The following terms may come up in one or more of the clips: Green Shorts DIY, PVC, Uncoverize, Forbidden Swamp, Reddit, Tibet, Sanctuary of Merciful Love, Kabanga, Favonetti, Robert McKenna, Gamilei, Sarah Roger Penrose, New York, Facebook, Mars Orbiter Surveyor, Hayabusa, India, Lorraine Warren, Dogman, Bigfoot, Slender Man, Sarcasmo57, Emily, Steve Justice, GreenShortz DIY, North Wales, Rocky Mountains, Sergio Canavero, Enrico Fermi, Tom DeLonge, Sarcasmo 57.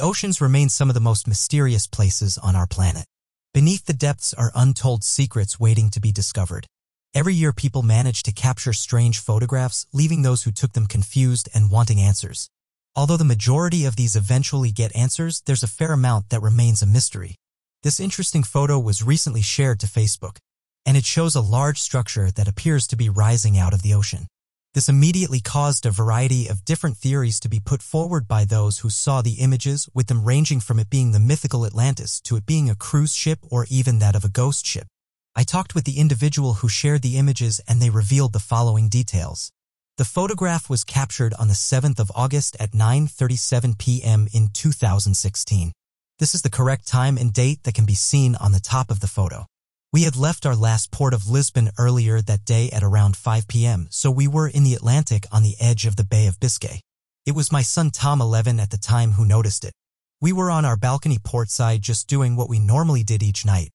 the oceans remain some of the most mysterious places on our planet. Beneath the depths are untold secrets waiting to be discovered. Every year, people manage to capture strange photographs, leaving those who took them confused and wanting answers. Although the majority of these eventually get answers, there's a fair amount that remains a mystery. This interesting photo was recently shared to Facebook, and it shows a large structure that appears to be rising out of the ocean. This immediately caused a variety of different theories to be put forward by those who saw the images, with them ranging from it being the mythical Atlantis to it being a cruise ship or even that of a ghost ship. I talked with the individual who shared the images, and they revealed the following details. The photograph was captured on the 7th of August at 9:37 p.m. in 2016. This is the correct time and date that can be seen on the top of the photo. We had left our last port of Lisbon earlier that day at around 5 p.m., so we were in the Atlantic on the edge of the Bay of Biscay. It was my son Tom, 11, at the time who noticed it. We were on our balcony portside just doing what we normally did each night.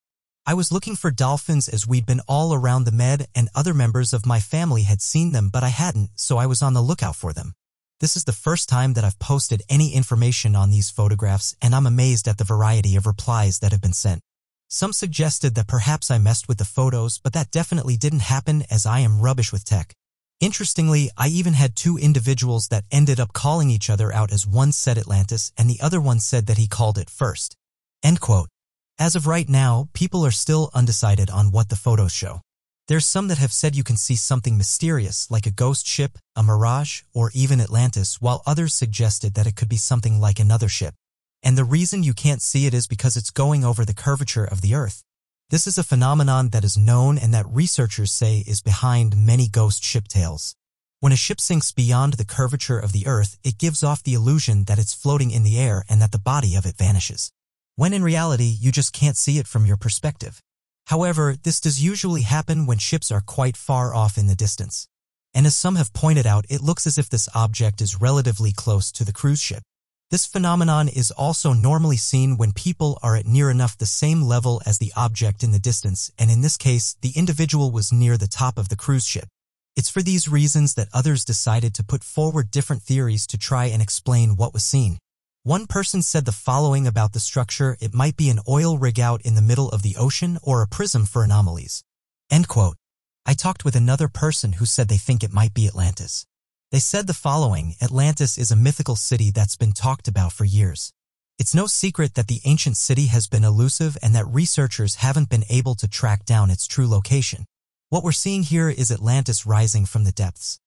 I was looking for dolphins as we'd been all around the Med, and other members of my family had seen them but I hadn't, so I was on the lookout for them. This is the first time that I've posted any information on these photographs, and I'm amazed at the variety of replies that have been sent. Some suggested that perhaps I messed with the photos, but that definitely didn't happen as I am rubbish with tech. Interestingly, I even had two individuals that ended up calling each other out, as one said Atlantis and the other one said that he called it first. End quote. As of right now, people are still undecided on what the photos show. There's some that have said you can see something mysterious like a ghost ship, a mirage, or even Atlantis, while others suggested that it could be something like another ship. And the reason you can't see it is because it's going over the curvature of the Earth. This is a phenomenon that is known and that researchers say is behind many ghost ship tales. When a ship sinks beyond the curvature of the Earth, it gives off the illusion that it's floating in the air and that the body of it vanishes, when in reality, you just can't see it from your perspective. However, this does usually happen when ships are quite far off in the distance. And as some have pointed out, it looks as if this object is relatively close to the cruise ship. This phenomenon is also normally seen when people are at near enough the same level as the object in the distance, and in this case, the individual was near the top of the cruise ship. It's for these reasons that others decided to put forward different theories to try and explain what was seen. One person said the following about the structure: it might be an oil rig out in the middle of the ocean or a prism for anomalies. End quote. I talked with another person who said they think it might be Atlantis. They said the following: Atlantis is a mythical city that's been talked about for years. It's no secret that the ancient city has been elusive and that researchers haven't been able to track down its true location. What we're seeing here is Atlantis rising from the depths.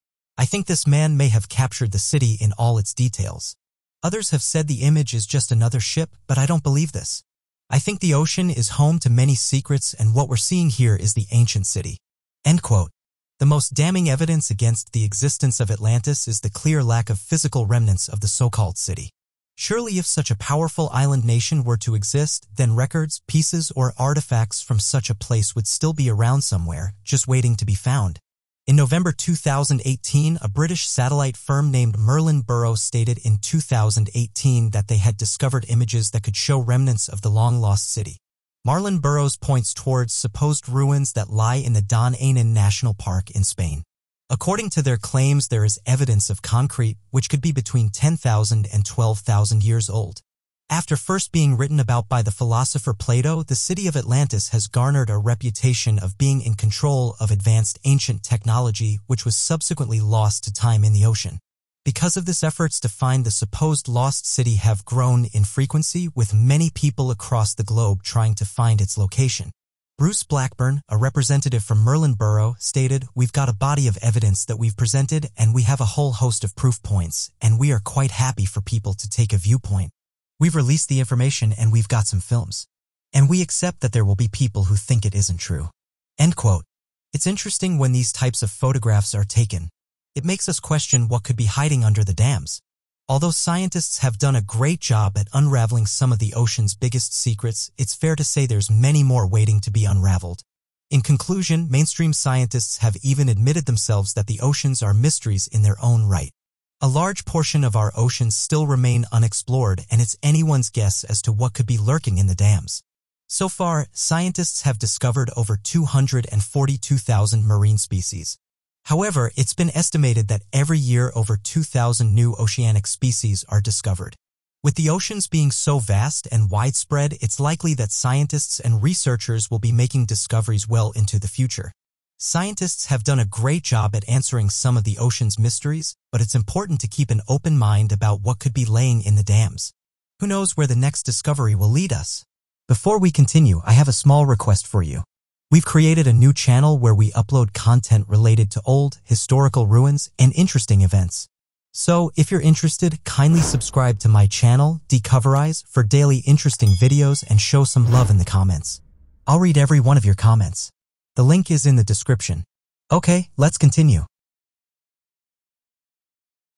I think this man may have captured the city in all its details. Others have said the image is just another ship, but I don't believe this. I think the ocean is home to many secrets, and what we're seeing here is the ancient city. End quote. The most damning evidence against the existence of Atlantis is the clear lack of physical remnants of the so-called city. Surely if such a powerful island nation were to exist, then records, pieces, or artifacts from such a place would still be around somewhere, just waiting to be found. In November 2018, a British satellite firm named Merlin Burrows stated in 2018 that they had discovered images that could show remnants of the long-lost city. Marlon Burroughs points towards supposed ruins that lie in the Doñana National Park in Spain. According to their claims, there is evidence of concrete, which could be between 10,000 and 12,000 years old. After first being written about by the philosopher Plato, the city of Atlantis has garnered a reputation of being in control of advanced ancient technology, which was subsequently lost to time in the ocean. Because of this, efforts to find the supposed lost city have grown in frequency, with many people across the globe trying to find its location. Bruce Blackburn, a representative from Merlin Burrows, stated, "We've got a body of evidence that we've presented, and we have a whole host of proof points, and we are quite happy for people to take a viewpoint. We've released the information and we've got some films. And we accept that there will be people who think it isn't true." End quote. It's interesting when these types of photographs are taken. It makes us question what could be hiding under the dams. Although scientists have done a great job at unraveling some of the ocean's biggest secrets, it's fair to say there's many more waiting to be unraveled. In conclusion, mainstream scientists have even admitted themselves that the oceans are mysteries in their own right. A large portion of our oceans still remain unexplored, and it's anyone's guess as to what could be lurking in the dams. So far, scientists have discovered over 242,000 marine species. However, it's been estimated that every year over 2,000 new oceanic species are discovered. With the oceans being so vast and widespread, it's likely that scientists and researchers will be making discoveries well into the future. Scientists have done a great job at answering some of the ocean's mysteries, but it's important to keep an open mind about what could be laying in the dams. Who knows where the next discovery will lead us? Before we continue, I have a small request for you. We've created a new channel where we upload content related to old, historical ruins, and interesting events. So, if you're interested, kindly subscribe to my channel, Uncoverize, for daily interesting videos and show some love in the comments. I'll read every one of your comments. The link is in the description. Okay, let's continue.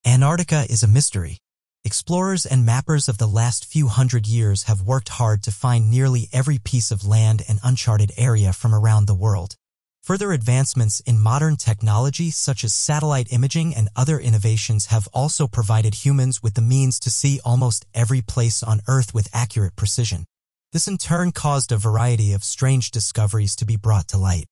Antarctica is a mystery. Explorers and mappers of the last few hundred years have worked hard to find nearly every piece of land and uncharted area from around the world. Further advancements in modern technology such as satellite imaging and other innovations have also provided humans with the means to see almost every place on Earth with accurate precision. This in turn caused a variety of strange discoveries to be brought to light.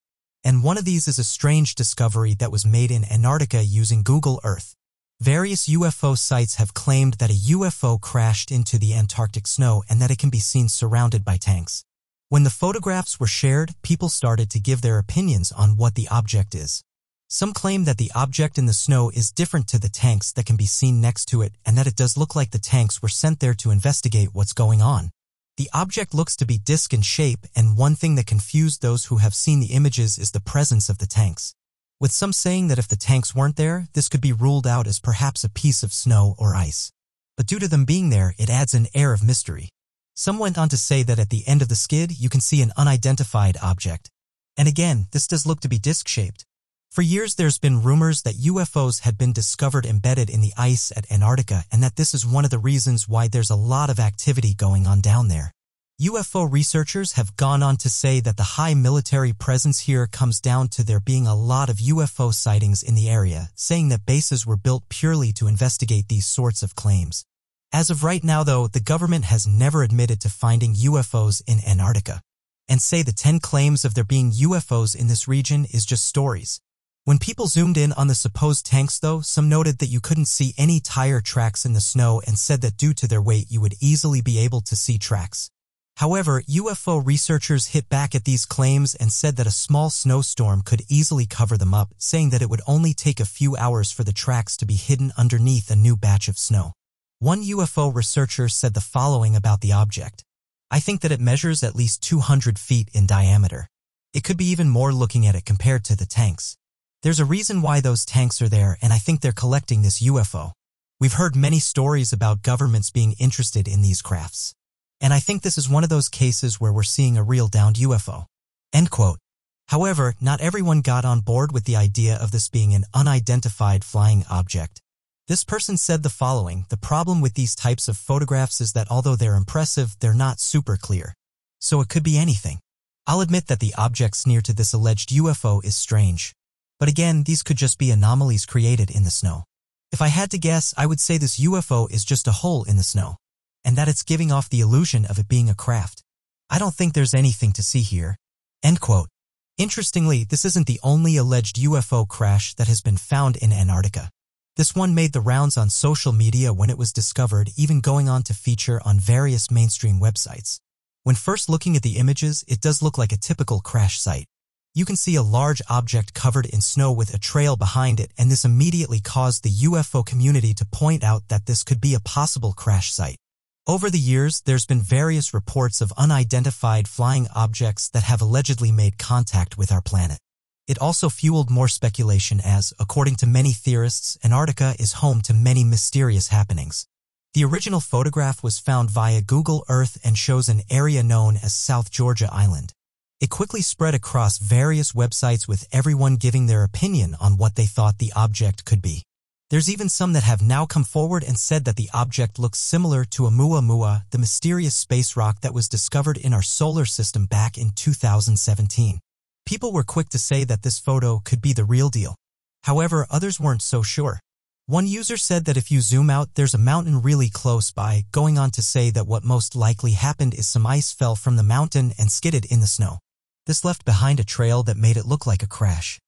And one of these is a strange discovery that was made in Antarctica using Google Earth. Various UFO sites have claimed that a UFO crashed into the Antarctic snow and that it can be seen surrounded by tanks. When the photographs were shared, people started to give their opinions on what the object is. Some claim that the object in the snow is different to the tanks that can be seen next to it and that it does look like the tanks were sent there to investigate what's going on. The object looks to be disc in shape, and one thing that confused those who have seen the images is the presence of the tanks, with some saying that if the tanks weren't there, this could be ruled out as perhaps a piece of snow or ice. But due to them being there, it adds an air of mystery. Some went on to say that at the end of the skid, you can see an unidentified object. And again, this does look to be disc-shaped. For years, there's been rumors that UFOs had been discovered embedded in the ice at Antarctica and that this is one of the reasons why there's a lot of activity going on down there. UFO researchers have gone on to say that the high military presence here comes down to there being a lot of UFO sightings in the area, saying that bases were built purely to investigate these sorts of claims. As of right now, though, the government has never admitted to finding UFOs in Antarctica, and say the 10 claims of there being UFOs in this region is just stories. When people zoomed in on the supposed tanks, though, some noted that you couldn't see any tire tracks in the snow and said that due to their weight you would easily be able to see tracks. However, UFO researchers hit back at these claims and said that a small snowstorm could easily cover them up, saying that it would only take a few hours for the tracks to be hidden underneath a new batch of snow. One UFO researcher said the following about the object. "I think that it measures at least 200 feet in diameter. It could be even more looking at it compared to the tanks. There's a reason why those tanks are there, and I think they're collecting this UFO. We've heard many stories about governments being interested in these crafts. And I think this is one of those cases where we're seeing a real downed UFO." End quote. However, not everyone got on board with the idea of this being an unidentified flying object. This person said the following: "The problem with these types of photographs is that although they're impressive, they're not super clear. So it could be anything. I'll admit that the objects near to this alleged UFO is strange. But again, these could just be anomalies created in the snow. If I had to guess, I would say this UFO is just a hole in the snow, and that it's giving off the illusion of it being a craft. I don't think there's anything to see here." End quote. Interestingly, this isn't the only alleged UFO crash that has been found in Antarctica. This one made the rounds on social media when it was discovered, even going on to feature on various mainstream websites. When first looking at the images, it does look like a typical crash site. You can see a large object covered in snow with a trail behind it, and this immediately caused the UFO community to point out that this could be a possible crash site. Over the years, there's been various reports of unidentified flying objects that have allegedly made contact with our planet. It also fueled more speculation as, according to many theorists, Antarctica is home to many mysterious happenings. The original photograph was found via Google Earth and shows an area known as South Georgia Island. It quickly spread across various websites with everyone giving their opinion on what they thought the object could be. There's even some that have now come forward and said that the object looks similar to Oumuamua, the mysterious space rock that was discovered in our solar system back in 2017. People were quick to say that this photo could be the real deal. However, others weren't so sure. One user said that if you zoom out, there's a mountain really close by, going on to say that what most likely happened is some ice fell from the mountain and skidded in the snow. This left behind a trail that made it look like a crash.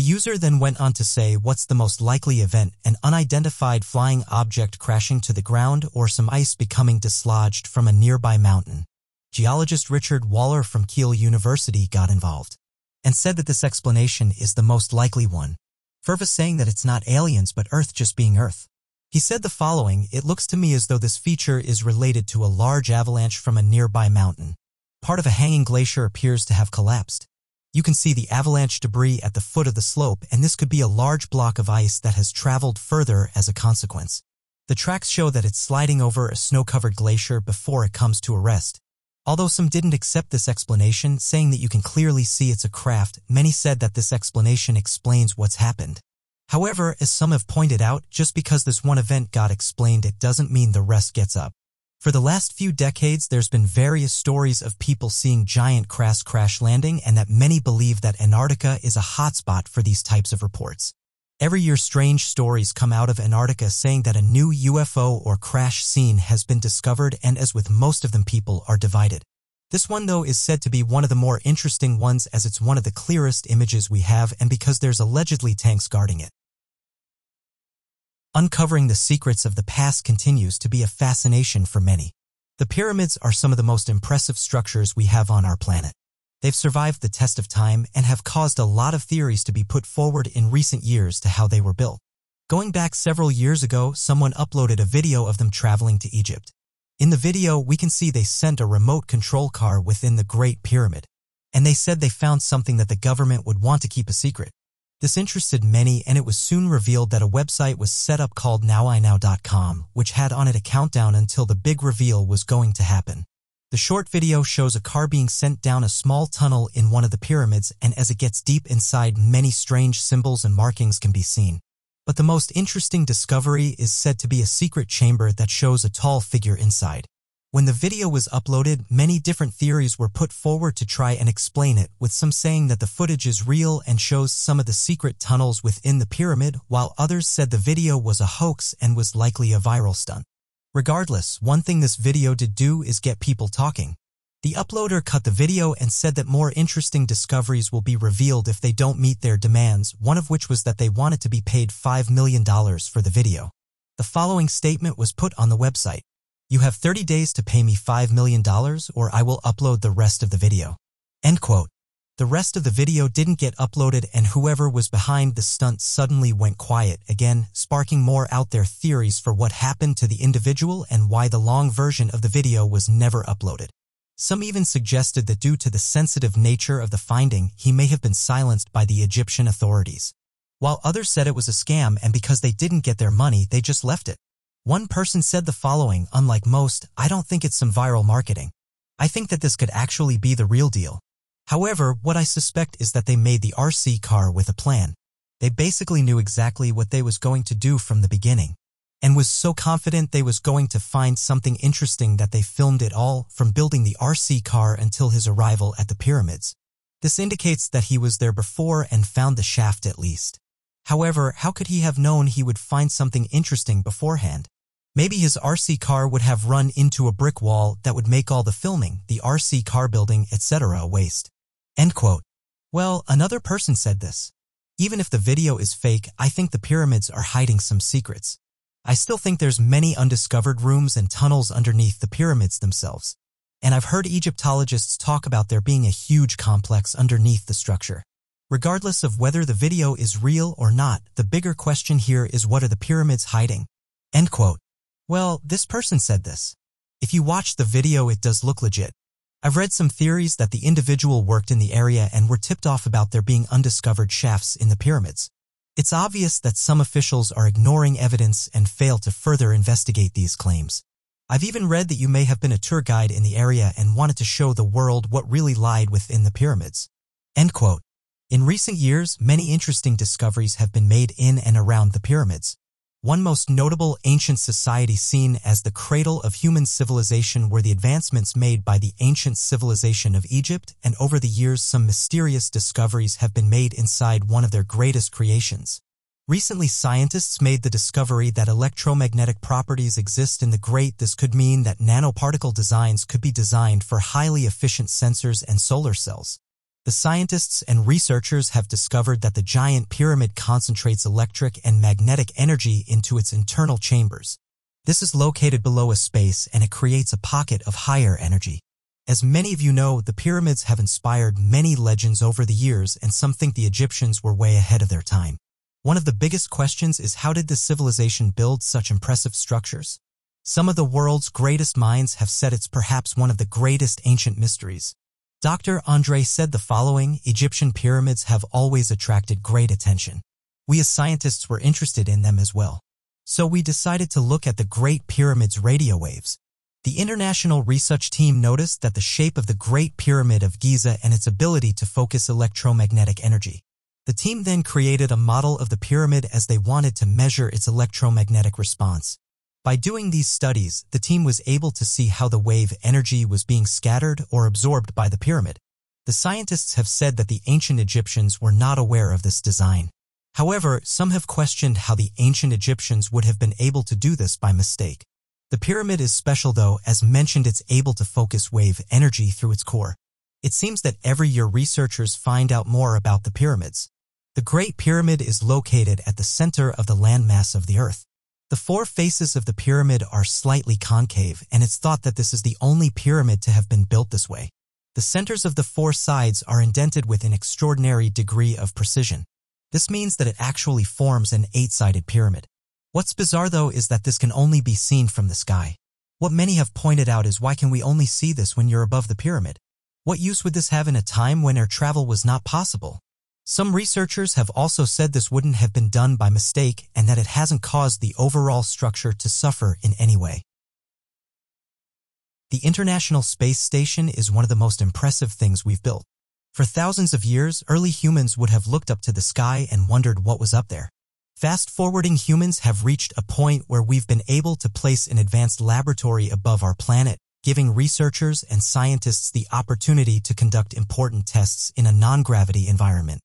The user then went on to say what's the most likely event, an unidentified flying object crashing to the ground or some ice becoming dislodged from a nearby mountain. Geologist Richard Waller from Kiel University got involved and said that this explanation is the most likely one. Fervus saying that it's not aliens but Earth just being Earth. He said the following, "It looks to me as though this feature is related to a large avalanche from a nearby mountain. Part of a hanging glacier appears to have collapsed. You can see the avalanche debris at the foot of the slope, and this could be a large block of ice that has traveled further as a consequence. The tracks show that it's sliding over a snow-covered glacier before it comes to a rest." Although some didn't accept this explanation, saying that you can clearly see it's a craft, many said that this explanation explains what's happened. However, as some have pointed out, just because this one event got explained, it doesn't mean the rest gets up. For the last few decades, there's been various stories of people seeing giant crash landing, and that many believe that Antarctica is a hotspot for these types of reports. Every year, strange stories come out of Antarctica saying that a new UFO or crash scene has been discovered, and as with most of them, people are divided. This one, though, is said to be one of the more interesting ones as it's one of the clearest images we have and because there's allegedly tanks guarding it. Uncovering the secrets of the past continues to be a fascination for many. The pyramids are some of the most impressive structures we have on our planet. They've survived the test of time and have caused a lot of theories to be put forward in recent years to how they were built. Going back several years ago, someone uploaded a video of them traveling to Egypt. In the video, we can see they sent a remote control car within the Great Pyramid, and they said they found something that the government would want to keep a secret. This interested many, and it was soon revealed that a website was set up called nowinow.com, which had on it a countdown until the big reveal was going to happen. The short video shows a car being sent down a small tunnel in one of the pyramids, and as it gets deep inside, many strange symbols and markings can be seen. But the most interesting discovery is said to be a secret chamber that shows a tall figure inside. When the video was uploaded, many different theories were put forward to try and explain it, with some saying that the footage is real and shows some of the secret tunnels within the pyramid, while others said the video was a hoax and was likely a viral stunt. Regardless, one thing this video did do is get people talking. The uploader cut the video and said that more interesting discoveries will be revealed if they don't meet their demands, one of which was that they wanted to be paid $5 million for the video. The following statement was put on the website. "You have 30 days to pay me $5 million or I will upload the rest of the video." End quote. The rest of the video didn't get uploaded, and whoever was behind the stunt suddenly went quiet again, sparking more out there theories for what happened to the individual and why the long version of the video was never uploaded. Some even suggested that due to the sensitive nature of the finding, he may have been silenced by the Egyptian authorities, while others said it was a scam and because they didn't get their money, they just left it. One person said the following, "Unlike most, I don't think it's some viral marketing. I think that this could actually be the real deal. However, what I suspect is that they made the RC car with a plan. They basically knew exactly what they was going to do from the beginning and was so confident they was going to find something interesting that they filmed it all, from building the RC car until his arrival at the pyramids. This indicates that he was there before and found the shaft at least. However, how could he have known he would find something interesting beforehand? Maybe his RC car would have run into a brick wall that would make all the filming, the RC car building, etc. a waste." End quote. Well, another person said this. "Even if the video is fake, I think the pyramids are hiding some secrets. I still think there's many undiscovered rooms and tunnels underneath the pyramids themselves. And I've heard Egyptologists talk about there being a huge complex underneath the structure." Regardless of whether the video is real or not, the bigger question here is, what are the pyramids hiding? End quote. Well, this person said this. "If you watch the video, it does look legit. I've read some theories that the individual worked in the area and were tipped off about there being undiscovered shafts in the pyramids. It's obvious that some officials are ignoring evidence and fail to further investigate these claims. I've even read that you may have been a tour guide in the area and wanted to show the world what really lied within the pyramids." End quote. In recent years, many interesting discoveries have been made in and around the pyramids. One most notable ancient society seen as the cradle of human civilization were the advancements made by the ancient civilization of Egypt, and over the years some mysterious discoveries have been made inside one of their greatest creations. Recently, scientists made the discovery that electromagnetic properties exist in the grate. This could mean that nanoparticle designs could be designed for highly efficient sensors and solar cells. The The scientists and researchers have discovered that the giant pyramid concentrates electric and magnetic energy into its internal chambers. This is located below a space and it creates a pocket of higher energy. As many of you know, the pyramids have inspired many legends over the years, and some think the Egyptians were way ahead of their time. One of the biggest questions is, how did this civilization build such impressive structures? Some of the world's greatest minds have said it's perhaps one of the greatest ancient mysteries. Dr. Andre said the following: Egyptian pyramids have always attracted great attention. We as scientists were interested in them as well. So we decided to look at the Great Pyramid's radio waves. The international research team noticed that the shape of the Great Pyramid of Giza and its ability to focus electromagnetic energy. The team then created a model of the pyramid as they wanted to measure its electromagnetic response. By doing these studies, the team was able to see how the wave energy was being scattered or absorbed by the pyramid. The scientists have said that the ancient Egyptians were not aware of this design. However, some have questioned how the ancient Egyptians would have been able to do this by mistake. The pyramid is special though, as mentioned, it's able to focus wave energy through its core. It seems that every year researchers find out more about the pyramids. The Great Pyramid is located at the center of the landmass of the Earth. The four faces of the pyramid are slightly concave, and it's thought that this is the only pyramid to have been built this way. The centers of the four sides are indented with an extraordinary degree of precision. This means that it actually forms an eight-sided pyramid. What's bizarre though is that this can only be seen from the sky. What many have pointed out is, why can we only see this when you're above the pyramid? What use would this have in a time when air travel was not possible? Some researchers have also said this wouldn't have been done by mistake and that it hasn't caused the overall structure to suffer in any way. The International Space Station is one of the most impressive things we've built. For thousands of years, early humans would have looked up to the sky and wondered what was up there. Fast-forwarding, humans have reached a point where we've been able to place an advanced laboratory above our planet, giving researchers and scientists the opportunity to conduct important tests in a non-gravity environment,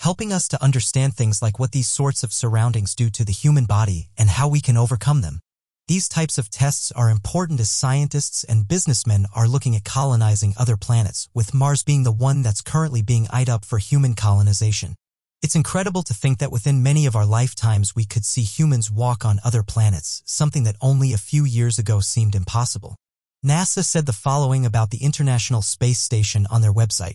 helping us to understand things like what these sorts of surroundings do to the human body and how we can overcome them. These types of tests are important as scientists and businessmen are looking at colonizing other planets, with Mars being the one that's currently being eyed up for human colonization. It's incredible to think that within many of our lifetimes we could see humans walk on other planets, something that only a few years ago seemed impossible. NASA said the following about the International Space Station on their website.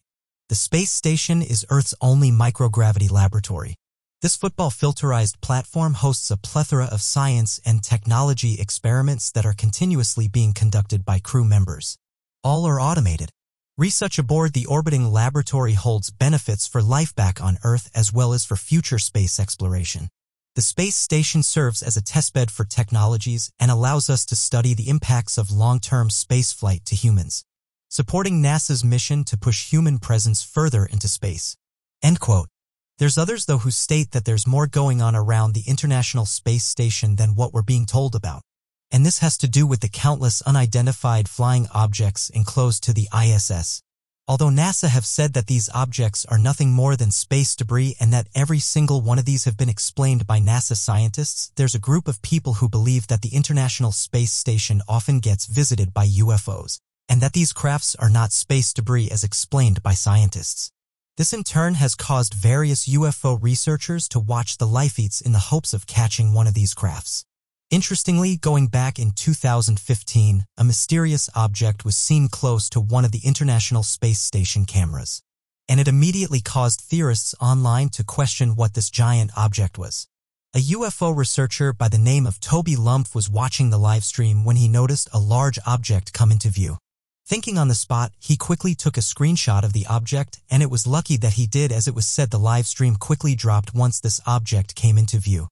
The space station is Earth's only microgravity laboratory. This football-filterized platform hosts a plethora of science and technology experiments that are continuously being conducted by crew members. All are automated. Research aboard the orbiting laboratory holds benefits for life back on Earth as well as for future space exploration. The space station serves as a testbed for technologies and allows us to study the impacts of long-term spaceflight to humans, supporting NASA's mission to push human presence further into space." End quote. There's others, though, who state that there's more going on around the International Space Station than what we're being told about. And this has to do with the countless unidentified flying objects enclosed to the ISS. Although NASA have said that these objects are nothing more than space debris and that every single one of these have been explained by NASA scientists, there's a group of people who believe that the International Space Station often gets visited by UFOs, and that these crafts are not space debris as explained by scientists. This in turn has caused various UFO researchers to watch the live feeds in the hopes of catching one of these crafts. Interestingly, going back in 2015, a mysterious object was seen close to one of the International Space Station cameras, and it immediately caused theorists online to question what this giant object was. A UFO researcher by the name of Toby Lumpf was watching the live stream when he noticed a large object come into view. Thinking on the spot, he quickly took a screenshot of the object, and it was lucky that he did, as it was said the live stream quickly dropped once this object came into view.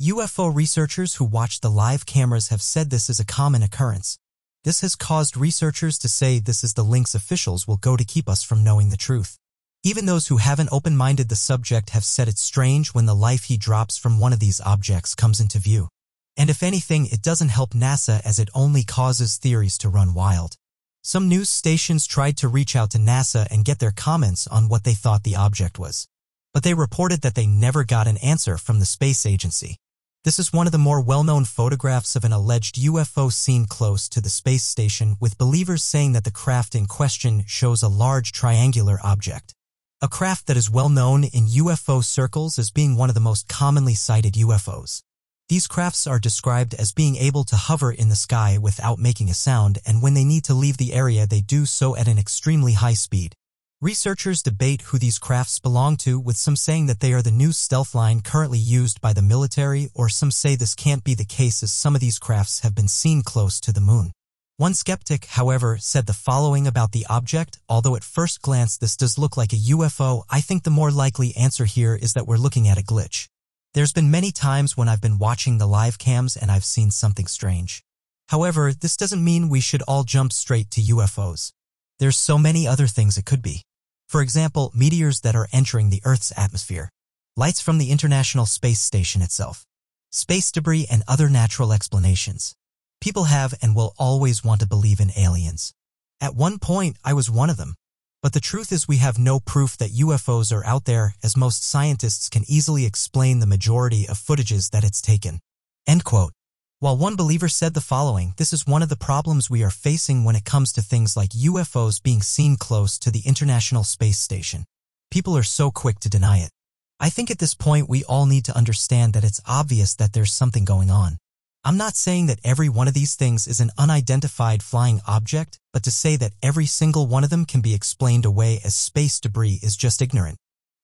UFO researchers who watched the live cameras have said this is a common occurrence. This has caused researchers to say this is the links officials will go to keep us from knowing the truth. Even those who haven't open-minded the subject have said it's strange when the life he drops from one of these objects comes into view. And if anything, it doesn't help NASA, as it only causes theories to run wild. Some news stations tried to reach out to NASA and get their comments on what they thought the object was, but they reported that they never got an answer from the space agency. This is one of the more well-known photographs of an alleged UFO seen close to the space station, with believers saying that the craft in question shows a large triangular object. a craft that is well known in UFO circles as being one of the most commonly sighted UFOs. These crafts are described as being able to hover in the sky without making a sound, and when they need to leave the area, they do so at an extremely high speed. Researchers debate who these crafts belong to, with some saying that they are the new stealth line currently used by the military, or some say this can't be the case as some of these crafts have been seen close to the moon. One skeptic, however, said the following about the object: although at first glance this does look like a UFO, I think the more likely answer here is that we're looking at a glitch. There's been many times when I've been watching the live cams and I've seen something strange. However, this doesn't mean we should all jump straight to UFOs. There's so many other things it could be. For example, meteors that are entering the Earth's atmosphere, lights from the International Space Station itself, space debris, and other natural explanations. People have and will always want to believe in aliens. At one point, I was one of them. But the truth is we have no proof that UFOs are out there, as most scientists can easily explain the majority of footages that it's taken." End quote. While one believer said the following: this is one of the problems we are facing when it comes to things like UFOs being seen close to the International Space Station. People are so quick to deny it. I think at this point we all need to understand that it's obvious that there's something going on. I'm not saying that every one of these things is an unidentified flying object, but to say that every single one of them can be explained away as space debris is just ignorant.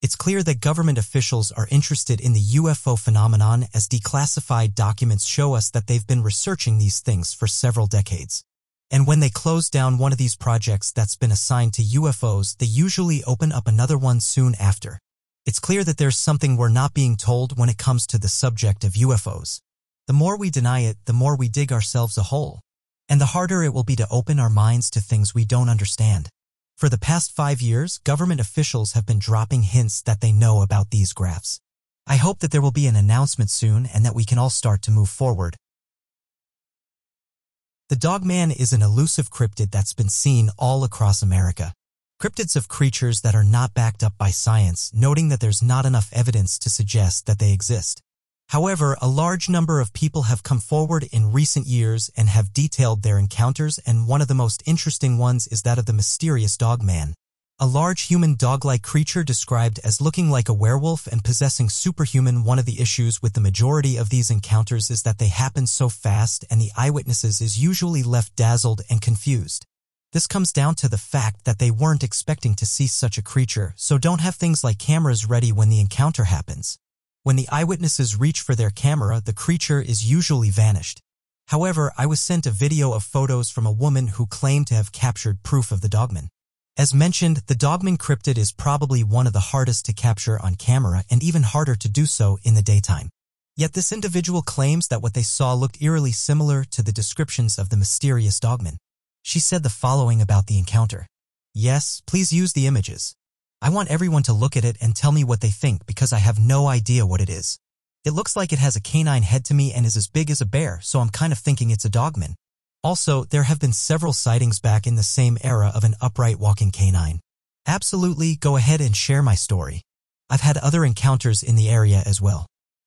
It's clear that government officials are interested in the UFO phenomenon, as declassified documents show us that they've been researching these things for several decades. And when they close down one of these projects that's been assigned to UFOs, they usually open up another one soon after. It's clear that there's something we're not being told when it comes to the subject of UFOs. The more we deny it, the more we dig ourselves a hole, and the harder it will be to open our minds to things we don't understand. For the past 5 years, government officials have been dropping hints that they know about these graphs. I hope that there will be an announcement soon and that we can all start to move forward. The Dogman is an elusive cryptid that's been seen all across America. Cryptids of creatures that are not backed up by science, noting that there's not enough evidence to suggest that they exist. However, a large number of people have come forward in recent years and have detailed their encounters, and one of the most interesting ones is that of the mysterious Dogman, a large human dog-like creature described as looking like a werewolf and possessing superhuman. One of the issues with the majority of these encounters is that they happen so fast and the eyewitnesses is usually left dazzled and confused. This comes down to the fact that they weren't expecting to see such a creature, so don't have things like cameras ready when the encounter happens. When the eyewitnesses reach for their camera, the creature is usually vanished. However, I was sent a video of photos from a woman who claimed to have captured proof of the Dogman. As mentioned, the Dogman cryptid is probably one of the hardest to capture on camera and even harder to do so in the daytime. Yet this individual claims that what they saw looked eerily similar to the descriptions of the mysterious Dogman. She said the following about the encounter. "Yes, please use the images. I want everyone to look at it and tell me what they think, because I have no idea what it is. It looks like it has a canine head to me and is as big as a bear, so I'm kind of thinking it's a Dogman." Also, there have been several sightings back in the same era of an upright walking canine. Absolutely, go ahead and share my story. I've had other encounters in the area as well.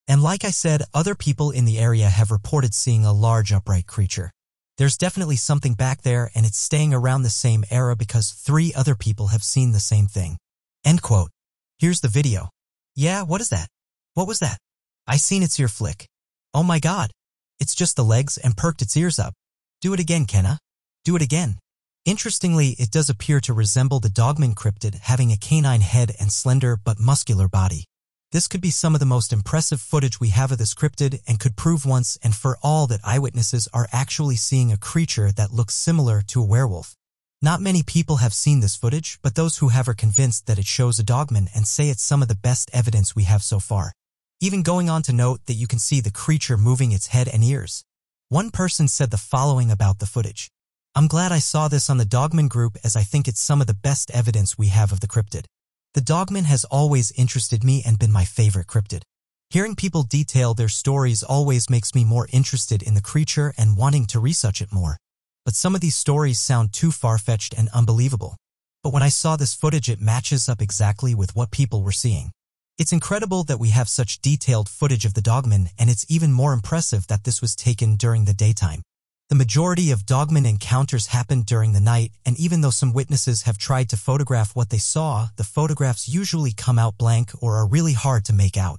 And like I said, other people in the area have reported seeing a large upright creature. There's definitely something back there, and it's staying around the same era because 3 other people have seen the same thing. End quote. Here's the video. Yeah, what is that? What was that? I seen its ear flick. Oh my god. It's just the legs and perked its ears up. Do it again, Kenna. Do it again. Interestingly, it does appear to resemble the Dogman cryptid, having a canine head and slender but muscular body. This could be some of the most impressive footage we have of this cryptid, and could prove once and for all that eyewitnesses are actually seeing a creature that looks similar to a werewolf. Not many people have seen this footage, but those who have are convinced that it shows a Dogman and say it's some of the best evidence we have so far. Even going on to note that you can see the creature moving its head and ears. One person said the following about the footage. "I'm glad I saw this on the Dogman group, as I think it's some of the best evidence we have of the cryptid. The Dogman has always interested me and been my favorite cryptid. Hearing people detail their stories always makes me more interested in the creature and wanting to research it more. But some of these stories sound too far-fetched and unbelievable. But when I saw this footage, it matches up exactly with what people were seeing. It's incredible that we have such detailed footage of the Dogman, and it's even more impressive that this was taken during the daytime. The majority of dogman encounters happened during the night, and even though some witnesses have tried to photograph what they saw, the photographs usually come out blank or are really hard to make out.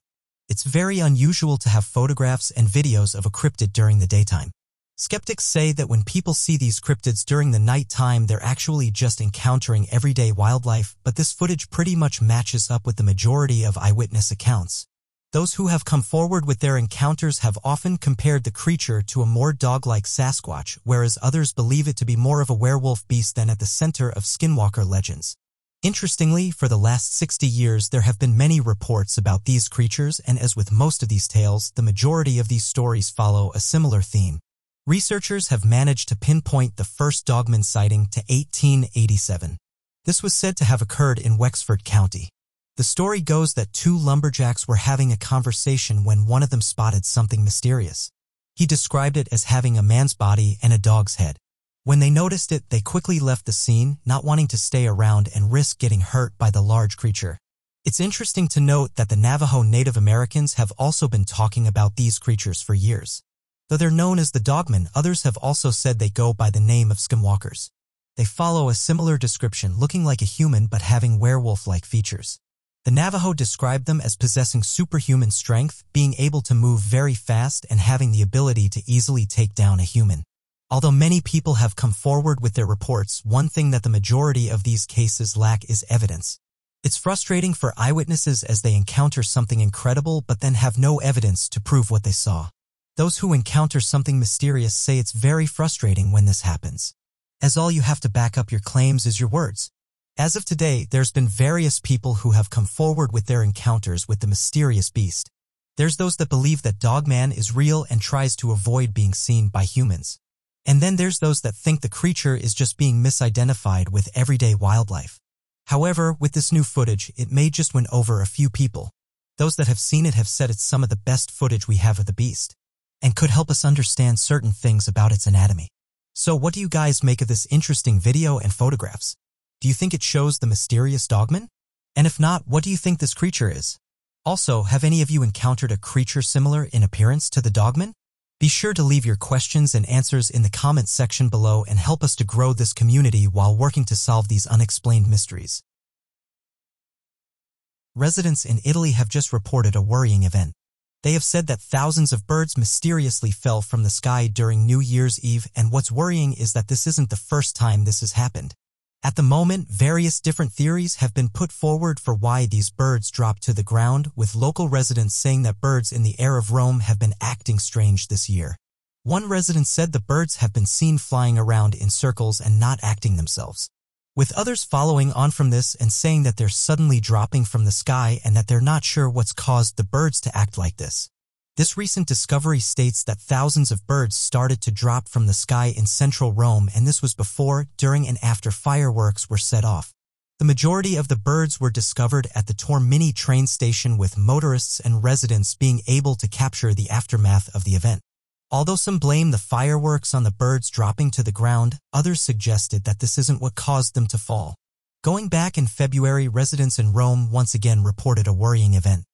It's very unusual to have photographs and videos of a cryptid during the daytime. Skeptics say that when people see these cryptids during the nighttime, they're actually just encountering everyday wildlife, but this footage pretty much matches up with the majority of eyewitness accounts. Those who have come forward with their encounters have often compared the creature to a more dog-like Sasquatch, whereas others believe it to be more of a werewolf beast than at the center of Skinwalker legends. Interestingly, for the last 60 years, there have been many reports about these creatures, and as with most of these tales, the majority of these stories follow a similar theme. Researchers have managed to pinpoint the first dogman sighting to 1887. This was said to have occurred in Wexford County. The story goes that two lumberjacks were having a conversation when one of them spotted something mysterious. He described it as having a man's body and a dog's head. When they noticed it, they quickly left the scene, not wanting to stay around and risk getting hurt by the large creature. It's interesting to note that the Navajo Native Americans have also been talking about these creatures for years. Though they're known as the dogmen, others have also said they go by the name of skinwalkers. They follow a similar description, looking like a human but having werewolf-like features. The Navajo described them as possessing superhuman strength, being able to move very fast, and having the ability to easily take down a human. Although many people have come forward with their reports, one thing that the majority of these cases lack is evidence. It's frustrating for eyewitnesses as they encounter something incredible but then have no evidence to prove what they saw. Those who encounter something mysterious say it's very frustrating when this happens, as all you have to back up your claims is your words. As of today, there's been various people who have come forward with their encounters with the mysterious beast. There's those that believe that Dogman is real and tries to avoid being seen by humans. And then there's those that think the creature is just being misidentified with everyday wildlife. However, with this new footage, it may just win over a few people. Those that have seen it have said it's some of the best footage we have of the beast, and could help us understand certain things about its anatomy. So what do you guys make of this interesting video and photographs? Do you think it shows the mysterious dogman? And if not, what do you think this creature is? Also, have any of you encountered a creature similar in appearance to the dogman? Be sure to leave your questions and answers in the comments section below and help us to grow this community while working to solve these unexplained mysteries. Residents in Italy have just reported a worrying event. They have said that thousands of birds mysteriously fell from the sky during New Year's Eve, and what's worrying is that this isn't the first time this has happened. At the moment, various different theories have been put forward for why these birds dropped to the ground, with local residents saying that birds in the air of Rome have been acting strange this year. One resident said the birds have been seen flying around in circles and not acting themselves, with others following on from this and saying that they're suddenly dropping from the sky and that they're not sure what's caused the birds to act like this. This recent discovery states that thousands of birds started to drop from the sky in central Rome, and this was before, during, and after fireworks were set off. The majority of the birds were discovered at the Tormini train station, with motorists and residents being able to capture the aftermath of the event. Although some blame the fireworks on the birds dropping to the ground, others suggested that this isn't what caused them to fall. Going back in February, residents in Rome once again reported a worrying event.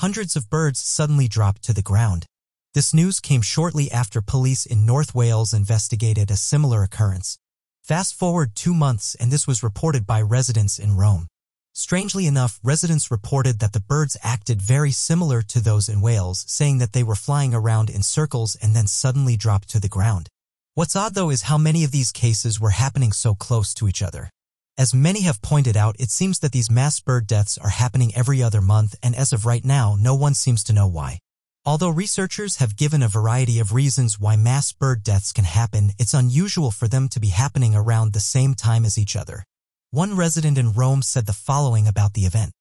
Hundreds of birds suddenly dropped to the ground. This news came shortly after police in North Wales investigated a similar occurrence. Fast forward 2 months, and this was reported by residents in Rome. Strangely enough, residents reported that the birds acted very similar to those in Wales, saying that they were flying around in circles and then suddenly dropped to the ground. What's odd, though, is how many of these cases were happening so close to each other. As many have pointed out, it seems that these mass bird deaths are happening every other month, and as of right now, no one seems to know why. Although researchers have given a variety of reasons why mass bird deaths can happen, it's unusual for them to be happening around the same time as each other. One resident in Rome said the following about the event.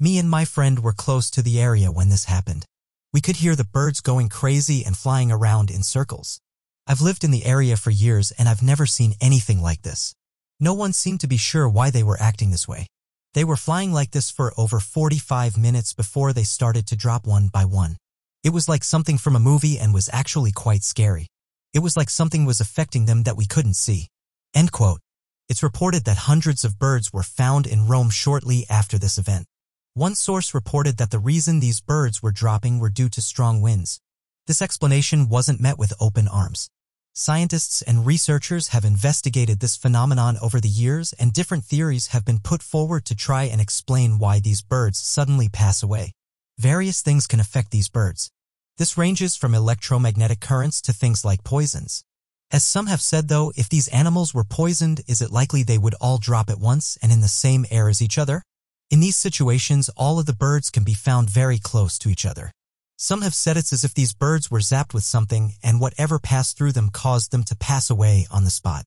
"Me and my friend were close to the area when this happened. We could hear the birds going crazy and flying around in circles. I've lived in the area for years, and I've never seen anything like this. No one seemed to be sure why they were acting this way. They were flying like this for over 45 minutes before they started to drop one by one. It was like something from a movie and was actually quite scary. It was like something was affecting them that we couldn't see." End quote. It's reported that hundreds of birds were found in Rome shortly after this event. One source reported that the reason these birds were dropping were due to strong winds. This explanation wasn't met with open arms. Scientists and researchers have investigated this phenomenon over the years, and different theories have been put forward to try and explain why these birds suddenly pass away. Various things can affect these birds. This ranges from electromagnetic currents to things like poisons. As some have said though, if these animals were poisoned, is it likely they would all drop at once and in the same air as each other? In these situations, all of the birds can be found very close to each other. Some have said it's as if these birds were zapped with something, and whatever passed through them caused them to pass away on the spot.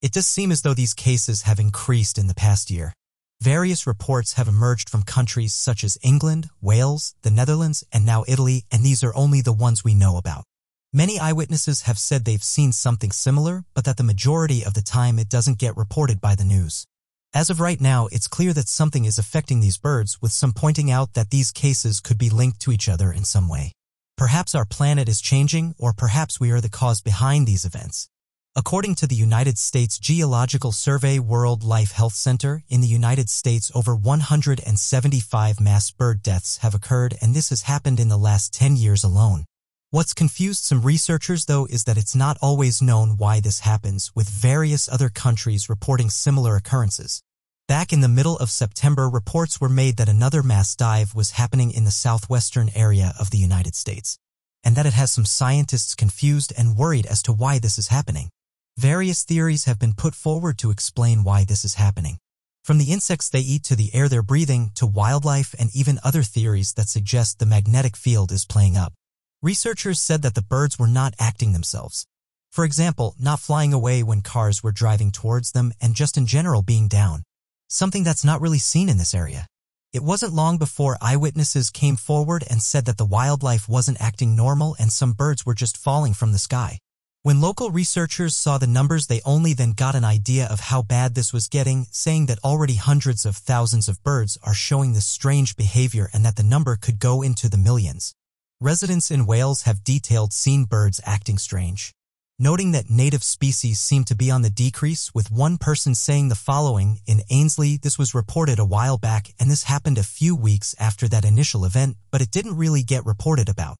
It does seem as though these cases have increased in the past year. Various reports have emerged from countries such as England, Wales, the Netherlands, and now Italy, and these are only the ones we know about. Many eyewitnesses have said they've seen something similar, but that the majority of the time it doesn't get reported by the news. As of right now, it's clear that something is affecting these birds, with some pointing out that these cases could be linked to each other in some way. Perhaps our planet is changing, or perhaps we are the cause behind these events. According to the United States Geological Survey World Life Health Center, in the United States over 175 mass bird deaths have occurred, and this has happened in the last 10 years alone. What's confused some researchers, though, is that it's not always known why this happens, with various other countries reporting similar occurrences. Back in the middle of September, reports were made that another mass dive was happening in the southwestern area of the United States, and that it has some scientists confused and worried as to why this is happening. Various theories have been put forward to explain why this is happening. From the insects they eat to the air they're breathing, to wildlife and even other theories that suggest the magnetic field is playing up. Researchers said that the birds were not acting themselves. For example, not flying away when cars were driving towards them, and just in general being down. Something that's not really seen in this area. It wasn't long before eyewitnesses came forward and said that the wildlife wasn't acting normal and some birds were just falling from the sky. When local researchers saw the numbers, they only then got an idea of how bad this was getting, saying that already hundreds of thousands of birds are showing this strange behavior and that the number could go into the millions. Residents in Wales have detailed seen birds acting strange, noting that native species seem to be on the decrease, with one person saying the following: in Ainsley, this was reported a while back, and this happened a few weeks after that initial event, but it didn't really get reported about.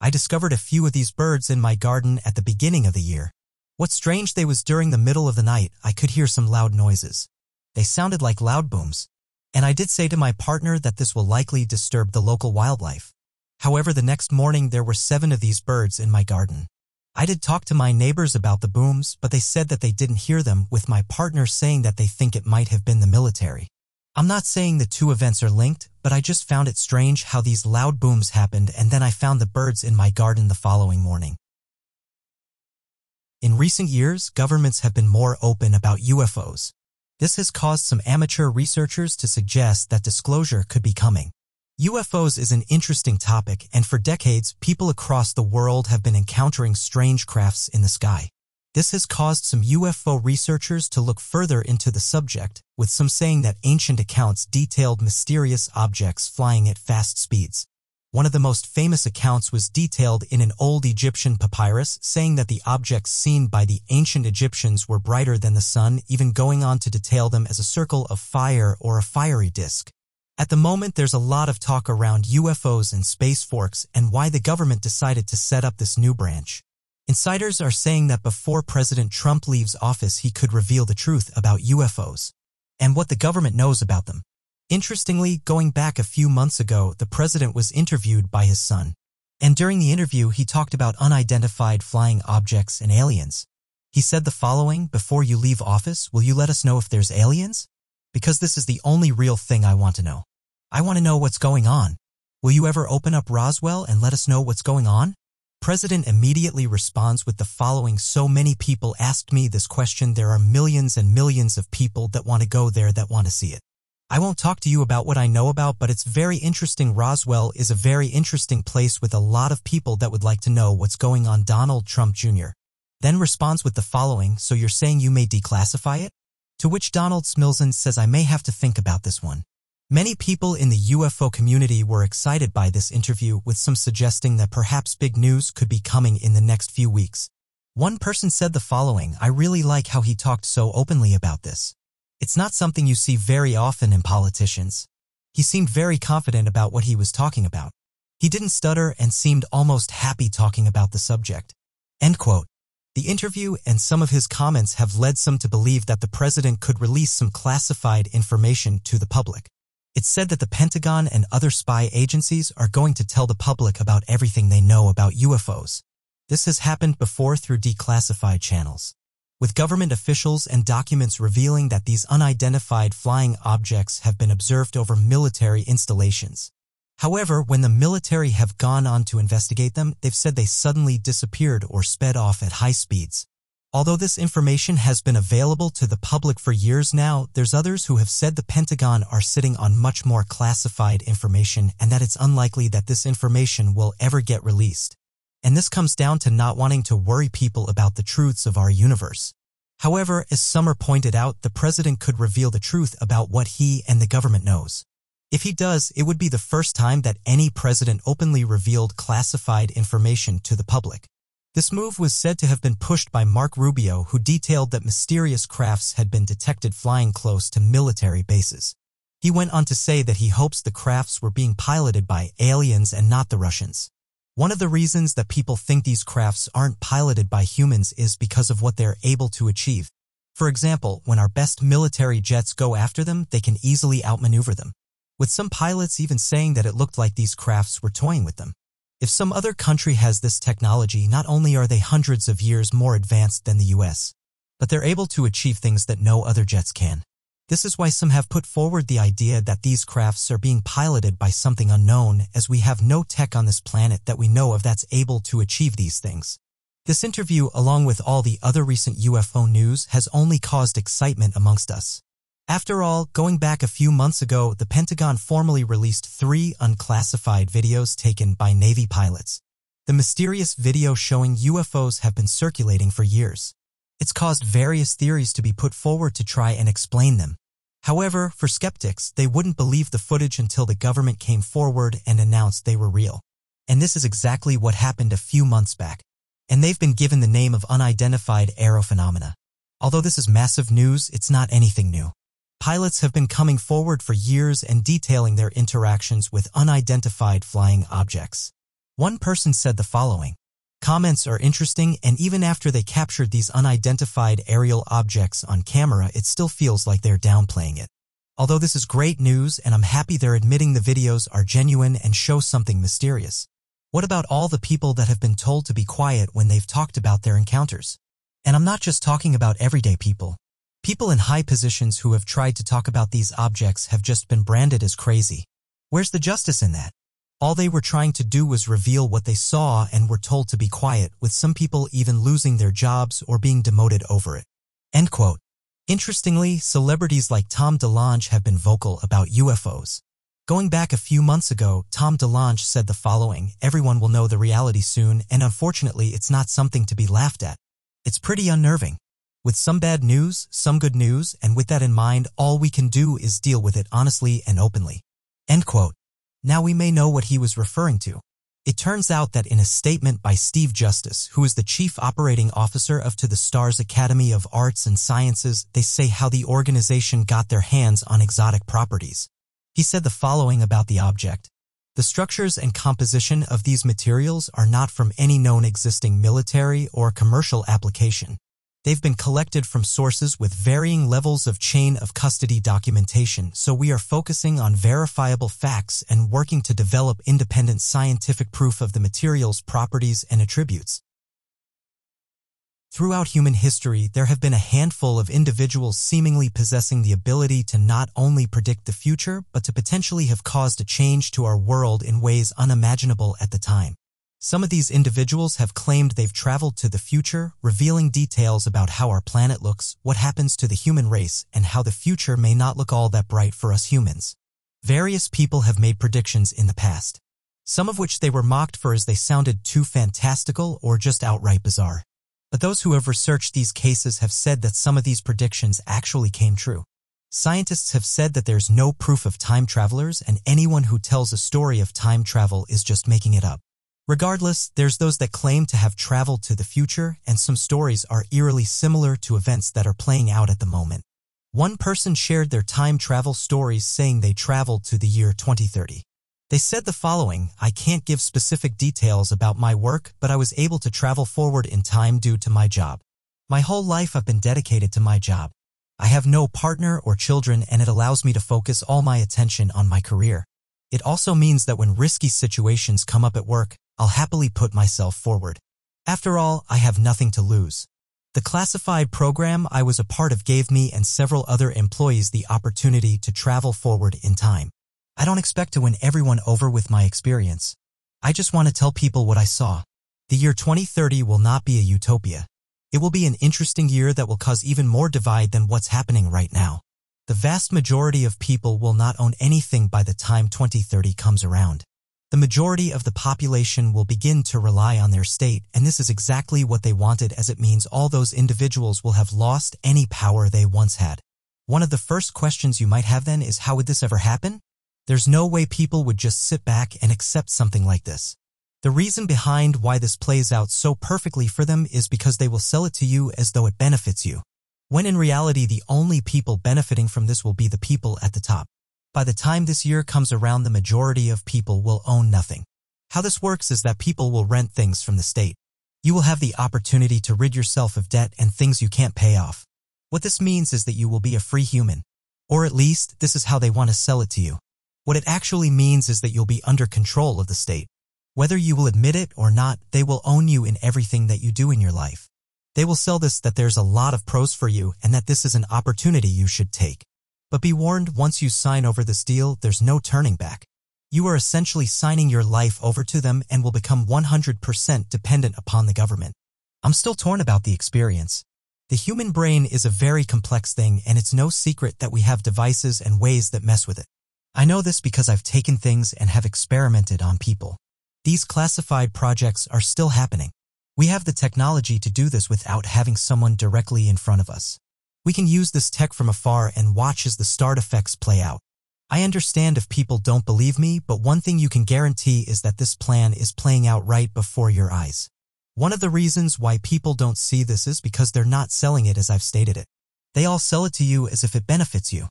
I discovered a few of these birds in my garden at the beginning of the year. What's strange, they was during the middle of the night, I could hear some loud noises. They sounded like loud booms. And I did say to my partner that this will likely disturb the local wildlife. However, the next morning there were 7 of these birds in my garden. I did talk to my neighbors about the booms, but they said that they didn't hear them, with my partner saying that they think it might have been the military. I'm not saying the two events are linked, but I just found it strange how these loud booms happened, and then I found the birds in my garden the following morning. In recent years, governments have been more open about UFOs. This has caused some amateur researchers to suggest that disclosure could be coming. UFOs is an interesting topic, and for decades, people across the world have been encountering strange crafts in the sky. This has caused some UFO researchers to look further into the subject, with some saying that ancient accounts detailed mysterious objects flying at fast speeds. One of the most famous accounts was detailed in an old Egyptian papyrus, saying that the objects seen by the ancient Egyptians were brighter than the sun, even going on to detail them as a circle of fire or a fiery disk. At the moment, there's a lot of talk around UFOs and space forks and why the government decided to set up this new branch. Insiders are saying that before President Trump leaves office, he could reveal the truth about UFOs and what the government knows about them. Interestingly, going back a few months ago, the president was interviewed by his son. And during the interview, he talked about unidentified flying objects and aliens. He said the following: "Before you leave office, will you let us know if there's aliens? Because this is the only real thing I want to know. I want to know what's going on. Will you ever open up Roswell and let us know what's going on?" President immediately responds with the following: "So many people asked me this question. There are millions and millions of people that want to go there, that want to see it. I won't talk to you about what I know about, but it's very interesting. Roswell is a very interesting place with a lot of people that would like to know what's going on." Donald Trump Jr. then responds with the following: "So you're saying you may declassify it?" To which Donald Smilson says, "I may have to think about this one." Many people in the UFO community were excited by this interview, with some suggesting that perhaps big news could be coming in the next few weeks. One person said the following: "I really like how he talked so openly about this. It's not something you see very often in politicians. He seemed very confident about what he was talking about. He didn't stutter and seemed almost happy talking about the subject." End quote. The interview and some of his comments have led some to believe that the president could release some classified information to the public. It's said that the Pentagon and other spy agencies are going to tell the public about everything they know about UFOs. This has happened before through declassified channels, with government officials and documents revealing that these unidentified flying objects have been observed over military installations. However, when the military have gone on to investigate them, they've said they suddenly disappeared or sped off at high speeds. Although this information has been available to the public for years now, there's others who have said the Pentagon are sitting on much more classified information and that it's unlikely that this information will ever get released. And this comes down to not wanting to worry people about the truths of our universe. However, as Summer pointed out, the president could reveal the truth about what he and the government knows. If he does, it would be the first time that any president openly revealed classified information to the public. This move was said to have been pushed by Mark Rubio, who detailed that mysterious crafts had been detected flying close to military bases. He went on to say that he hopes the crafts were being piloted by aliens and not the Russians. One of the reasons that people think these crafts aren't piloted by humans is because of what they're able to achieve. For example, when our best military jets go after them, they can easily outmaneuver them, with some pilots even saying that it looked like these crafts were toying with them. If some other country has this technology, not only are they hundreds of years more advanced than the US, but they're able to achieve things that no other jets can. This is why some have put forward the idea that these crafts are being piloted by something unknown, as we have no tech on this planet that we know of that's able to achieve these things. This interview, along with all the other recent UFO news, has only caused excitement amongst us. After all, going back a few months ago, the Pentagon formally released 3 unclassified videos taken by Navy pilots. The mysterious video showing UFOs have been circulating for years. It's caused various theories to be put forward to try and explain them. However, for skeptics, they wouldn't believe the footage until the government came forward and announced they were real. And this is exactly what happened a few months back. And they've been given the name of unidentified aerophenomena. Although this is massive news, it's not anything new. Pilots have been coming forward for years and detailing their interactions with unidentified flying objects. One person said the following. Comments are interesting, and even after they captured these unidentified aerial objects on camera, it still feels like they're downplaying it. Although this is great news, and I'm happy they're admitting the videos are genuine and show something mysterious, what about all the people that have been told to be quiet when they've talked about their encounters? And I'm not just talking about everyday people. People in high positions who have tried to talk about these objects have just been branded as crazy. Where's the justice in that? All they were trying to do was reveal what they saw and were told to be quiet, with some people even losing their jobs or being demoted over it. End quote. Interestingly, celebrities like Tom DeLonge have been vocal about UFOs. Going back a few months ago, Tom DeLonge said the following, "Everyone will know the reality soon, and unfortunately it's not something to be laughed at. It's pretty unnerving. With some bad news, some good news, and with that in mind, all we can do is deal with it honestly and openly." End quote. Now we may know what he was referring to. It turns out that in a statement by Steve Justice, who is the chief operating officer of To The Stars Academy of Arts and Sciences, they say how the organization got their hands on exotic properties. He said the following about the object. The structures and composition of these materials are not from any known existing military or commercial application. They've been collected from sources with varying levels of chain of custody documentation, so we are focusing on verifiable facts and working to develop independent scientific proof of the material's properties and attributes. Throughout human history, there have been a handful of individuals seemingly possessing the ability to not only predict the future, but to potentially have caused a change to our world in ways unimaginable at the time. Some of these individuals have claimed they've traveled to the future, revealing details about how our planet looks, what happens to the human race, and how the future may not look all that bright for us humans. Various people have made predictions in the past, some of which they were mocked for as they sounded too fantastical or just outright bizarre. But those who have researched these cases have said that some of these predictions actually came true. Scientists have said that there's no proof of time travelers, and anyone who tells a story of time travel is just making it up. Regardless, there's those that claim to have traveled to the future, and some stories are eerily similar to events that are playing out at the moment. One person shared their time travel stories, saying they traveled to the year 2030. They said the following: I can't give specific details about my work, but I was able to travel forward in time due to my job. My whole life I've been dedicated to my job. I have no partner or children, and it allows me to focus all my attention on my career. It also means that when risky situations come up at work, I'll happily put myself forward. After all, I have nothing to lose. The classified program I was a part of gave me and several other employees the opportunity to travel forward in time. I don't expect to win everyone over with my experience. I just want to tell people what I saw. The year 2030 will not be a utopia. It will be an interesting year that will cause even more divide than what's happening right now. The vast majority of people will not own anything by the time 2030 comes around. The majority of the population will begin to rely on their state, and this is exactly what they wanted, as it means all those individuals will have lost any power they once had. One of the first questions you might have then is, how would this ever happen? There's no way people would just sit back and accept something like this. The reason behind why this plays out so perfectly for them is because they will sell it to you as though it benefits you, when in reality the only people benefiting from this will be the people at the top. By the time this year comes around, the majority of people will own nothing. How this works is that people will rent things from the state. You will have the opportunity to rid yourself of debt and things you can't pay off. What this means is that you will be a free human. Or at least, this is how they want to sell it to you. What it actually means is that you'll be under control of the state. Whether you will admit it or not, they will own you in everything that you do in your life. They will sell this that there's a lot of pros for you and that this is an opportunity you should take. But be warned, once you sign over this deal, there's no turning back. You are essentially signing your life over to them and will become 100% dependent upon the government. I'm still torn about the experience. The human brain is a very complex thing, and it's no secret that we have devices and ways that mess with it. I know this because I've taken things and have experimented on people. These classified projects are still happening. We have the technology to do this without having someone directly in front of us. We can use this tech from afar and watch as the starred effects play out. I understand if people don't believe me, but one thing you can guarantee is that this plan is playing out right before your eyes. One of the reasons why people don't see this is because they're not selling it as I've stated it. They all sell it to you as if it benefits you.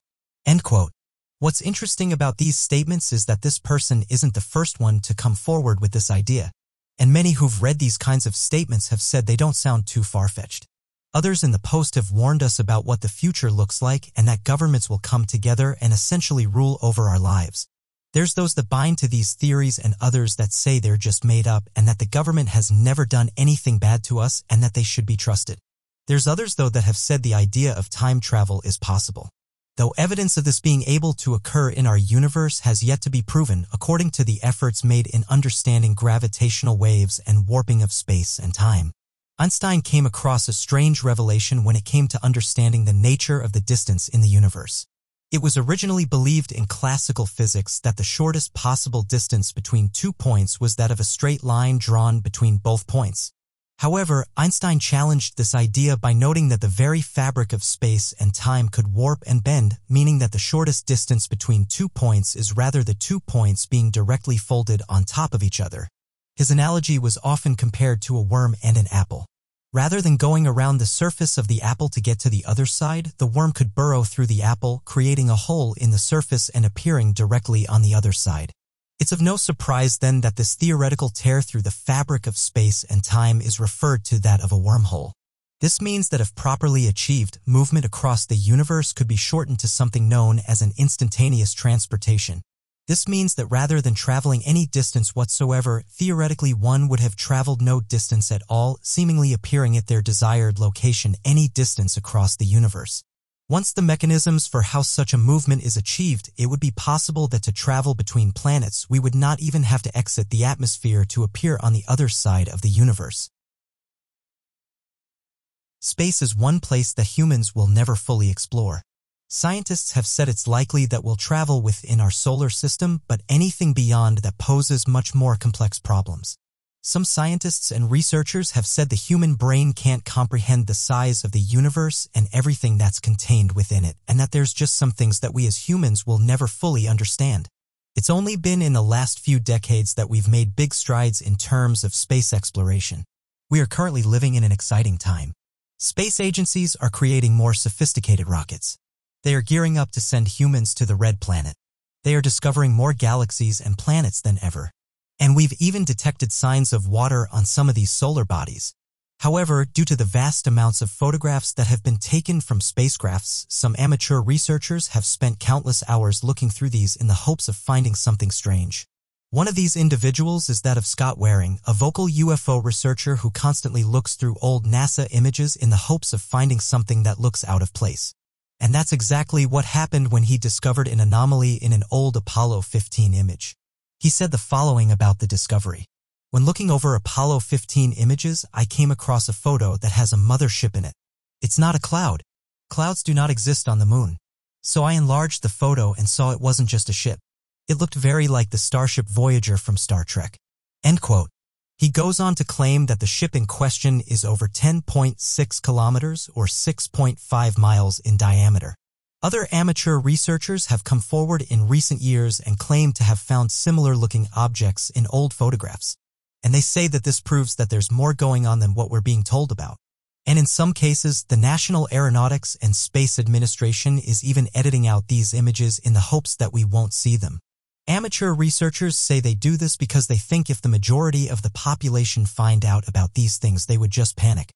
End quote. What's interesting about these statements is that this person isn't the first one to come forward with this idea, and many who've read these kinds of statements have said they don't sound too far-fetched. Others in the post have warned us about what the future looks like and that governments will come together and essentially rule over our lives. There's those that bind to these theories and others that say they're just made up and that the government has never done anything bad to us and that they should be trusted. There's others, though, that have said the idea of time travel is possible, though evidence of this being able to occur in our universe has yet to be proven, according to the efforts made in understanding gravitational waves and warping of space and time. Einstein came across a strange revelation when it came to understanding the nature of the distance in the universe. It was originally believed in classical physics that the shortest possible distance between two points was that of a straight line drawn between both points. However, Einstein challenged this idea by noting that the very fabric of space and time could warp and bend, meaning that the shortest distance between two points is rather the two points being directly folded on top of each other. His analogy was often compared to a worm and an apple. Rather than going around the surface of the apple to get to the other side, the worm could burrow through the apple, creating a hole in the surface and appearing directly on the other side. It's of no surprise then that this theoretical tear through the fabric of space and time is referred to that of a wormhole. This means that if properly achieved, movement across the universe could be shortened to something known as an instantaneous transportation. This means that rather than traveling any distance whatsoever, theoretically one would have traveled no distance at all, seemingly appearing at their desired location any distance across the universe. Once the mechanisms for how such a movement is achieved, it would be possible that to travel between planets, we would not even have to exit the atmosphere to appear on the other side of the universe. Space is one place that humans will never fully explore. Scientists have said it's likely that we'll travel within our solar system, but anything beyond that poses much more complex problems. Some scientists and researchers have said the human brain can't comprehend the size of the universe and everything that's contained within it, and that there's just some things that we as humans will never fully understand. It's only been in the last few decades that we've made big strides in terms of space exploration. We are currently living in an exciting time. Space agencies are creating more sophisticated rockets. They are gearing up to send humans to the Red Planet. They are discovering more galaxies and planets than ever. And we've even detected signs of water on some of these solar bodies. However, due to the vast amounts of photographs that have been taken from spacecrafts, some amateur researchers have spent countless hours looking through these in the hopes of finding something strange. One of these individuals is that of Scott Waring, a vocal UFO researcher who constantly looks through old NASA images in the hopes of finding something that looks out of place. And that's exactly what happened when he discovered an anomaly in an old Apollo 15 image. He said the following about the discovery. When looking over Apollo 15 images, I came across a photo that has a mothership in it. It's not a cloud. Clouds do not exist on the moon. So I enlarged the photo and saw it wasn't just a ship. It looked very like the Starship Voyager from Star Trek. End quote. He goes on to claim that the ship in question is over 10.6 kilometers or 6.5 miles in diameter. Other amateur researchers have come forward in recent years and claim to have found similar-looking objects in old photographs. And they say that this proves that there's more going on than what we're being told about. And in some cases, the National Aeronautics and Space Administration is even editing out these images in the hopes that we won't see them. Amateur researchers say they do this because they think if the majority of the population find out about these things, they would just panic.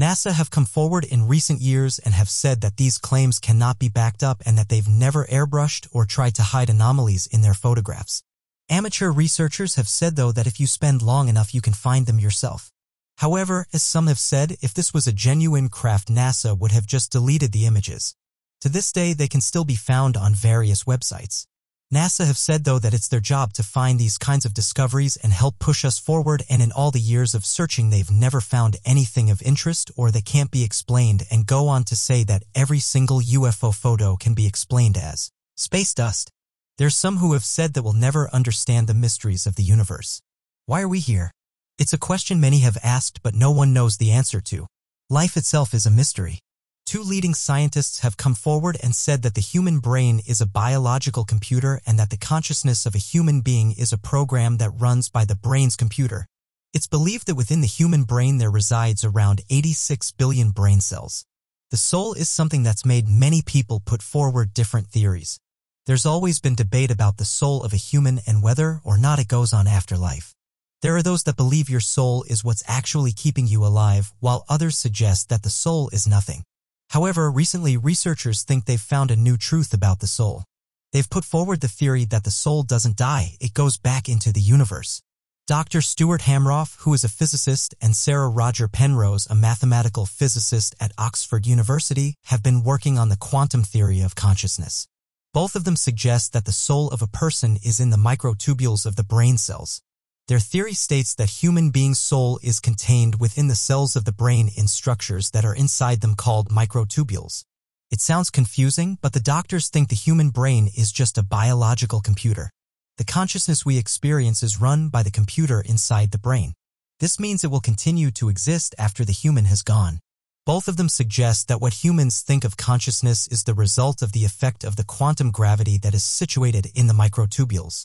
NASA have come forward in recent years and have said that these claims cannot be backed up and that they've never airbrushed or tried to hide anomalies in their photographs. Amateur researchers have said, though, that if you spend long enough, you can find them yourself. However, as some have said, if this was a genuine craft, NASA would have just deleted the images. To this day, they can still be found on various websites. NASA have said, though, that it's their job to find these kinds of discoveries and help push us forward, and in all the years of searching, they've never found anything of interest or that can't be explained, and go on to say that every single UFO photo can be explained as space dust. There's some who have said that we'll never understand the mysteries of the universe. Why are we here? It's a question many have asked, but no one knows the answer to. Life itself is a mystery. Two leading scientists have come forward and said that the human brain is a biological computer and that the consciousness of a human being is a program that runs by the brain's computer. It's believed that within the human brain there resides around 86 billion brain cells. The soul is something that's made many people put forward different theories. There's always been debate about the soul of a human and whether or not it goes on after life. There are those that believe your soul is what's actually keeping you alive, while others suggest that the soul is nothing. However, recently researchers think they've found a new truth about the soul. They've put forward the theory that the soul doesn't die, it goes back into the universe. Dr. Stuart Hamroff, who is a physicist, and Sarah Roger Penrose, a mathematical physicist at Oxford University, have been working on the quantum theory of consciousness. Both of them suggest that the soul of a person is in the microtubules of the brain cells. Their theory states that human beings' soul is contained within the cells of the brain in structures that are inside them called microtubules. It sounds confusing, but the doctors think the human brain is just a biological computer. The consciousness we experience is run by the computer inside the brain. This means it will continue to exist after the human has gone. Both of them suggest that what humans think of consciousness is the result of the effect of the quantum gravity that is situated in the microtubules.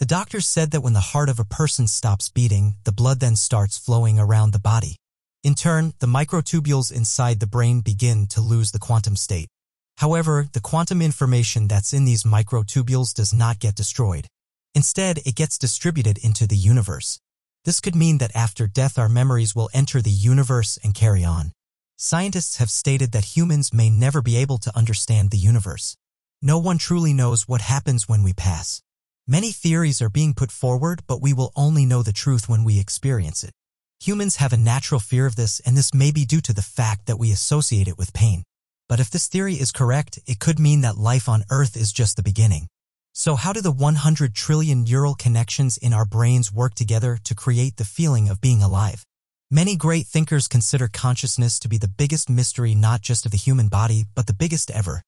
The doctors said that when the heart of a person stops beating, the blood then starts flowing around the body. In turn, the microtubules inside the brain begin to lose the quantum state. However, the quantum information that's in these microtubules does not get destroyed. Instead, it gets distributed into the universe. This could mean that after death, our memories will enter the universe and carry on. Scientists have stated that humans may never be able to understand the universe. No one truly knows what happens when we pass. Many theories are being put forward, but we will only know the truth when we experience it. Humans have a natural fear of this, and this may be due to the fact that we associate it with pain. But if this theory is correct, it could mean that life on Earth is just the beginning. So how do the 100 trillion neural connections in our brains work together to create the feeling of being alive? Many great thinkers consider consciousness to be the biggest mystery not just of the human body, but the biggest ever.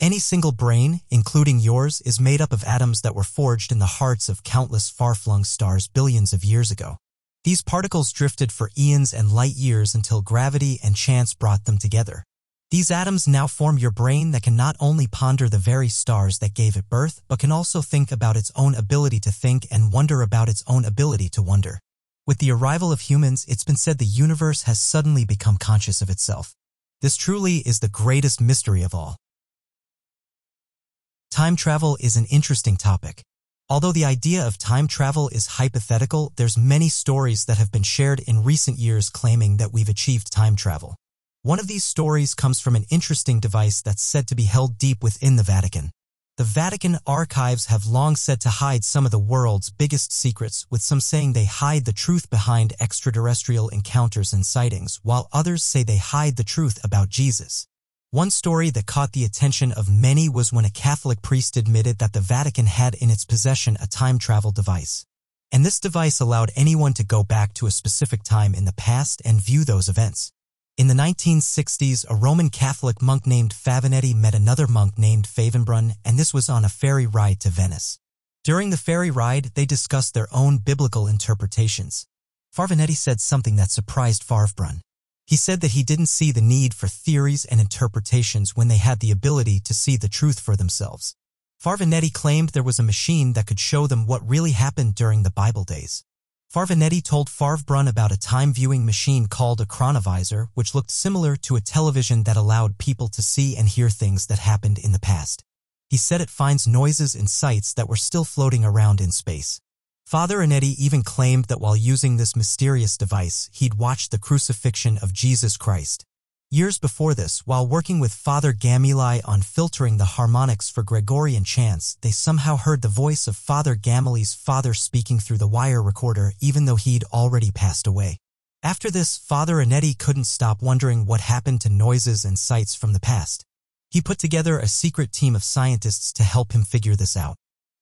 Any single brain, including yours, is made up of atoms that were forged in the hearts of countless far-flung stars billions of years ago. These particles drifted for eons and light years until gravity and chance brought them together. These atoms now form your brain that can not only ponder the very stars that gave it birth, but can also think about its own ability to think and wonder about its own ability to wonder. With the arrival of humans, it's been said the universe has suddenly become conscious of itself. This truly is the greatest mystery of all. Time travel is an interesting topic. Although the idea of time travel is hypothetical, there's many stories that have been shared in recent years claiming that we've achieved time travel. One of these stories comes from an interesting device that's said to be held deep within the Vatican. The Vatican archives have long said to hide some of the world's biggest secrets, with some saying they hide the truth behind extraterrestrial encounters and sightings, while others say they hide the truth about Jesus. One story that caught the attention of many was when a Catholic priest admitted that the Vatican had in its possession a time travel device. And this device allowed anyone to go back to a specific time in the past and view those events. In the 1960s, a Roman Catholic monk named Favonetti met another monk named Favenbrunn, and this was on a ferry ride to Venice. During the ferry ride, they discussed their own biblical interpretations. Favonetti said something that surprised Favenbrunn. He said that he didn't see the need for theories and interpretations when they had the ability to see the truth for themselves. Favonetti claimed there was a machine that could show them what really happened during the Bible days. Favonetti told Favenbrunn about a time-viewing machine called a Chronovisor, which looked similar to a television that allowed people to see and hear things that happened in the past. He said it finds noises and sights that were still floating around in space. Father Ernetti even claimed that while using this mysterious device, he'd watched the crucifixion of Jesus Christ. Years before this, while working with Father Gamilei on filtering the harmonics for Gregorian chants, they somehow heard the voice of Father Gamilei's father speaking through the wire recorder, even though he'd already passed away. After this, Father Ernetti couldn't stop wondering what happened to noises and sights from the past. He put together a secret team of scientists to help him figure this out.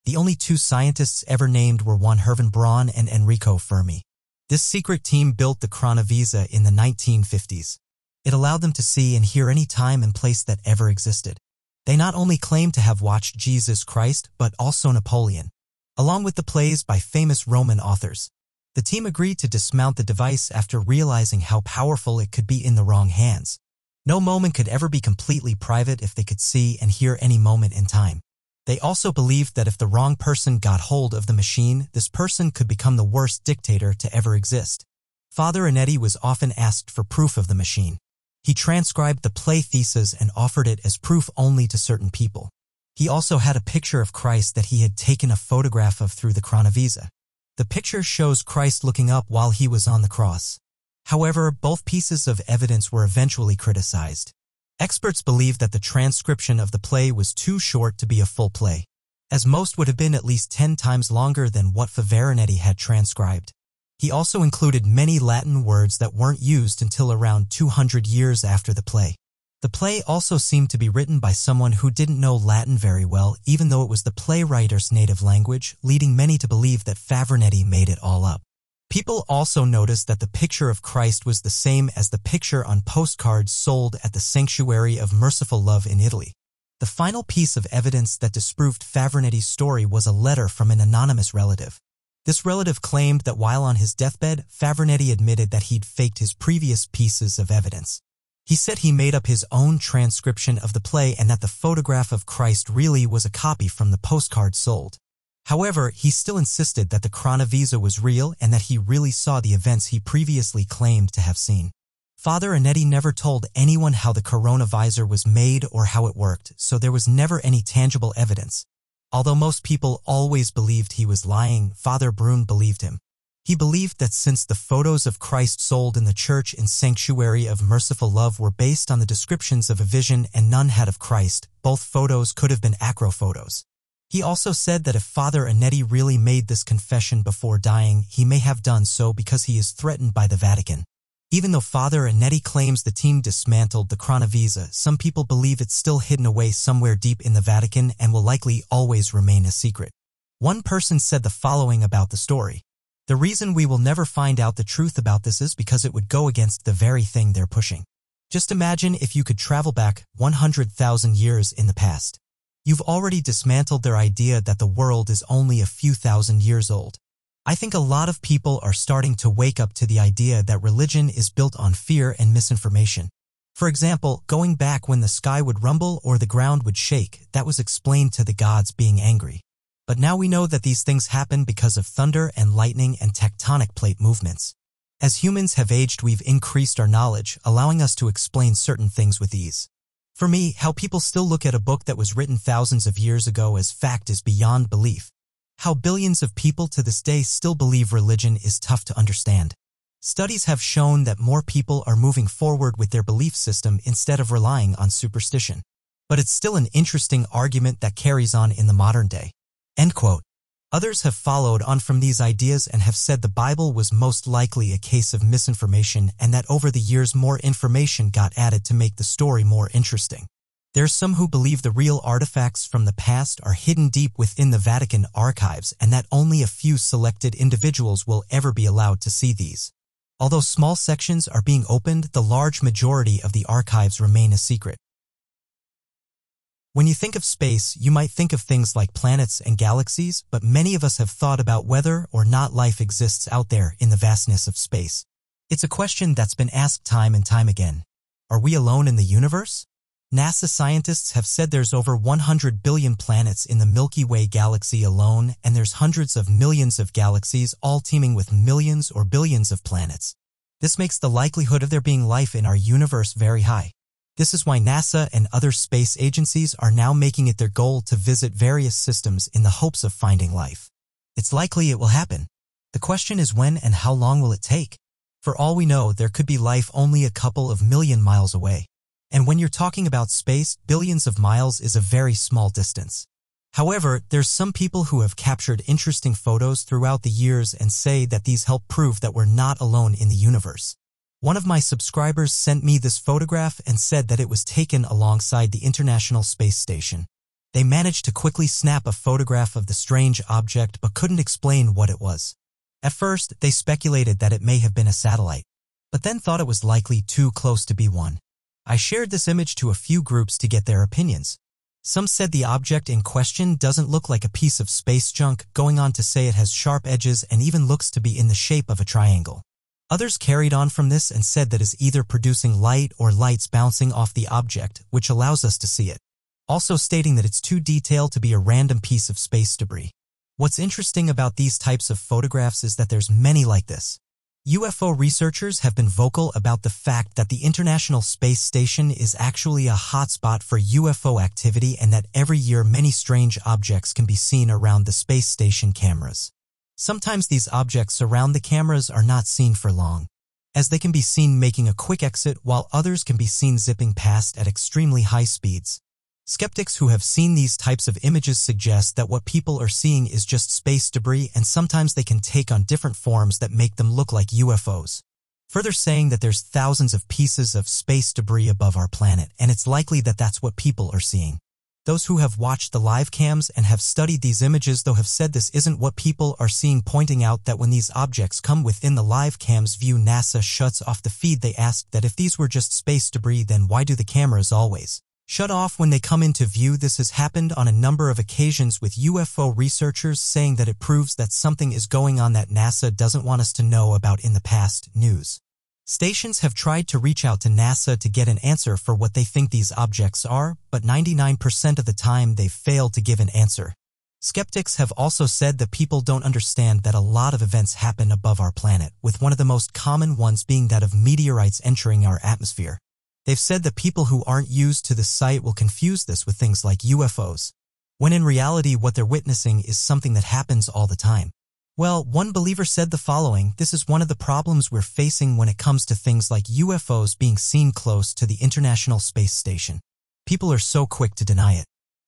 The only two scientists ever named were Juan Hermann Braun and Enrico Fermi. This secret team built the Chronovisor in the 1950s. It allowed them to see and hear any time and place that ever existed. They not only claimed to have watched Jesus Christ, but also Napoleon, along with the plays by famous Roman authors. The team agreed to dismount the device after realizing how powerful it could be in the wrong hands. No moment could ever be completely private if they could see and hear any moment in time. They also believed that if the wrong person got hold of the machine, this person could become the worst dictator to ever exist. Father Ernetti was often asked for proof of the machine. He transcribed the play thesis and offered it as proof only to certain people. He also had a picture of Christ that he had taken a photograph of through the Chronovisor. The picture shows Christ looking up while he was on the cross. However, both pieces of evidence were eventually criticized. Experts believe that the transcription of the play was too short to be a full play, as most would have been at least 10 times longer than what Favonetti had transcribed. He also included many Latin words that weren't used until around 200 years after the play. The play also seemed to be written by someone who didn't know Latin very well, even though it was the playwriter's native language, leading many to believe that Favonetti made it all up. People also noticed that the picture of Christ was the same as the picture on postcards sold at the Sanctuary of Merciful Love in Italy. The final piece of evidence that disproved Favonetti's story was a letter from an anonymous relative. This relative claimed that while on his deathbed, Favonetti admitted that he'd faked his previous pieces of evidence. He said he made up his own transcription of the play and that the photograph of Christ really was a copy from the postcard sold. However, he still insisted that the Chronovisor was real and that he really saw the events he previously claimed to have seen. Father Ernetti never told anyone how the Chronovisor was made or how it worked, so there was never any tangible evidence. Although most people always believed he was lying, Father Brun believed him. He believed that since the photos of Christ sold in the church in Sanctuary of Merciful Love were based on the descriptions of a vision and none had of Christ, both photos could have been acrophotos. He also said that if Father Ernetti really made this confession before dying, he may have done so because he is threatened by the Vatican. Even though Father Ernetti claims the team dismantled the Chronovisor, some people believe it's still hidden away somewhere deep in the Vatican and will likely always remain a secret. One person said the following about the story. The reason we will never find out the truth about this is because it would go against the very thing they're pushing. Just imagine if you could travel back 100,000 years in the past. You've already dismantled their idea that the world is only a few thousand years old. I think a lot of people are starting to wake up to the idea that religion is built on fear and misinformation. For example, going back when the sky would rumble or the ground would shake, that was explained to the gods being angry. But now we know that these things happen because of thunder and lightning and tectonic plate movements. As humans have aged, we've increased our knowledge, allowing us to explain certain things with ease. For me, how people still look at a book that was written thousands of years ago as fact is beyond belief. How billions of people to this day still believe religion is tough to understand. Studies have shown that more people are moving forward with their belief system instead of relying on superstition. But it's still an interesting argument that carries on in the modern day." End quote. Others have followed on from these ideas and have said the Bible was most likely a case of misinformation and that over the years more information got added to make the story more interesting. There's some who believe the real artifacts from the past are hidden deep within the Vatican archives and that only a few selected individuals will ever be allowed to see these. Although small sections are being opened, the large majority of the archives remain a secret. When you think of space, you might think of things like planets and galaxies, but many of us have thought about whether or not life exists out there in the vastness of space. It's a question that's been asked time and time again. Are we alone in the universe? NASA scientists have said there's over 100 billion planets in the Milky Way galaxy alone, and there's hundreds of millions of galaxies all teeming with millions or billions of planets. This makes the likelihood of there being life in our universe very high. This is why NASA and other space agencies are now making it their goal to visit various systems in the hopes of finding life. It's likely it will happen. The question is when and how long will it take? For all we know, there could be life only a couple of million miles away. And when you're talking about space, billions of miles is a very small distance. However, there's some people who have captured interesting photos throughout the years and say that these help prove that we're not alone in the universe. One of my subscribers sent me this photograph and said that it was taken alongside the International Space Station. They managed to quickly snap a photograph of the strange object but couldn't explain what it was. At first, they speculated that it may have been a satellite, but then thought it was likely too close to be one. I shared this image to a few groups to get their opinions. Some said the object in question doesn't look like a piece of space junk, going on to say it has sharp edges and even looks to be in the shape of a triangle. Others carried on from this and said that is either producing light or lights bouncing off the object, which allows us to see it. Also stating that it's too detailed to be a random piece of space debris. What's interesting about these types of photographs is that there's many like this. UFO researchers have been vocal about the fact that the International Space Station is actually a hotspot for UFO activity and that every year many strange objects can be seen around the space station cameras. Sometimes these objects around the cameras are not seen for long, as they can be seen making a quick exit while others can be seen zipping past at extremely high speeds. Skeptics who have seen these types of images suggest that what people are seeing is just space debris, and sometimes they can take on different forms that make them look like UFOs. Further saying that there's thousands of pieces of space debris above our planet, and it's likely that that's what people are seeing. Those who have watched the live cams and have studied these images though have said this isn't what people are seeing, pointing out that when these objects come within the live cam's view, NASA shuts off the feed. They asked that if these were just space debris, then why do the cameras always shut off when they come into view? This has happened on a number of occasions with UFO researchers saying that it proves that something is going on that NASA doesn't want us to know about. In the past, news stations have tried to reach out to NASA to get an answer for what they think these objects are, but 99% of the time they've failed to give an answer. Skeptics have also said that people don't understand that a lot of events happen above our planet, with one of the most common ones being that of meteorites entering our atmosphere. They've said that people who aren't used to the sight will confuse this with things like UFOs, when in reality what they're witnessing is something that happens all the time. Well, one believer said the following: "This is one of the problems we're facing when it comes to things like UFOs being seen close to the International Space Station. People are so quick to deny it.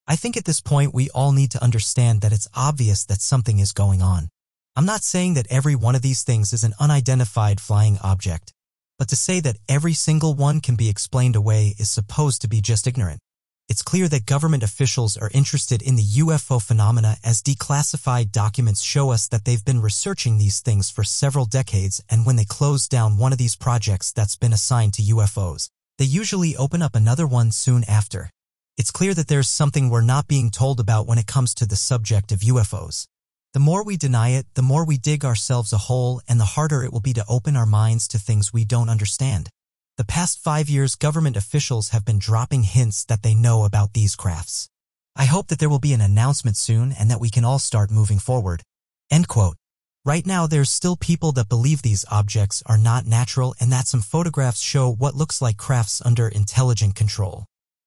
I think at this point we all need to understand that it's obvious that something is going on. I'm not saying that every one of these things is an unidentified flying object, but to say that every single one can be explained away is supposed to be just ignorant. It's clear that government officials are interested in the UFO phenomena, as declassified documents show us that they've been researching these things for several decades, and when they close down one of these projects that's been assigned to UFOs, they usually open up another one soon after. It's clear that there's something we're not being told about when it comes to the subject of UFOs. The more we deny it, the more we dig ourselves a hole, and the harder it will be to open our minds to things we don't understand. The past 5 years, government officials have been dropping hints that they know about these crafts. I hope that there will be an announcement soon and that we can all start moving forward." End quote. Right now, there's still people that believe these objects are not natural and that some photographs show what looks like crafts under intelligent control.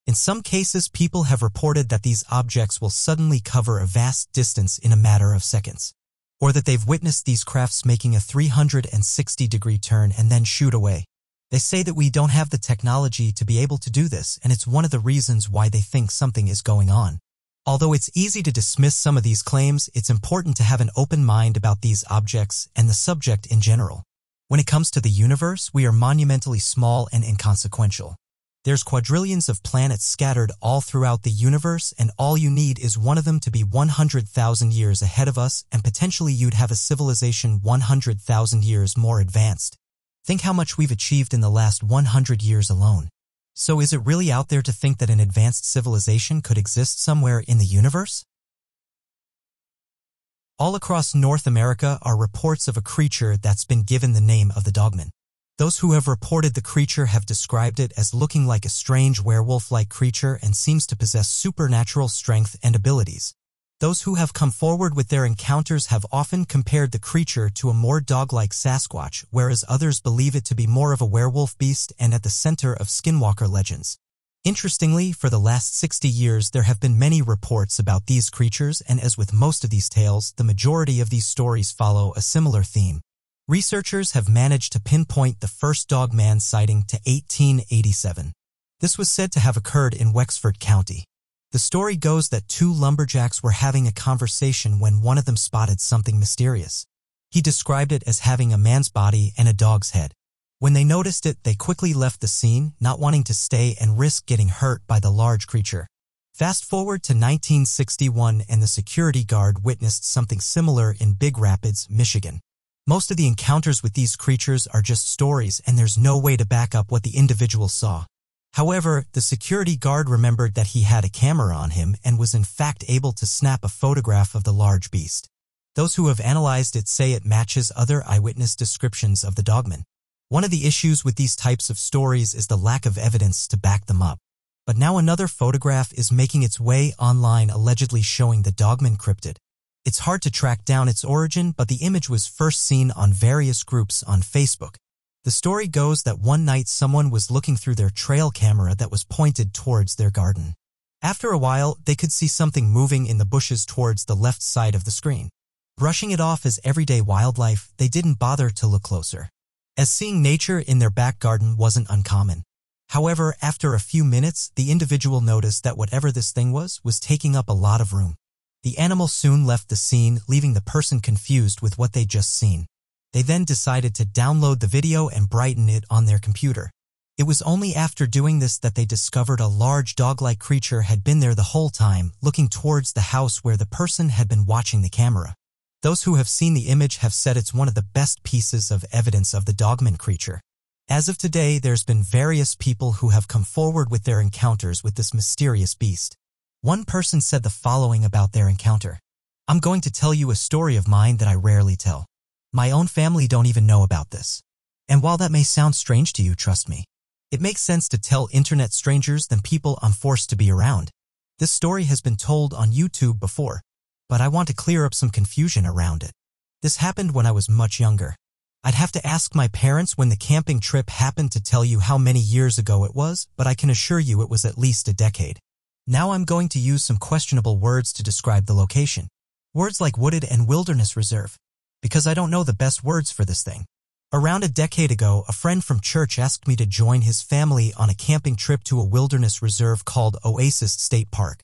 In some cases, people have reported that these objects will suddenly cover a vast distance in a matter of seconds, or that they've witnessed these crafts making a 360-degree turn and then shoot away. They say that we don't have the technology to be able to do this, and it's one of the reasons why they think something is going on. Although it's easy to dismiss some of these claims, it's important to have an open mind about these objects and the subject in general. When it comes to the universe, we are monumentally small and inconsequential. There's quadrillions of planets scattered all throughout the universe, and all you need is one of them to be 100,000 years ahead of us, and potentially you'd have a civilization 100,000 years more advanced. Think how much we've achieved in the last 100 years alone. So is it really out there to think that an advanced civilization could exist somewhere in the universe? All across North America are reports of a creature that's been given the name of the Dogman. Those who have reported the creature have described it as looking like a strange werewolf-like creature and seems to possess supernatural strength and abilities. Those who have come forward with their encounters have often compared the creature to a more dog-like Sasquatch, whereas others believe it to be more of a werewolf beast and at the center of skinwalker legends. Interestingly, for the last 60 years, there have been many reports about these creatures, and as with most of these tales, the majority of these stories follow a similar theme. Researchers have managed to pinpoint the first Dogman sighting to 1887. This was said to have occurred in Wexford County. The story goes that two lumberjacks were having a conversation when one of them spotted something mysterious. He described it as having a man's body and a dog's head. When they noticed it, they quickly left the scene, not wanting to stay and risk getting hurt by the large creature. Fast forward to 1961, and the security guard witnessed something similar in Big Rapids, Michigan. Most of the encounters with these creatures are just stories, and there's no way to back up what the individual saw. However, the security guard remembered that he had a camera on him and was in fact able to snap a photograph of the large beast. Those who have analyzed it say it matches other eyewitness descriptions of the Dogman. One of the issues with these types of stories is the lack of evidence to back them up. But now another photograph is making its way online, allegedly showing the Dogman cryptid. It's hard to track down its origin, but the image was first seen on various groups on Facebook. The story goes that one night someone was looking through their trail camera that was pointed towards their garden. After a while, they could see something moving in the bushes towards the left side of the screen. Brushing it off as everyday wildlife, they didn't bother to look closer, as seeing nature in their back garden wasn't uncommon. However, after a few minutes, the individual noticed that whatever this thing was taking up a lot of room. The animal soon left the scene, leaving the person confused with what they'd just seen. They then decided to download the video and brighten it on their computer. It was only after doing this that they discovered a large dog-like creature had been there the whole time, looking towards the house where the person had been watching the camera. Those who have seen the image have said it's one of the best pieces of evidence of the Dogman creature. As of today, there's been various people who have come forward with their encounters with this mysterious beast. One person said the following about their encounter. "I'm going to tell you a story of mine that I rarely tell. My own family don't even know about this. And while that may sound strange to you, trust me, it makes sense to tell internet strangers than people I'm forced to be around. This story has been told on YouTube before, but I want to clear up some confusion around it. This happened when I was much younger. I'd have to ask my parents when the camping trip happened to tell you how many years ago it was, but I can assure you it was at least a decade. Now I'm going to use some questionable words to describe the location. Words like wooded and wilderness reserve, because I don't know the best words for this thing. Around a decade ago, a friend from church asked me to join his family on a camping trip to a wilderness reserve called Oasis State Park.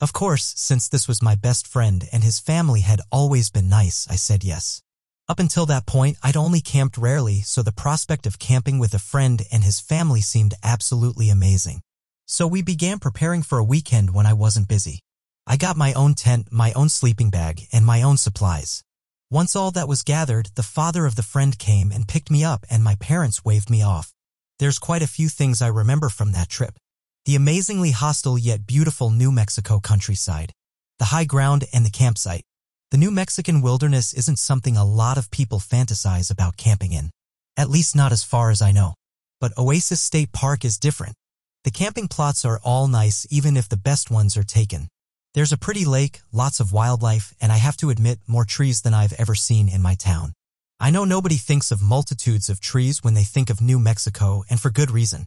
Of course, since this was my best friend and his family had always been nice, I said yes. Up until that point, I'd only camped rarely, so the prospect of camping with a friend and his family seemed absolutely amazing. So we began preparing for a weekend when I wasn't busy. I got my own tent, my own sleeping bag, and my own supplies. Once all that was gathered, the father of the friend came and picked me up, and my parents waved me off. There's quite a few things I remember from that trip. The amazingly hostile yet beautiful New Mexico countryside, the high ground, and the campsite. The New Mexican wilderness isn't something a lot of people fantasize about camping in, at least not as far as I know. But Oasis State Park is different. The camping plots are all nice, even if the best ones are taken. There's a pretty lake, lots of wildlife, and I have to admit, more trees than I've ever seen in my town. I know nobody thinks of multitudes of trees when they think of New Mexico, and for good reason.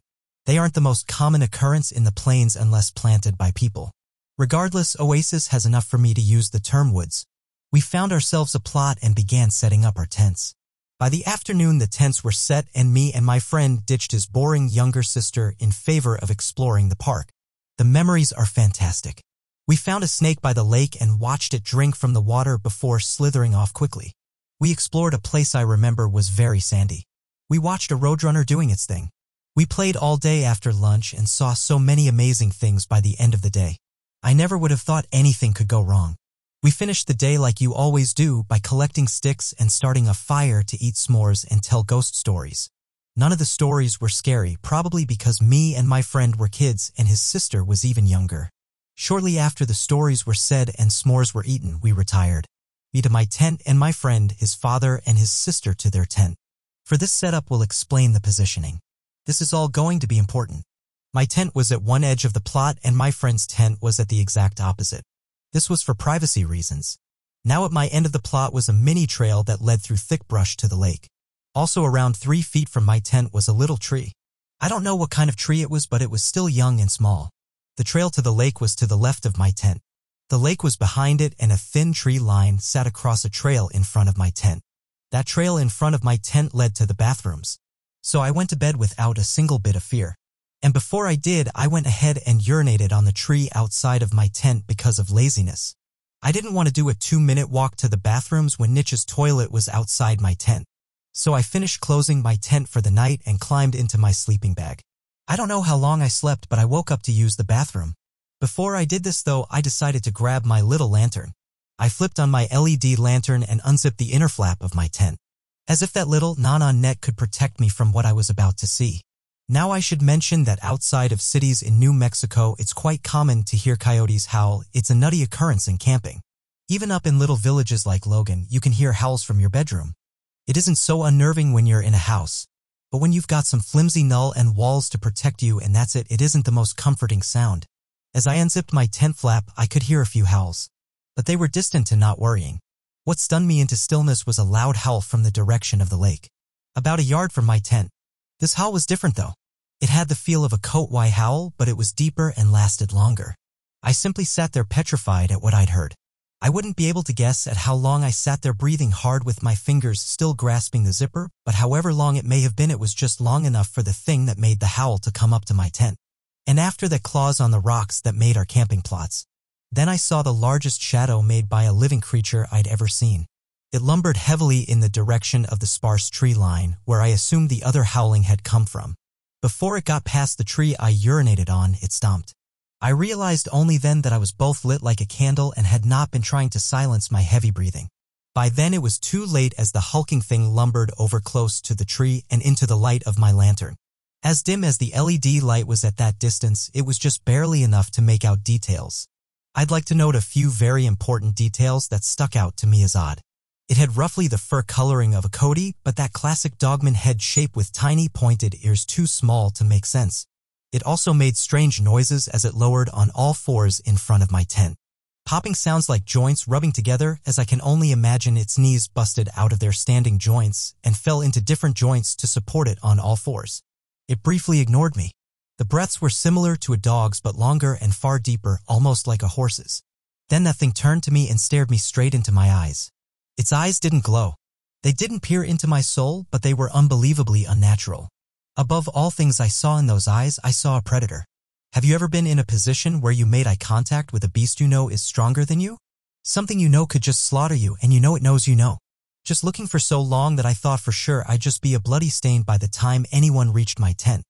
They aren't the most common occurrence in the plains unless planted by people. Regardless, oasis has enough for me to use the term woods. We found ourselves a plot and began setting up our tents. By the afternoon, the tents were set and me and my friend ditched his boring younger sister in favor of exploring the park. The memories are fantastic. We found a snake by the lake and watched it drink from the water before slithering off quickly. We explored a place I remember was very sandy. We watched a roadrunner doing its thing. We played all day after lunch and saw so many amazing things by the end of the day. I never would have thought anything could go wrong. We finished the day like you always do by collecting sticks and starting a fire to eat s'mores and tell ghost stories. None of the stories were scary, probably because me and my friend were kids and his sister was even younger. Shortly after the stories were said and s'mores were eaten, we retired. Me to my tent and my friend, his father, and his sister to their tent. For this setup, we'll explain the positioning. This is all going to be important. My tent was at one edge of the plot and my friend's tent was at the exact opposite. This was for privacy reasons. Now at my end of the plot was a mini trail that led through thick brush to the lake. Also around 3 feet from my tent was a little tree. I don't know what kind of tree it was, but it was still young and small. The trail to the lake was to the left of my tent. The lake was behind it and a thin tree line sat across a trail in front of my tent. That trail in front of my tent led to the bathrooms. So I went to bed without a single bit of fear. And before I did, I went ahead and urinated on the tree outside of my tent because of laziness. I didn't want to do a 2-minute walk to the bathrooms when Niche's toilet was outside my tent. So I finished closing my tent for the night and climbed into my sleeping bag. I don't know how long I slept, but I woke up to use the bathroom. Before I did this though, I decided to grab my little lantern. I flipped on my LED lantern and unzipped the inner flap of my tent. As if that little net could protect me from what I was about to see. Now I should mention that outside of cities in New Mexico, it's quite common to hear coyotes howl. It's a nutty occurrence in camping. Even up in little villages like Logan, you can hear howls from your bedroom. It isn't so unnerving when you're in a house, but when you've got some flimsy null and walls to protect you and that's it, it isn't the most comforting sound. As I unzipped my tent flap, I could hear a few howls, but they were distant and not worrying. What stunned me into stillness was a loud howl from the direction of the lake, about a yard from my tent. This howl was different though. It had the feel of a coat-wide howl, but it was deeper and lasted longer. I simply sat there petrified at what I'd heard. I wouldn't be able to guess at how long I sat there breathing hard with my fingers still grasping the zipper, but however long it may have been, it was just long enough for the thing that made the howl to come up to my tent. And after that, claws on the rocks that made our camping plots. Then I saw the largest shadow made by a living creature I'd ever seen. It lumbered heavily in the direction of the sparse tree line, where I assumed the other howling had come from. Before it got past the tree I urinated on, it stomped. I realized only then that I was both lit like a candle and had not been trying to silence my heavy breathing. By then it was too late as the hulking thing lumbered over close to the tree and into the light of my lantern. As dim as the LED light was at that distance, it was just barely enough to make out details. I'd like to note a few very important details that stuck out to me as odd. It had roughly the fur coloring of a coyote, but that classic dogman head shape with tiny pointed ears too small to make sense. It also made strange noises as it lowered on all fours in front of my tent. Popping sounds like joints rubbing together, as I can only imagine its knees busted out of their standing joints and fell into different joints to support it on all fours. It briefly ignored me. The breaths were similar to a dog's but longer and far deeper, almost like a horse's. Then that thing turned to me and stared me straight into my eyes. Its eyes didn't glow. They didn't peer into my soul, but they were unbelievably unnatural. Above all things I saw in those eyes, I saw a predator. Have you ever been in a position where you made eye contact with a beast you know is stronger than you? Something you know could just slaughter you, and you know it knows you know. Just looking for so long that I thought for sure I'd just be a bloody stain by the time anyone reached my tent.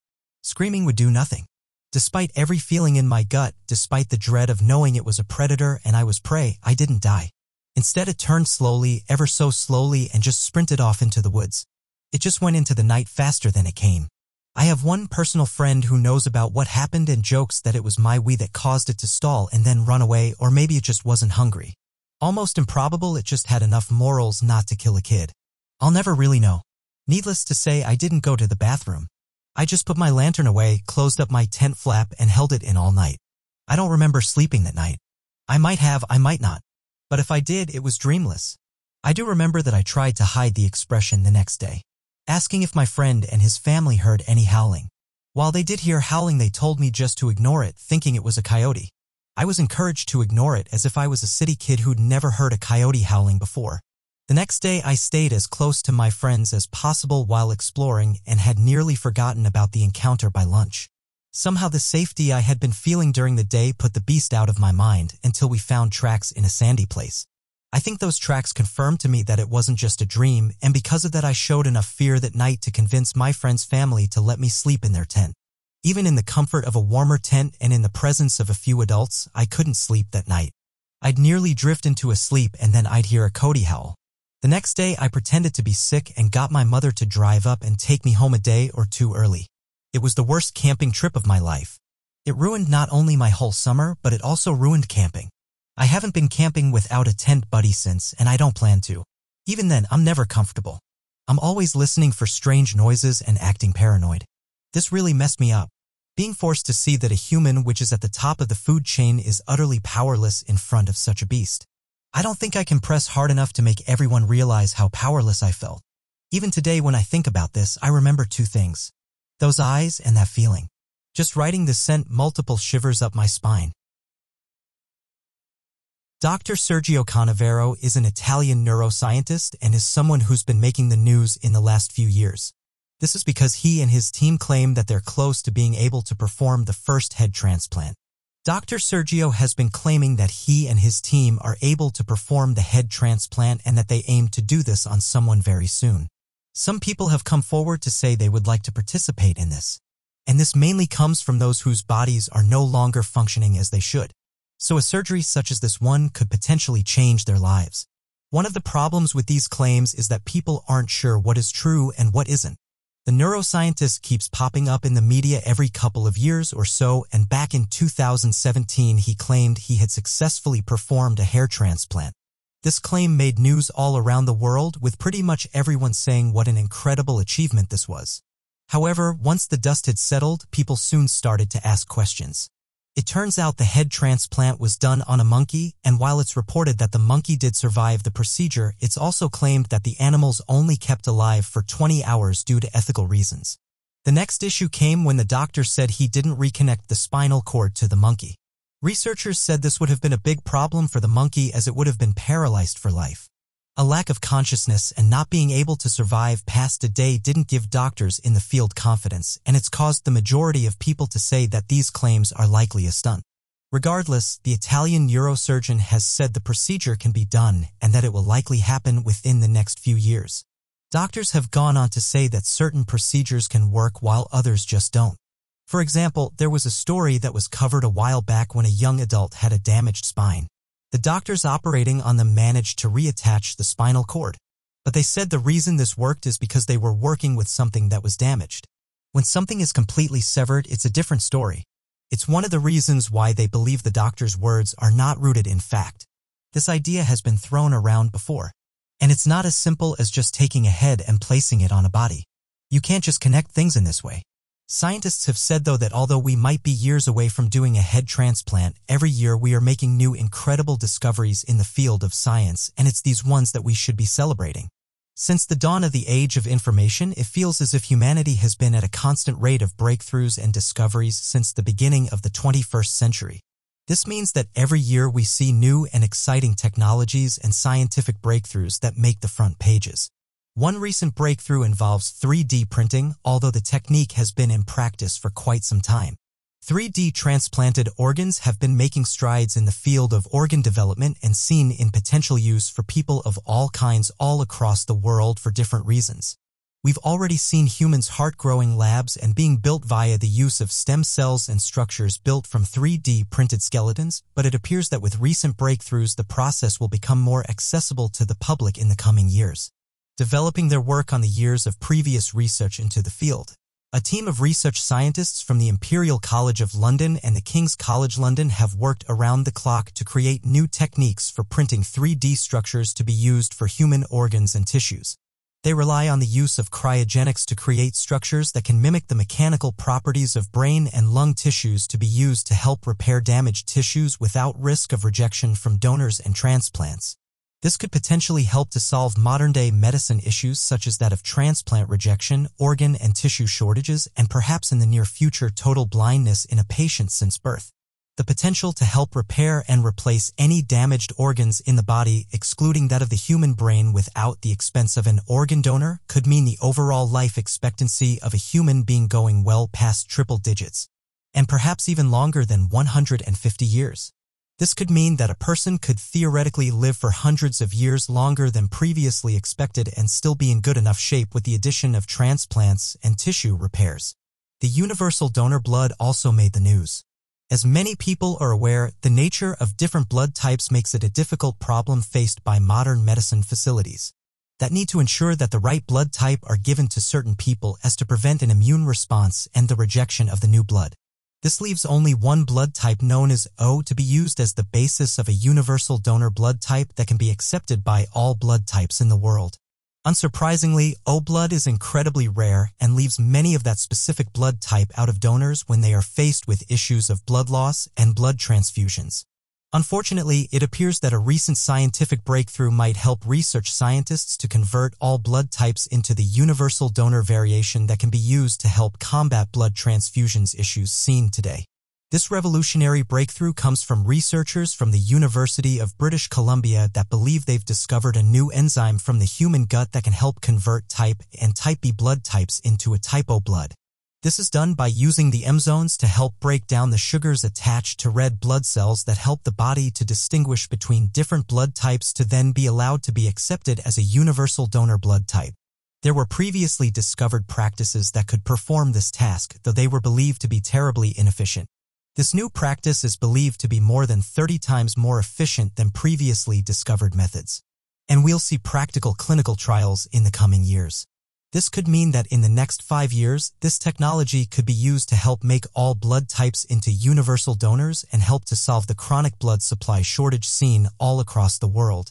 Screaming would do nothing. Despite every feeling in my gut, despite the dread of knowing it was a predator and I was prey, I didn't die. Instead, it turned slowly, ever so slowly, and just sprinted off into the woods. It just went into the night faster than it came. I have one personal friend who knows about what happened and jokes that it was my wee that caused it to stall and then run away, or maybe it just wasn't hungry. Almost improbable, it just had enough morals not to kill a kid. I'll never really know. Needless to say, I didn't go to the bathroom. I just put my lantern away, closed up my tent flap, and held it in all night. I don't remember sleeping that night. I might have, I might not. But if I did, it was dreamless. I do remember that I tried to hide the expression the next day, asking if my friend and his family heard any howling. While they did hear howling, they told me just to ignore it, thinking it was a coyote. I was encouraged to ignore it as if I was a city kid who'd never heard a coyote howling before. The next day, I stayed as close to my friends as possible while exploring and had nearly forgotten about the encounter by lunch. Somehow the safety I had been feeling during the day put the beast out of my mind until we found tracks in a sandy place. I think those tracks confirmed to me that it wasn't just a dream, and because of that I showed enough fear that night to convince my friend's family to let me sleep in their tent. Even in the comfort of a warmer tent and in the presence of a few adults, I couldn't sleep that night. I'd nearly drift into a sleep and then I'd hear a coyote howl. The next day, I pretended to be sick and got my mother to drive up and take me home a day or two early. It was the worst camping trip of my life. It ruined not only my whole summer, but it also ruined camping. I haven't been camping without a tent buddy since, and I don't plan to. Even then, I'm never comfortable. I'm always listening for strange noises and acting paranoid. This really messed me up. Being forced to see that a human, which is at the top of the food chain, is utterly powerless in front of such a beast. I don't think I can press hard enough to make everyone realize how powerless I felt. Even today when I think about this, I remember two things. Those eyes and that feeling. Just writing this sent multiple shivers up my spine. Dr. Sergio Canavero is an Italian neuroscientist and is someone who's been making the news in the last few years. This is because he and his team claim that they're close to being able to perform the first head transplant. Dr. Sergio has been claiming that he and his team are able to perform the head transplant and that they aim to do this on someone very soon. Some people have come forward to say they would like to participate in this. And this mainly comes from those whose bodies are no longer functioning as they should. So a surgery such as this one could potentially change their lives. One of the problems with these claims is that people aren't sure what is true and what isn't. The neuroscientist keeps popping up in the media every couple of years or so, and back in 2017 he claimed he had successfully performed a hair transplant. This claim made news all around the world, with pretty much everyone saying what an incredible achievement this was. However, once the dust had settled, people soon started to ask questions. It turns out the head transplant was done on a monkey, and while it's reported that the monkey did survive the procedure, it's also claimed that the animal's only kept alive for 20 hours due to ethical reasons. The next issue came when the doctor said he didn't reconnect the spinal cord to the monkey. Researchers said this would have been a big problem for the monkey as it would have been paralyzed for life. A lack of consciousness and not being able to survive past a day didn't give doctors in the field confidence, and it's caused the majority of people to say that these claims are likely a stunt. Regardless, the Italian neurosurgeon has said the procedure can be done and that it will likely happen within the next few years. Doctors have gone on to say that certain procedures can work while others just don't. For example, there was a story that was covered a while back when a young adult had a damaged spine. The doctors operating on them managed to reattach the spinal cord. But they said the reason this worked is because they were working with something that was damaged. When something is completely severed, it's a different story. It's one of the reasons why they believe the doctor's words are not rooted in fact. This idea has been thrown around before. And it's not as simple as just taking a head and placing it on a body. You can't just connect things in this way. Scientists have said, though, that although we might be years away from doing a head transplant, every year we are making new incredible discoveries in the field of science, and it's these ones that we should be celebrating. Since the dawn of the age of information, it feels as if humanity has been at a constant rate of breakthroughs and discoveries since the beginning of the 21st century. This means that every year we see new and exciting technologies and scientific breakthroughs that make the front pages. One recent breakthrough involves 3D printing, although the technique has been in practice for quite some time. 3D transplanted organs have been making strides in the field of organ development and seen in potential use for people of all kinds all across the world for different reasons. We've already seen humans' heart-growing labs and being built via the use of stem cells and structures built from 3D printed skeletons, but it appears that with recent breakthroughs the process will become more accessible to the public in the coming years. Developing their work on the years of previous research into the field, a team of research scientists from the Imperial College of London and the King's College London have worked around the clock to create new techniques for printing 3D structures to be used for human organs and tissues. They rely on the use of cryogenics to create structures that can mimic the mechanical properties of brain and lung tissues to be used to help repair damaged tissues without risk of rejection from donors and transplants. This could potentially help to solve modern-day medicine issues such as that of transplant rejection, organ and tissue shortages, and perhaps in the near future total blindness in a patient since birth. The potential to help repair and replace any damaged organs in the body, excluding that of the human brain without the expense of an organ donor, could mean the overall life expectancy of a human being going well past triple digits, and perhaps even longer than 150 years. This could mean that a person could theoretically live for hundreds of years longer than previously expected and still be in good enough shape with the addition of transplants and tissue repairs. The universal donor blood also made the news. As many people are aware, the nature of different blood types makes it a difficult problem faced by modern medicine facilities that need to ensure that the right blood type are given to certain people as to prevent an immune response and the rejection of the new blood. This leaves only one blood type, known as O, to be used as the basis of a universal donor blood type that can be accepted by all blood types in the world. Unsurprisingly, O blood is incredibly rare and leaves many of that specific blood type out of donors when they are faced with issues of blood loss and blood transfusions. Unfortunately, it appears that a recent scientific breakthrough might help research scientists to convert all blood types into the universal donor variation that can be used to help combat blood transfusions issues seen today. This revolutionary breakthrough comes from researchers from the University of British Columbia that believe they've discovered a new enzyme from the human gut that can help convert type A and type B blood types into a type O blood. This is done by using the enzymes to help break down the sugars attached to red blood cells that help the body to distinguish between different blood types to then be allowed to be accepted as a universal donor blood type. There were previously discovered practices that could perform this task, though they were believed to be terribly inefficient. This new practice is believed to be more than 30 times more efficient than previously discovered methods, and we'll see practical clinical trials in the coming years. This could mean that in the next 5 years, this technology could be used to help make all blood types into universal donors and help to solve the chronic blood supply shortage seen all across the world.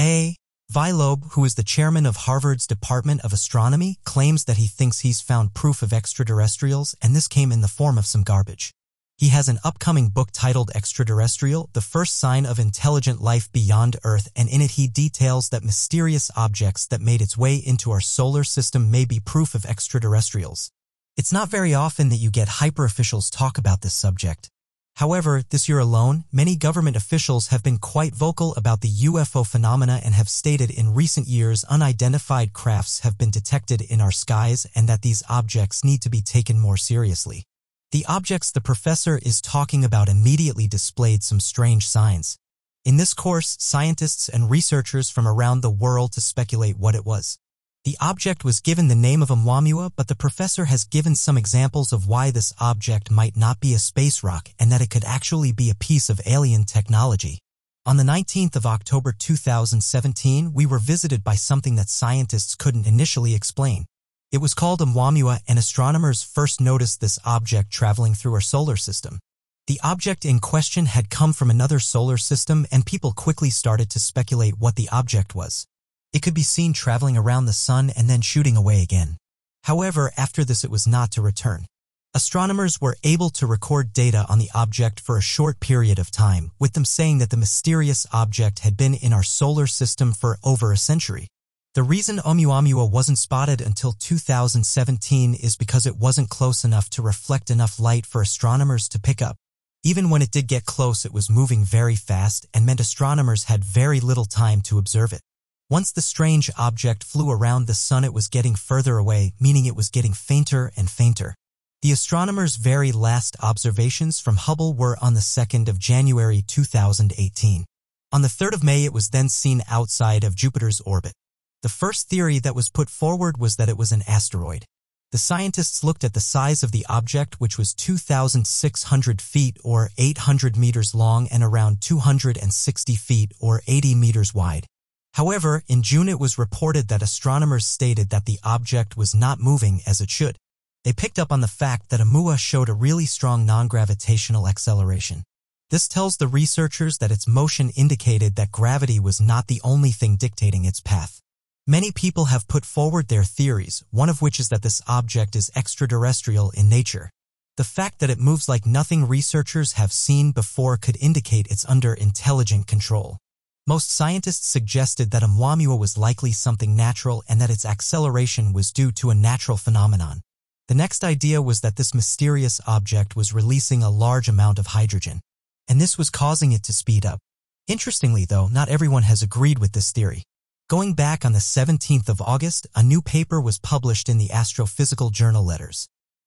A. Vilobe, who is the chairman of Harvard's Department of Astronomy, claims that he thinks he's found proof of extraterrestrials, and this came in the form of some garbage. He has an upcoming book titled Extraterrestrial, The First Sign of Intelligent Life Beyond Earth, and in it he details that mysterious objects that made its way into our solar system may be proof of extraterrestrials. It's not very often that you get hyper-officials talk about this subject. However, this year alone, many government officials have been quite vocal about the UFO phenomena and have stated in recent years unidentified crafts have been detected in our skies and that these objects need to be taken more seriously. The objects the professor is talking about immediately displayed some strange signs. In this course, scientists and researchers from around the world to speculate what it was. The object was given the name of Oumuamua, but the professor has given some examples of why this object might not be a space rock and that it could actually be a piece of alien technology. On the 19th of October 2017, we were visited by something that scientists couldn't initially explain. It was called Oumuamua, and astronomers first noticed this object traveling through our solar system. The object in question had come from another solar system, and people quickly started to speculate what the object was. It could be seen traveling around the sun and then shooting away again. However, after this it was not to return. Astronomers were able to record data on the object for a short period of time, with them saying that the mysterious object had been in our solar system for over a century. The reason Oumuamua wasn't spotted until 2017 is because it wasn't close enough to reflect enough light for astronomers to pick up. Even when it did get close, it was moving very fast and meant astronomers had very little time to observe it. Once the strange object flew around the sun, it was getting further away, meaning it was getting fainter and fainter. The astronomers' very last observations from Hubble were on the 2nd of January 2018. On the 3rd of May, it was then seen outside of Jupiter's orbit. The first theory that was put forward was that it was an asteroid. The scientists looked at the size of the object, which was 2,600 feet or 800 meters long and around 260 feet or 80 meters wide. However, in June it was reported that astronomers stated that the object was not moving as it should. They picked up on the fact that Oumuamua showed a really strong non-gravitational acceleration. This tells the researchers that its motion indicated that gravity was not the only thing dictating its path. Many people have put forward their theories, one of which is that this object is extraterrestrial in nature. The fact that it moves like nothing researchers have seen before could indicate it's under intelligent control. Most scientists suggested that Oumuamua was likely something natural and that its acceleration was due to a natural phenomenon. The next idea was that this mysterious object was releasing a large amount of hydrogen, and this was causing it to speed up. Interestingly, though, not everyone has agreed with this theory. Going back on the 17th of August, a new paper was published in the Astrophysical Journal Letters.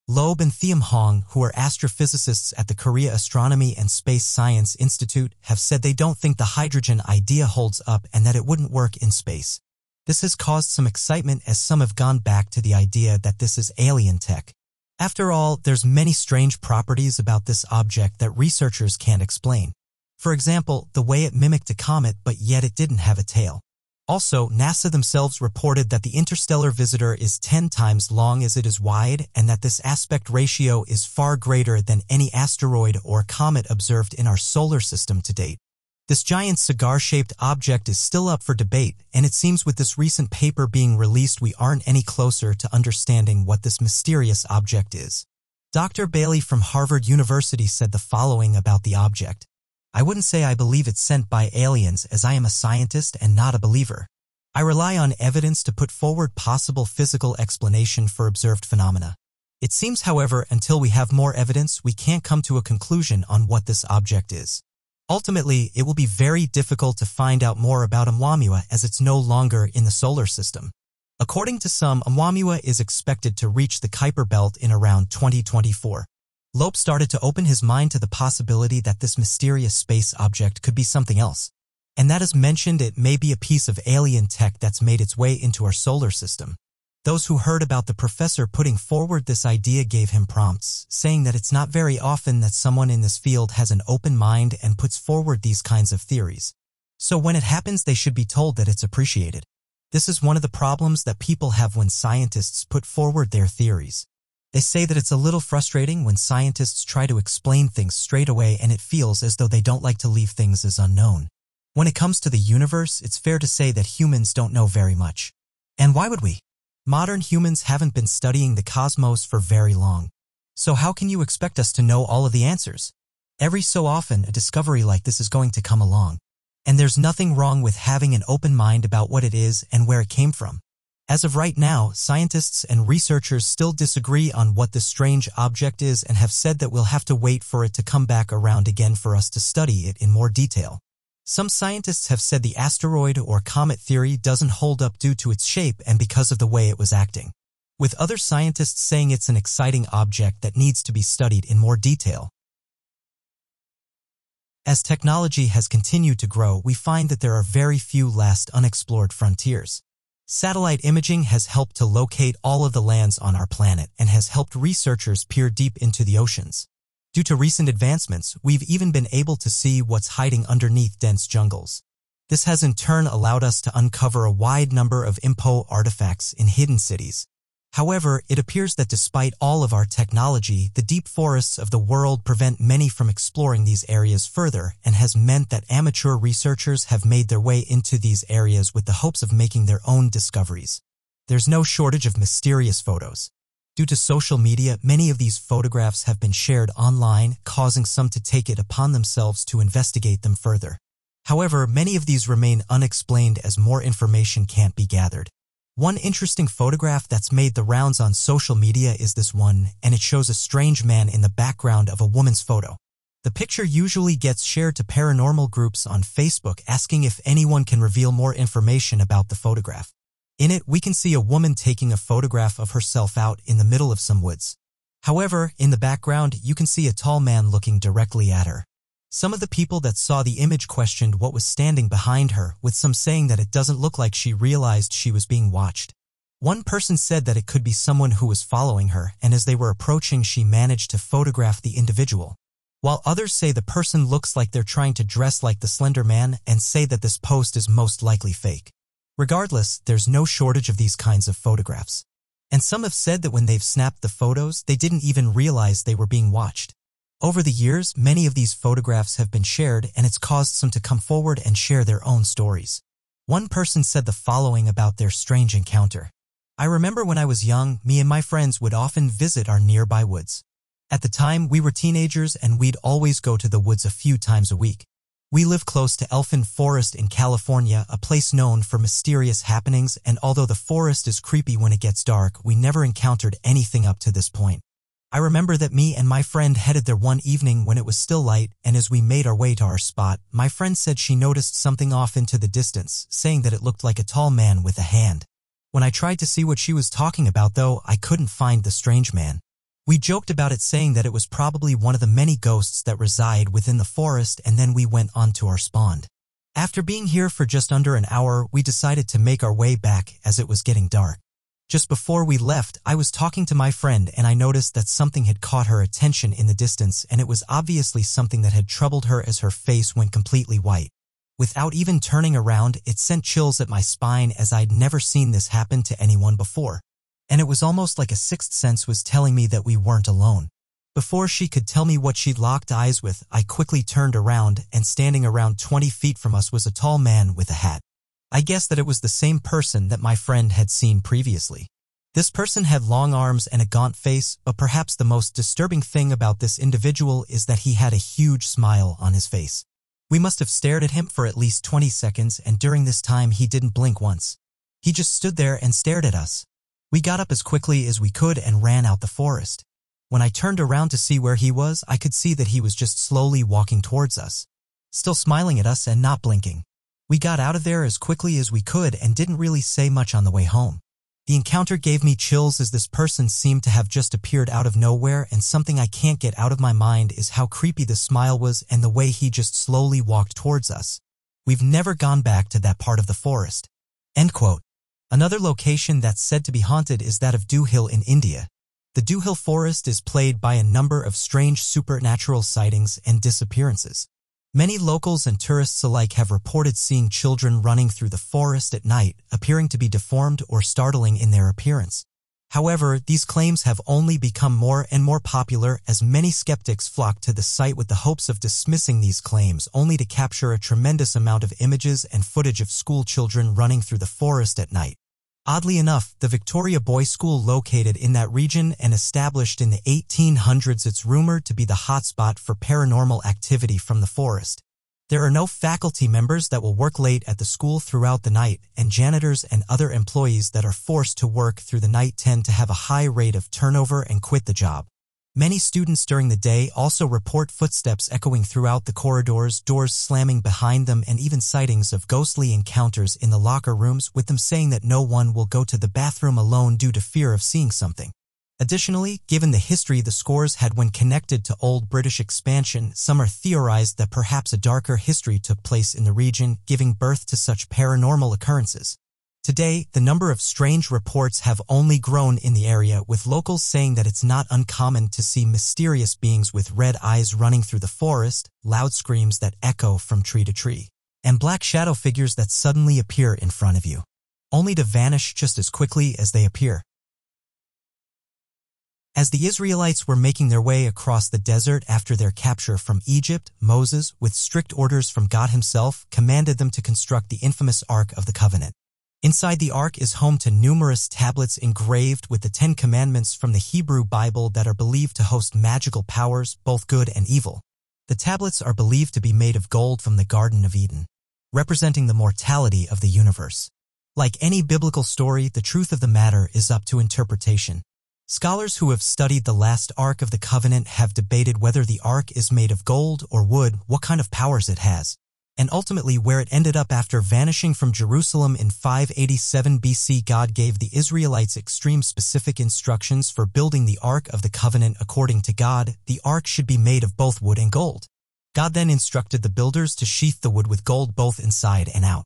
Loeb and Thiam Hong, who are astrophysicists at the Korea Astronomy and Space Science Institute, have said they don't think the hydrogen idea holds up and that it wouldn't work in space. This has caused some excitement as some have gone back to the idea that this is alien tech. After all, there's many strange properties about this object that researchers can't explain. For example, the way it mimicked a comet but yet it didn't have a tail. Also, NASA themselves reported that the interstellar visitor is 10 times long as it is wide and that this aspect ratio is far greater than any asteroid or comet observed in our solar system to date. This giant cigar-shaped object is still up for debate, and it seems with this recent paper being released we aren't any closer to understanding what this mysterious object is. Dr. Bailey from Harvard University said the following about the object. I wouldn't say I believe it's sent by aliens as I am a scientist and not a believer. I rely on evidence to put forward possible physical explanation for observed phenomena. It seems, however, until we have more evidence, we can't come to a conclusion on what this object is. Ultimately, it will be very difficult to find out more about Oumuamua as it's no longer in the solar system. According to some, Oumuamua is expected to reach the Kuiper Belt in around 2024. Loeb started to open his mind to the possibility that this mysterious space object could be something else. And that is mentioned it may be a piece of alien tech that's made its way into our solar system. Those who heard about the professor putting forward this idea gave him prompts, saying that it's not very often that someone in this field has an open mind and puts forward these kinds of theories. So when it happens, they should be told that it's appreciated. This is one of the problems that people have when scientists put forward their theories. They say that it's a little frustrating when scientists try to explain things straight away and it feels as though they don't like to leave things as unknown. When it comes to the universe, it's fair to say that humans don't know very much. And why would we? Modern humans haven't been studying the cosmos for very long. So how can you expect us to know all of the answers? Every so often, a discovery like this is going to come along. And there's nothing wrong with having an open mind about what it is and where it came from. As of right now, scientists and researchers still disagree on what this strange object is and have said that we'll have to wait for it to come back around again for us to study it in more detail. Some scientists have said the asteroid or comet theory doesn't hold up due to its shape and because of the way it was acting, with other scientists saying it's an exciting object that needs to be studied in more detail. As technology has continued to grow, we find that there are very few last unexplored frontiers. Satellite imaging has helped to locate all of the lands on our planet and has helped researchers peer deep into the oceans. Due to recent advancements, we've even been able to see what's hiding underneath dense jungles. This has in turn allowed us to uncover a wide number of impo artifacts in hidden cities. However, it appears that despite all of our technology, the deep forests of the world prevent many from exploring these areas further and has meant that amateur researchers have made their way into these areas with the hopes of making their own discoveries. There's no shortage of mysterious photos. Due to social media, many of these photographs have been shared online, causing some to take it upon themselves to investigate them further. However, many of these remain unexplained as more information can't be gathered. One interesting photograph that's made the rounds on social media is this one, and it shows a strange man in the background of a woman's photo. The picture usually gets shared to paranormal groups on Facebook asking if anyone can reveal more information about the photograph. In it, we can see a woman taking a photograph of herself out in the middle of some woods. However, in the background, you can see a tall man looking directly at her. Some of the people that saw the image questioned what was standing behind her, with some saying that it doesn't look like she realized she was being watched. One person said that it could be someone who was following her, and as they were approaching, she managed to photograph the individual. While others say the person looks like they're trying to dress like the Slender Man and say that this post is most likely fake. Regardless, there's no shortage of these kinds of photographs. And some have said that when they've snapped the photos, they didn't even realize they were being watched. Over the years, many of these photographs have been shared, and it's caused some to come forward and share their own stories. One person said the following about their strange encounter. I remember when I was young, me and my friends would often visit our nearby woods. At the time, we were teenagers and we'd always go to the woods a few times a week. We live close to Elfin Forest in California, a place known for mysterious happenings, and although the forest is creepy when it gets dark, we never encountered anything up to this point. I remember that me and my friend headed there one evening when it was still light, and as we made our way to our spot, my friend said she noticed something off into the distance, saying that it looked like a tall man with a hand. When I tried to see what she was talking about, though, I couldn't find the strange man. We joked about it, saying that it was probably one of the many ghosts that reside within the forest, and then we went on to our spawn. After being here for just under an hour, we decided to make our way back as it was getting dark. Just before we left, I was talking to my friend and I noticed that something had caught her attention in the distance, and it was obviously something that had troubled her as her face went completely white. Without even turning around, it sent chills at my spine as I'd never seen this happen to anyone before. And it was almost like a sixth sense was telling me that we weren't alone. Before she could tell me what she'd locked eyes with, I quickly turned around, and standing around 20 feet from us was a tall man with a hat. I guessed that it was the same person that my friend had seen previously. This person had long arms and a gaunt face, but perhaps the most disturbing thing about this individual is that he had a huge smile on his face. We must have stared at him for at least 20 seconds, and during this time he didn't blink once. He just stood there and stared at us. We got up as quickly as we could and ran out the forest. When I turned around to see where he was, I could see that he was just slowly walking towards us, still smiling at us and not blinking. We got out of there as quickly as we could and didn't really say much on the way home. The encounter gave me chills as this person seemed to have just appeared out of nowhere, and something I can't get out of my mind is how creepy the smile was and the way he just slowly walked towards us. We've never gone back to that part of the forest." End quote. Another location that's said to be haunted is that of Dew Hill in India. The Dew Hill forest is plagued by a number of strange supernatural sightings and disappearances. Many locals and tourists alike have reported seeing children running through the forest at night, appearing to be deformed or startling in their appearance. However, these claims have only become more and more popular as many skeptics flock to the site with the hopes of dismissing these claims, only to capture a tremendous amount of images and footage of school children running through the forest at night. Oddly enough, the Victoria Boys' School located in that region and established in the 1800s, it's rumored to be the hotspot for paranormal activity from the forest. There are no faculty members that will work late at the school throughout the night, and janitors and other employees that are forced to work through the night tend to have a high rate of turnover and quit the job. Many students during the day also report footsteps echoing throughout the corridors, doors slamming behind them, and even sightings of ghostly encounters in the locker rooms, with them saying that no one will go to the bathroom alone due to fear of seeing something. Additionally, given the history the scores had when connected to old British expansion, some are theorized that perhaps a darker history took place in the region, giving birth to such paranormal occurrences. Today, the number of strange reports have only grown in the area, with locals saying that it's not uncommon to see mysterious beings with red eyes running through the forest, loud screams that echo from tree to tree, and black shadow figures that suddenly appear in front of you, only to vanish just as quickly as they appear. As the Israelites were making their way across the desert after their capture from Egypt, Moses, with strict orders from God himself, commanded them to construct the infamous Ark of the Covenant. Inside the Ark is home to numerous tablets engraved with the Ten Commandments from the Hebrew Bible that are believed to host magical powers, both good and evil. The tablets are believed to be made of gold from the Garden of Eden, representing the mortality of the universe. Like any biblical story, the truth of the matter is up to interpretation. Scholars who have studied the last Ark of the Covenant have debated whether the Ark is made of gold or wood, what kind of powers it has, and ultimately where it ended up after vanishing from Jerusalem in 587 BC. God gave the Israelites extreme specific instructions for building the Ark of the Covenant. According to God, the Ark should be made of both wood and gold. God then instructed the builders to sheathe the wood with gold both inside and out.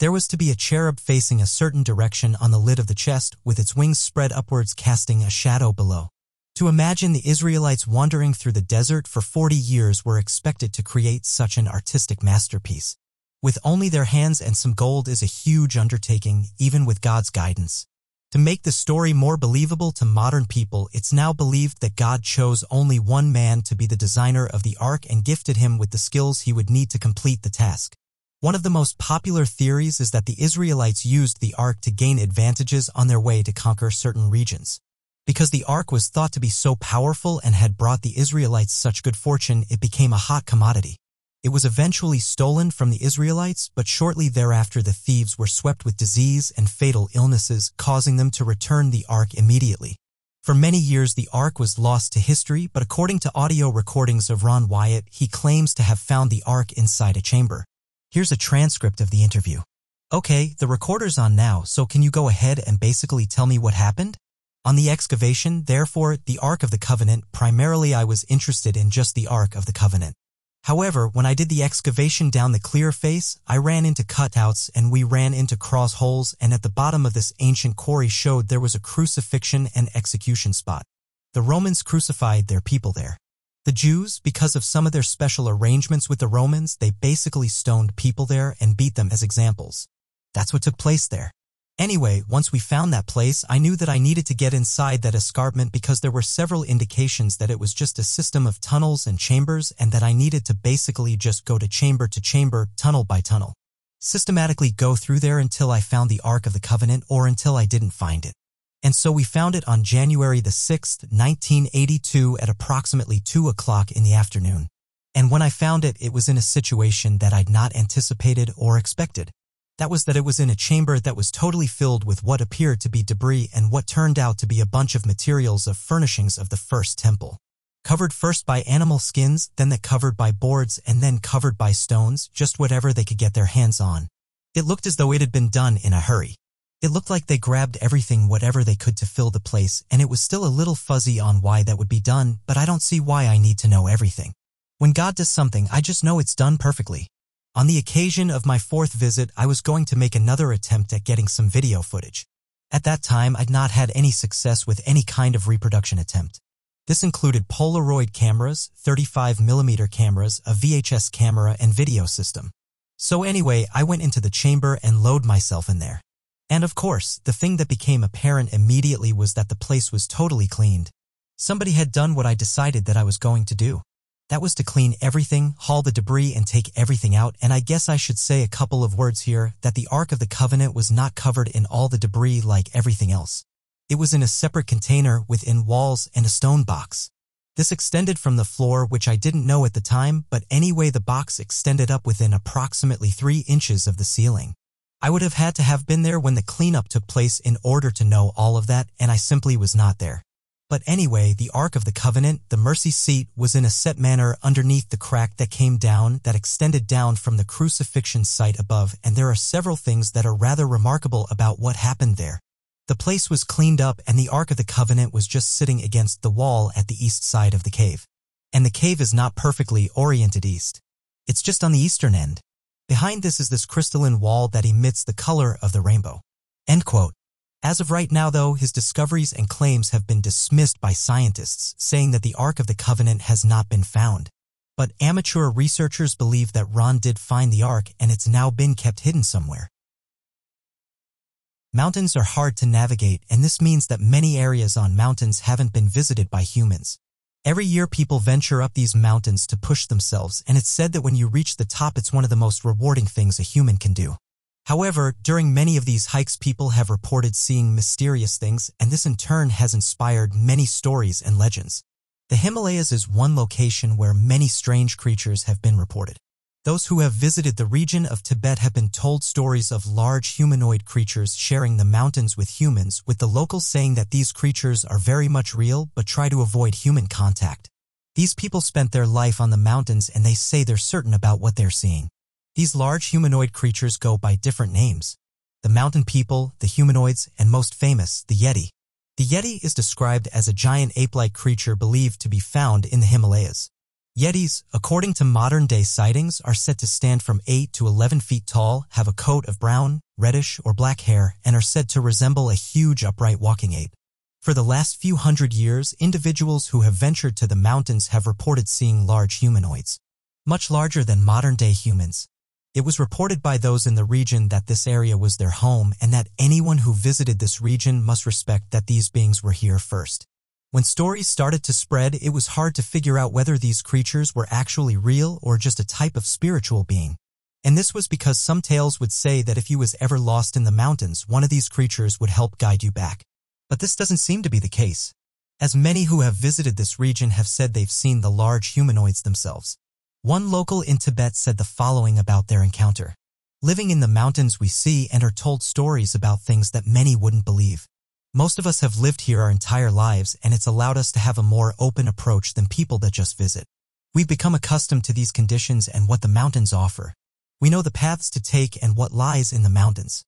There was to be a cherub facing a certain direction on the lid of the chest, with its wings spread upwards casting a shadow below. To imagine the Israelites wandering through the desert for 40 years were expected to create such an artistic masterpiece. With only their hands and some gold is a huge undertaking, even with God's guidance. To make the story more believable to modern people, it's now believed that God chose only one man to be the designer of the Ark and gifted him with the skills he would need to complete the task. One of the most popular theories is that the Israelites used the Ark to gain advantages on their way to conquer certain regions. Because the ark was thought to be so powerful and had brought the Israelites such good fortune, it became a hot commodity. It was eventually stolen from the Israelites, but shortly thereafter the thieves were swept with disease and fatal illnesses, causing them to return the ark immediately. For many years the ark was lost to history, but according to audio recordings of Ron Wyatt, he claims to have found the ark inside a chamber. Here's a transcript of the interview. Okay, the recorder's on now, so can you go ahead and basically tell me what happened? On the excavation, therefore, the Ark of the Covenant, primarily I was interested in just the Ark of the Covenant. However, when I did the excavation down the clear face, I ran into cutouts and we ran into cross holes, and at the bottom of this ancient quarry showed there was a crucifixion and execution spot. The Romans crucified their people there. The Jews, because of some of their special arrangements with the Romans, they basically stoned people there and beat them as examples. That's what took place there. Anyway, once we found that place, I knew that I needed to get inside that escarpment because there were several indications that it was just a system of tunnels and chambers, and that I needed to basically just go to chamber, tunnel by tunnel. Systematically go through there until I found the Ark of the Covenant, or until I didn't find it. And so we found it on January the 6th, 1982 at approximately 2 o'clock in the afternoon. And when I found it, it was in a situation that I'd not anticipated or expected. That was that it was in a chamber that was totally filled with what appeared to be debris and what turned out to be a bunch of materials of furnishings of the first temple. Covered first by animal skins, then that covered by boards, and then covered by stones, just whatever they could get their hands on. It looked as though it had been done in a hurry. It looked like they grabbed everything whatever they could to fill the place, and it was still a little fuzzy on why that would be done, but I don't see why I need to know everything. When God does something, I just know it's done perfectly. On the occasion of my fourth visit, I was going to make another attempt at getting some video footage. At that time, I'd not had any success with any kind of reproduction attempt. This included Polaroid cameras, 35mm cameras, a VHS camera, and video system. So anyway, I went into the chamber and loaded myself in there. And of course, the thing that became apparent immediately was that the place was totally cleaned. Somebody had done what I decided that I was going to do. That was to clean everything, haul the debris, and take everything out, and I guess I should say a couple of words here that the Ark of the Covenant was not covered in all the debris like everything else. It was in a separate container within walls and a stone box. This extended from the floor, which I didn't know at the time, but anyway the box extended up within approximately 3 inches of the ceiling. I would have had to have been there when the cleanup took place in order to know all of that, and I simply was not there. But anyway, the Ark of the Covenant, the mercy seat, was in a set manner underneath the crack that came down, that extended down from the crucifixion site above, and there are several things that are rather remarkable about what happened there. The place was cleaned up and the Ark of the Covenant was just sitting against the wall at the east side of the cave. And the cave is not perfectly oriented east. It's just on the eastern end. Behind this is this crystalline wall that emits the color of the rainbow. End quote. As of right now, though, his discoveries and claims have been dismissed by scientists, saying that the Ark of the Covenant has not been found. But amateur researchers believe that Ron did find the Ark, and it's now been kept hidden somewhere. Mountains are hard to navigate, and this means that many areas on mountains haven't been visited by humans. Every year people venture up these mountains to push themselves, and it's said that when you reach the top it's one of the most rewarding things a human can do. However, during many of these hikes people have reported seeing mysterious things, and this in turn has inspired many stories and legends. The Himalayas is one location where many strange creatures have been reported. Those who have visited the region of Tibet have been told stories of large humanoid creatures sharing the mountains with humans, with the locals saying that these creatures are very much real but try to avoid human contact. These people spent their life on the mountains and they say they're certain about what they're seeing. These large humanoid creatures go by different names. The mountain people, the humanoids, and most famous, the Yeti. The Yeti is described as a giant ape-like creature believed to be found in the Himalayas. Yetis, according to modern-day sightings, are said to stand from 8 to 11 feet tall, have a coat of brown, reddish, or black hair, and are said to resemble a huge upright walking ape. For the last few hundred years, individuals who have ventured to the mountains have reported seeing large humanoids, much larger than modern-day humans. It was reported by those in the region that this area was their home and that anyone who visited this region must respect that these beings were here first. When stories started to spread, it was hard to figure out whether these creatures were actually real or just a type of spiritual being. And this was because some tales would say that if you was ever lost in the mountains, one of these creatures would help guide you back. But this doesn't seem to be the case, as many who have visited this region have said they've seen the large humanoids themselves. One local in Tibet said the following about their encounter. Living in the mountains, we see and are told stories about things that many wouldn't believe. Most of us have lived here our entire lives, and it's allowed us to have a more open approach than people that just visit. We've become accustomed to these conditions and what the mountains offer. We know the paths to take and what lies in the mountains.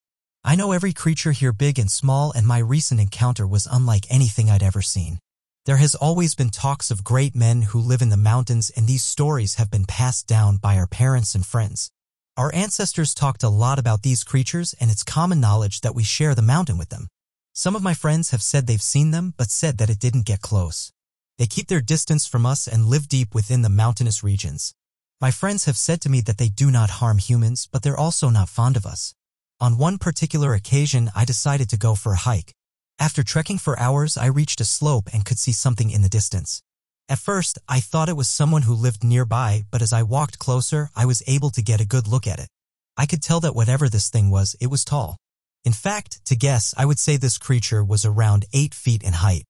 I know every creature here, big and small, and my recent encounter was unlike anything I'd ever seen. There has always been talks of great men who live in the mountains, and these stories have been passed down by our parents and friends. Our ancestors talked a lot about these creatures, and it's common knowledge that we share the mountain with them. Some of my friends have said they've seen them, but said that it didn't get close. They keep their distance from us and live deep within the mountainous regions. My friends have said to me that they do not harm humans, but they're also not fond of us. On one particular occasion, I decided to go for a hike. After trekking for hours, I reached a slope and could see something in the distance. At first, I thought it was someone who lived nearby, but as I walked closer, I was able to get a good look at it. I could tell that whatever this thing was, it was tall. In fact, to guess, I would say this creature was around 8 feet in height.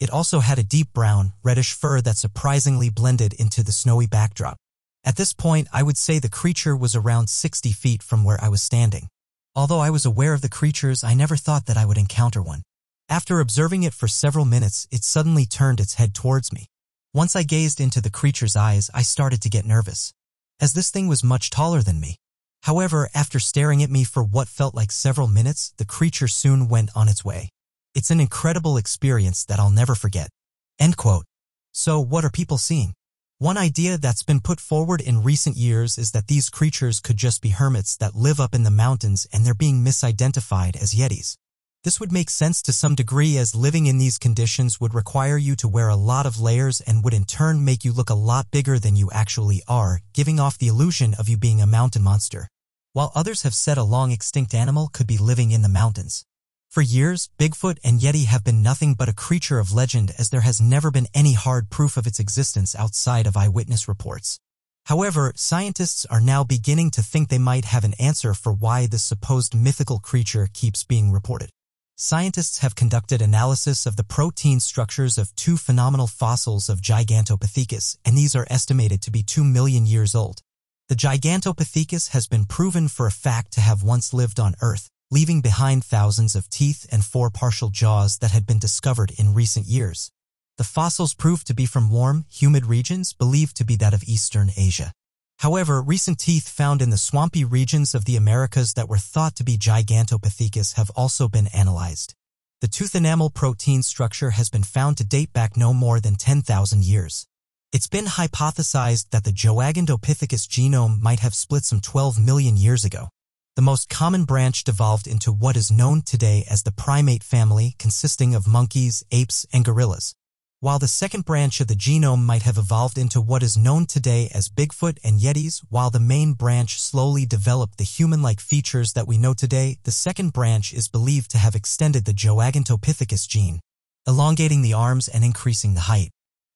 It also had a deep brown, reddish fur that surprisingly blended into the snowy backdrop. At this point, I would say the creature was around 60 feet from where I was standing. Although I was aware of the creatures, I never thought that I would encounter one. After observing it for several minutes, it suddenly turned its head towards me. Once I gazed into the creature's eyes, I started to get nervous, as this thing was much taller than me. However, after staring at me for what felt like several minutes, the creature soon went on its way. It's an incredible experience that I'll never forget." End quote. So what are people seeing? One idea that's been put forward in recent years is that these creatures could just be hermits that live up in the mountains, and they're being misidentified as yetis. This would make sense to some degree, as living in these conditions would require you to wear a lot of layers and would in turn make you look a lot bigger than you actually are, giving off the illusion of you being a mountain monster. While others have said a long-extinct animal could be living in the mountains. For years, Bigfoot and Yeti have been nothing but a creature of legend, as there has never been any hard proof of its existence outside of eyewitness reports. However, scientists are now beginning to think they might have an answer for why this supposed mythical creature keeps being reported. Scientists have conducted analysis of the protein structures of two phenomenal fossils of Gigantopithecus, and these are estimated to be 2 million years old. The Gigantopithecus has been proven for a fact to have once lived on Earth, leaving behind thousands of teeth and 4 partial jaws that had been discovered in recent years. The fossils proved to be from warm, humid regions believed to be that of Eastern Asia. However, recent teeth found in the swampy regions of the Americas that were thought to be Gigantopithecus have also been analyzed. The tooth enamel protein structure has been found to date back no more than 10,000 years. It's been hypothesized that the Gigantopithecus genome might have split some 12 million years ago. The most common branch devolved into what is known today as the primate family, consisting of monkeys, apes, and gorillas, while the second branch of the genome might have evolved into what is known today as Bigfoot and Yetis. While the main branch slowly developed the human-like features that we know today, the second branch is believed to have extended the Gigantopithecus gene, elongating the arms and increasing the height.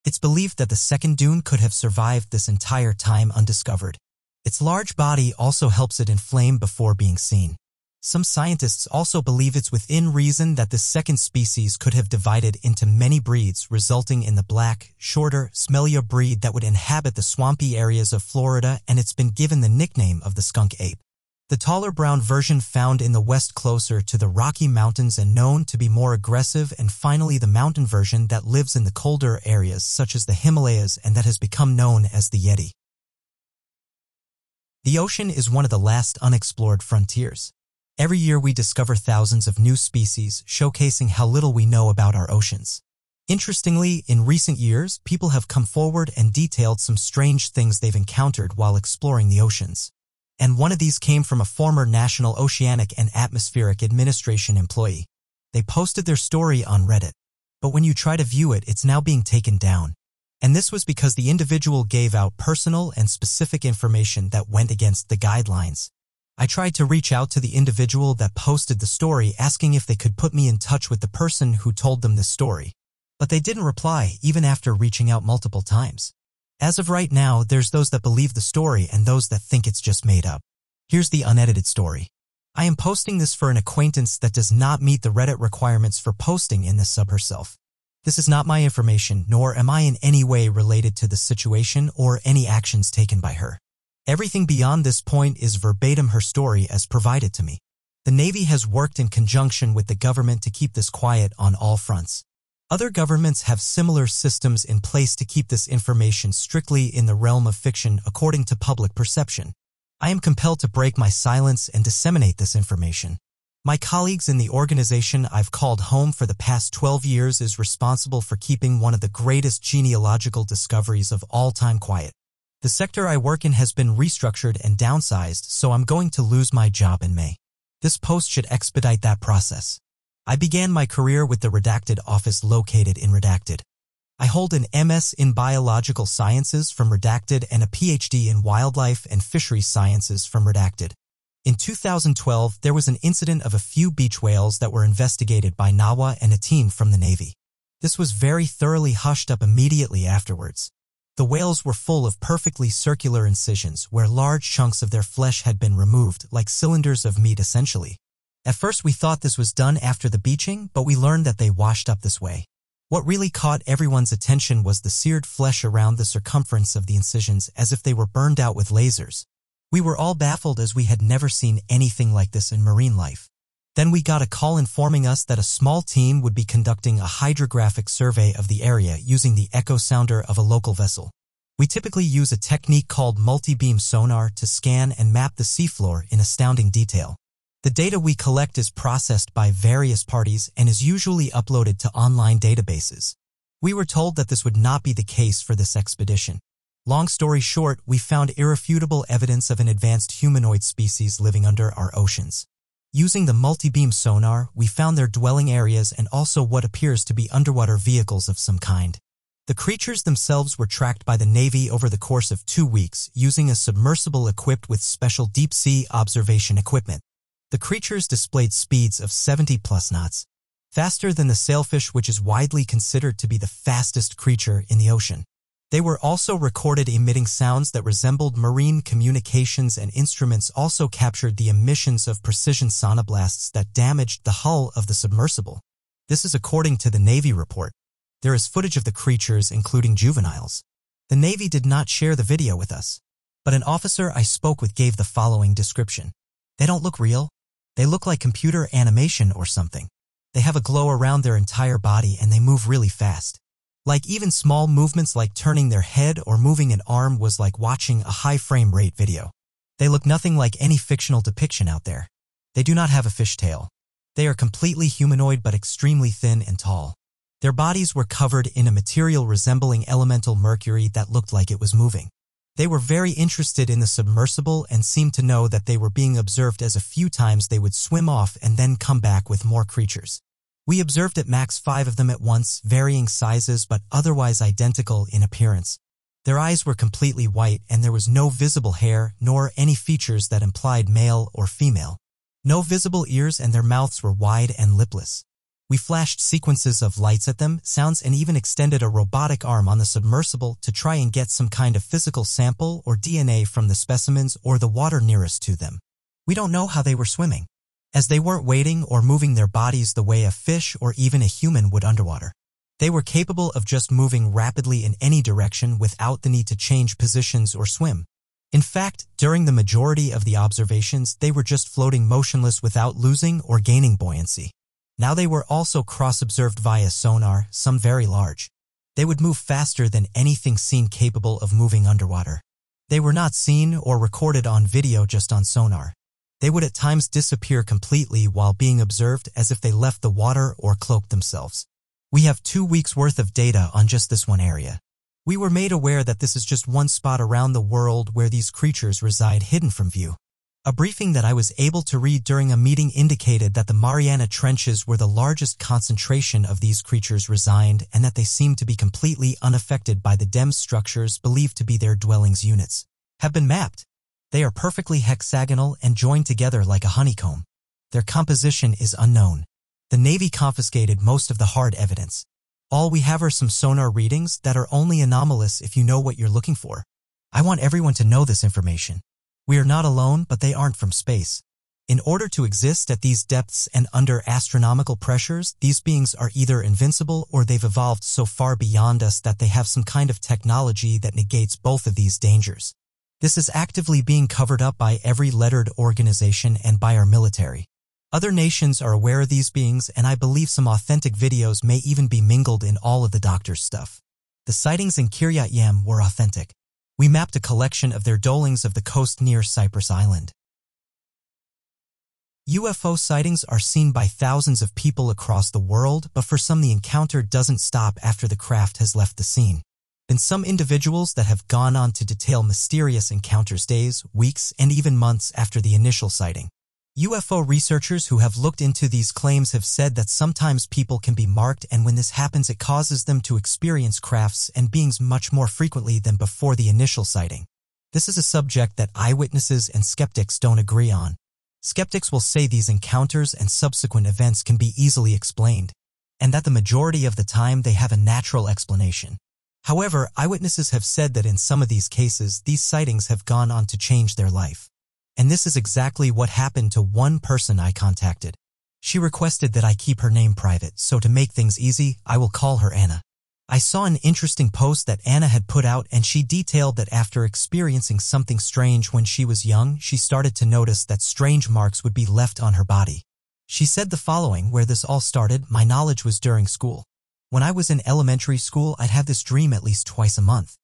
It's believed that the second dune could have survived this entire time undiscovered. Its large body also helps it inflame before being seen. Some scientists also believe it's within reason that this second species could have divided into many breeds, resulting in the black, shorter, smellier breed that would inhabit the swampy areas of Florida, and it's been given the nickname of the skunk ape. The taller brown version found in the West closer to the Rocky Mountains and known to be more aggressive, and finally the mountain version that lives in the colder areas such as the Himalayas and that has become known as the Yeti. The ocean is one of the last unexplored frontiers. Every year we discover thousands of new species, showcasing how little we know about our oceans. Interestingly, in recent years, people have come forward and detailed some strange things they've encountered while exploring the oceans. And one of these came from a former National Oceanic and Atmospheric Administration employee. They posted their story on Reddit, but when you try to view it, it's now being taken down. And this was because the individual gave out personal and specific information that went against the guidelines. I tried to reach out to the individual that posted the story, asking if they could put me in touch with the person who told them this story, but they didn't reply even after reaching out multiple times. As of right now, there's those that believe the story and those that think it's just made up. Here's the unedited story. I am posting this for an acquaintance that does not meet the Reddit requirements for posting in this sub herself. This is not my information, nor am I in any way related to the situation or any actions taken by her. Everything beyond this point is verbatim her story as provided to me. The Navy has worked in conjunction with the government to keep this quiet on all fronts. Other governments have similar systems in place to keep this information strictly in the realm of fiction according to public perception. I am compelled to break my silence and disseminate this information. My colleagues in the organization I've called home for the past 12 years is responsible for keeping one of the greatest genealogical discoveries of all time quiet. The sector I work in has been restructured and downsized, so I'm going to lose my job in May. This post should expedite that process. I began my career with the Redacted office located in Redacted. I hold an MS in Biological Sciences from Redacted and a PhD in Wildlife and Fisheries Sciences from Redacted. In 2012, there was an incident of a few beach whales that were investigated by NAWA and a team from the Navy. This was very thoroughly hushed up immediately afterwards. The whales were full of perfectly circular incisions where large chunks of their flesh had been removed, like cylinders of meat essentially. At first we thought this was done after the beaching, but we learned that they washed up this way. What really caught everyone's attention was the seared flesh around the circumference of the incisions as if they were burned out with lasers. We were all baffled as we had never seen anything like this in marine life. Then we got a call informing us that a small team would be conducting a hydrographic survey of the area using the echo sounder of a local vessel. We typically use a technique called multi-beam sonar to scan and map the seafloor in astounding detail. The data we collect is processed by various parties and is usually uploaded to online databases. We were told that this would not be the case for this expedition. Long story short, we found irrefutable evidence of an advanced humanoid species living under our oceans. Using the multi-beam sonar, we found their dwelling areas and also what appears to be underwater vehicles of some kind. The creatures themselves were tracked by the Navy over the course of 2 weeks using a submersible equipped with special deep-sea observation equipment. The creatures displayed speeds of 70-plus knots, faster than the sailfish, which is widely considered to be the fastest creature in the ocean. They were also recorded emitting sounds that resembled marine communications, and instruments also captured the emissions of precision sonoblasts that damaged the hull of the submersible. This is according to the Navy report. There is footage of the creatures, including juveniles. The Navy did not share the video with us, but an officer I spoke with gave the following description. They don't look real. They look like computer animation or something. They have a glow around their entire body and they move really fast. Like even small movements like turning their head or moving an arm was like watching a high frame rate video. They look nothing like any fictional depiction out there. They do not have a fishtail. They are completely humanoid but extremely thin and tall. Their bodies were covered in a material resembling elemental mercury that looked like it was moving. They were very interested in the submersible and seemed to know that they were being observed, as a few times they would swim off and then come back with more creatures. We observed at max 5 of them at once, varying sizes but otherwise identical in appearance. Their eyes were completely white and there was no visible hair nor any features that implied male or female. No visible ears, and their mouths were wide and lipless. We flashed sequences of lights at them, sounds, and even extended a robotic arm on the submersible to try and get some kind of physical sample or DNA from the specimens or the water nearest to them. We don't know how they were swimming, as they weren't wading or moving their bodies the way a fish or even a human would underwater. They were capable of just moving rapidly in any direction without the need to change positions or swim. In fact, during the majority of the observations, they were just floating motionless without losing or gaining buoyancy. Now they were also cross-observed via sonar, some very large. They would move faster than anything seen capable of moving underwater. They were not seen or recorded on video, just on sonar. They would at times disappear completely while being observed, as if they left the water or cloaked themselves. We have 2 weeks' worth of data on just this one area. We were made aware that this is just one spot around the world where these creatures reside hidden from view. A briefing that I was able to read during a meeting indicated that the Mariana Trenches were the largest concentration of these creatures residing, and that they seemed to be completely unaffected by the dam structures believed to be their dwellings units. Have been mapped. They are perfectly hexagonal and joined together like a honeycomb. Their composition is unknown. The Navy confiscated most of the hard evidence. All we have are some sonar readings that are only anomalous if you know what you're looking for. I want everyone to know this information. We are not alone, but they aren't from space. In order to exist at these depths and under astronomical pressures, these beings are either invincible or they've evolved so far beyond us that they have some kind of technology that negates both of these dangers. This is actively being covered up by every lettered organization and by our military. Other nations are aware of these beings, and I believe some authentic videos may even be mingled in all of the doctor's stuff. The sightings in Kiryat Yam were authentic. We mapped a collection of their dolings of the coast near Cypress Island. UFO sightings are seen by thousands of people across the world, but for some the encounter doesn't stop after the craft has left the scene. And some individuals that have gone on to detail mysterious encounters days, weeks, and even months after the initial sighting. UFO researchers who have looked into these claims have said that sometimes people can be marked, and when this happens it causes them to experience crafts and beings much more frequently than before the initial sighting. This is a subject that eyewitnesses and skeptics don't agree on. Skeptics will say these encounters and subsequent events can be easily explained, and that the majority of the time they have a natural explanation. However, eyewitnesses have said that in some of these cases, these sightings have gone on to change their life. And this is exactly what happened to one person I contacted. She requested that I keep her name private, so to make things easy, I will call her Anna. I saw an interesting post that Anna had put out, and she detailed that after experiencing something strange when she was young, she started to notice that strange marks would be left on her body. She said the following, where this all started, my knowledge was during school. When I was in elementary school, I'd have this dream at least twice a month.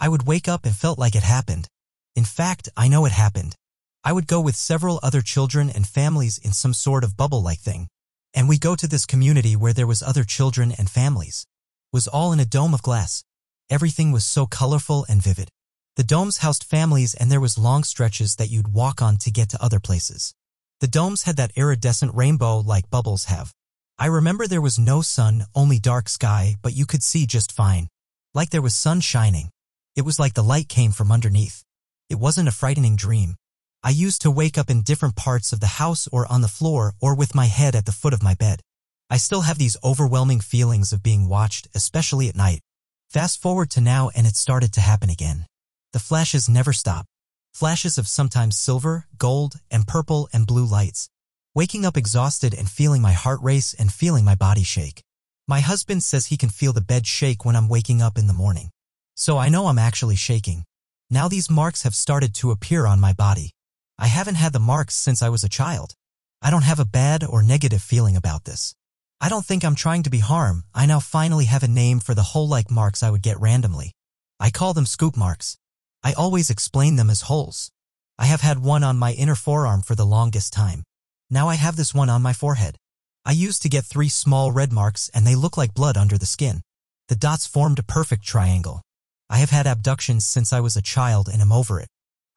I would wake up and felt like it happened. In fact, I know it happened. I would go with several other children and families in some sort of bubble-like thing. And we go to this community where there was other children and families. Was all in a dome of glass. Everything was so colorful and vivid. The domes housed families, and there was long stretches that you'd walk on to get to other places. The domes had that iridescent rainbow-like bubbles have. I remember there was no sun, only dark sky, but you could see just fine. Like there was sun shining. It was like the light came from underneath. It wasn't a frightening dream. I used to wake up in different parts of the house or on the floor or with my head at the foot of my bed. I still have these overwhelming feelings of being watched, especially at night. Fast forward to now, and it started to happen again. The flashes never stop. Flashes of sometimes silver, gold, and purple and blue lights. Waking up exhausted and feeling my heart race and feeling my body shake. My husband says he can feel the bed shake when I'm waking up in the morning. So I know I'm actually shaking. Now these marks have started to appear on my body. I haven't had the marks since I was a child. I don't have a bad or negative feeling about this. I don't think I'm trying to be harm. I now finally have a name for the hole-like marks I would get randomly. I call them scoop marks. I always explain them as holes. I have had one on my inner forearm for the longest time. Now I have this one on my forehead. I used to get 3 small red marks, and they look like blood under the skin. The dots formed a perfect triangle. I have had abductions since I was a child, and I'm over it.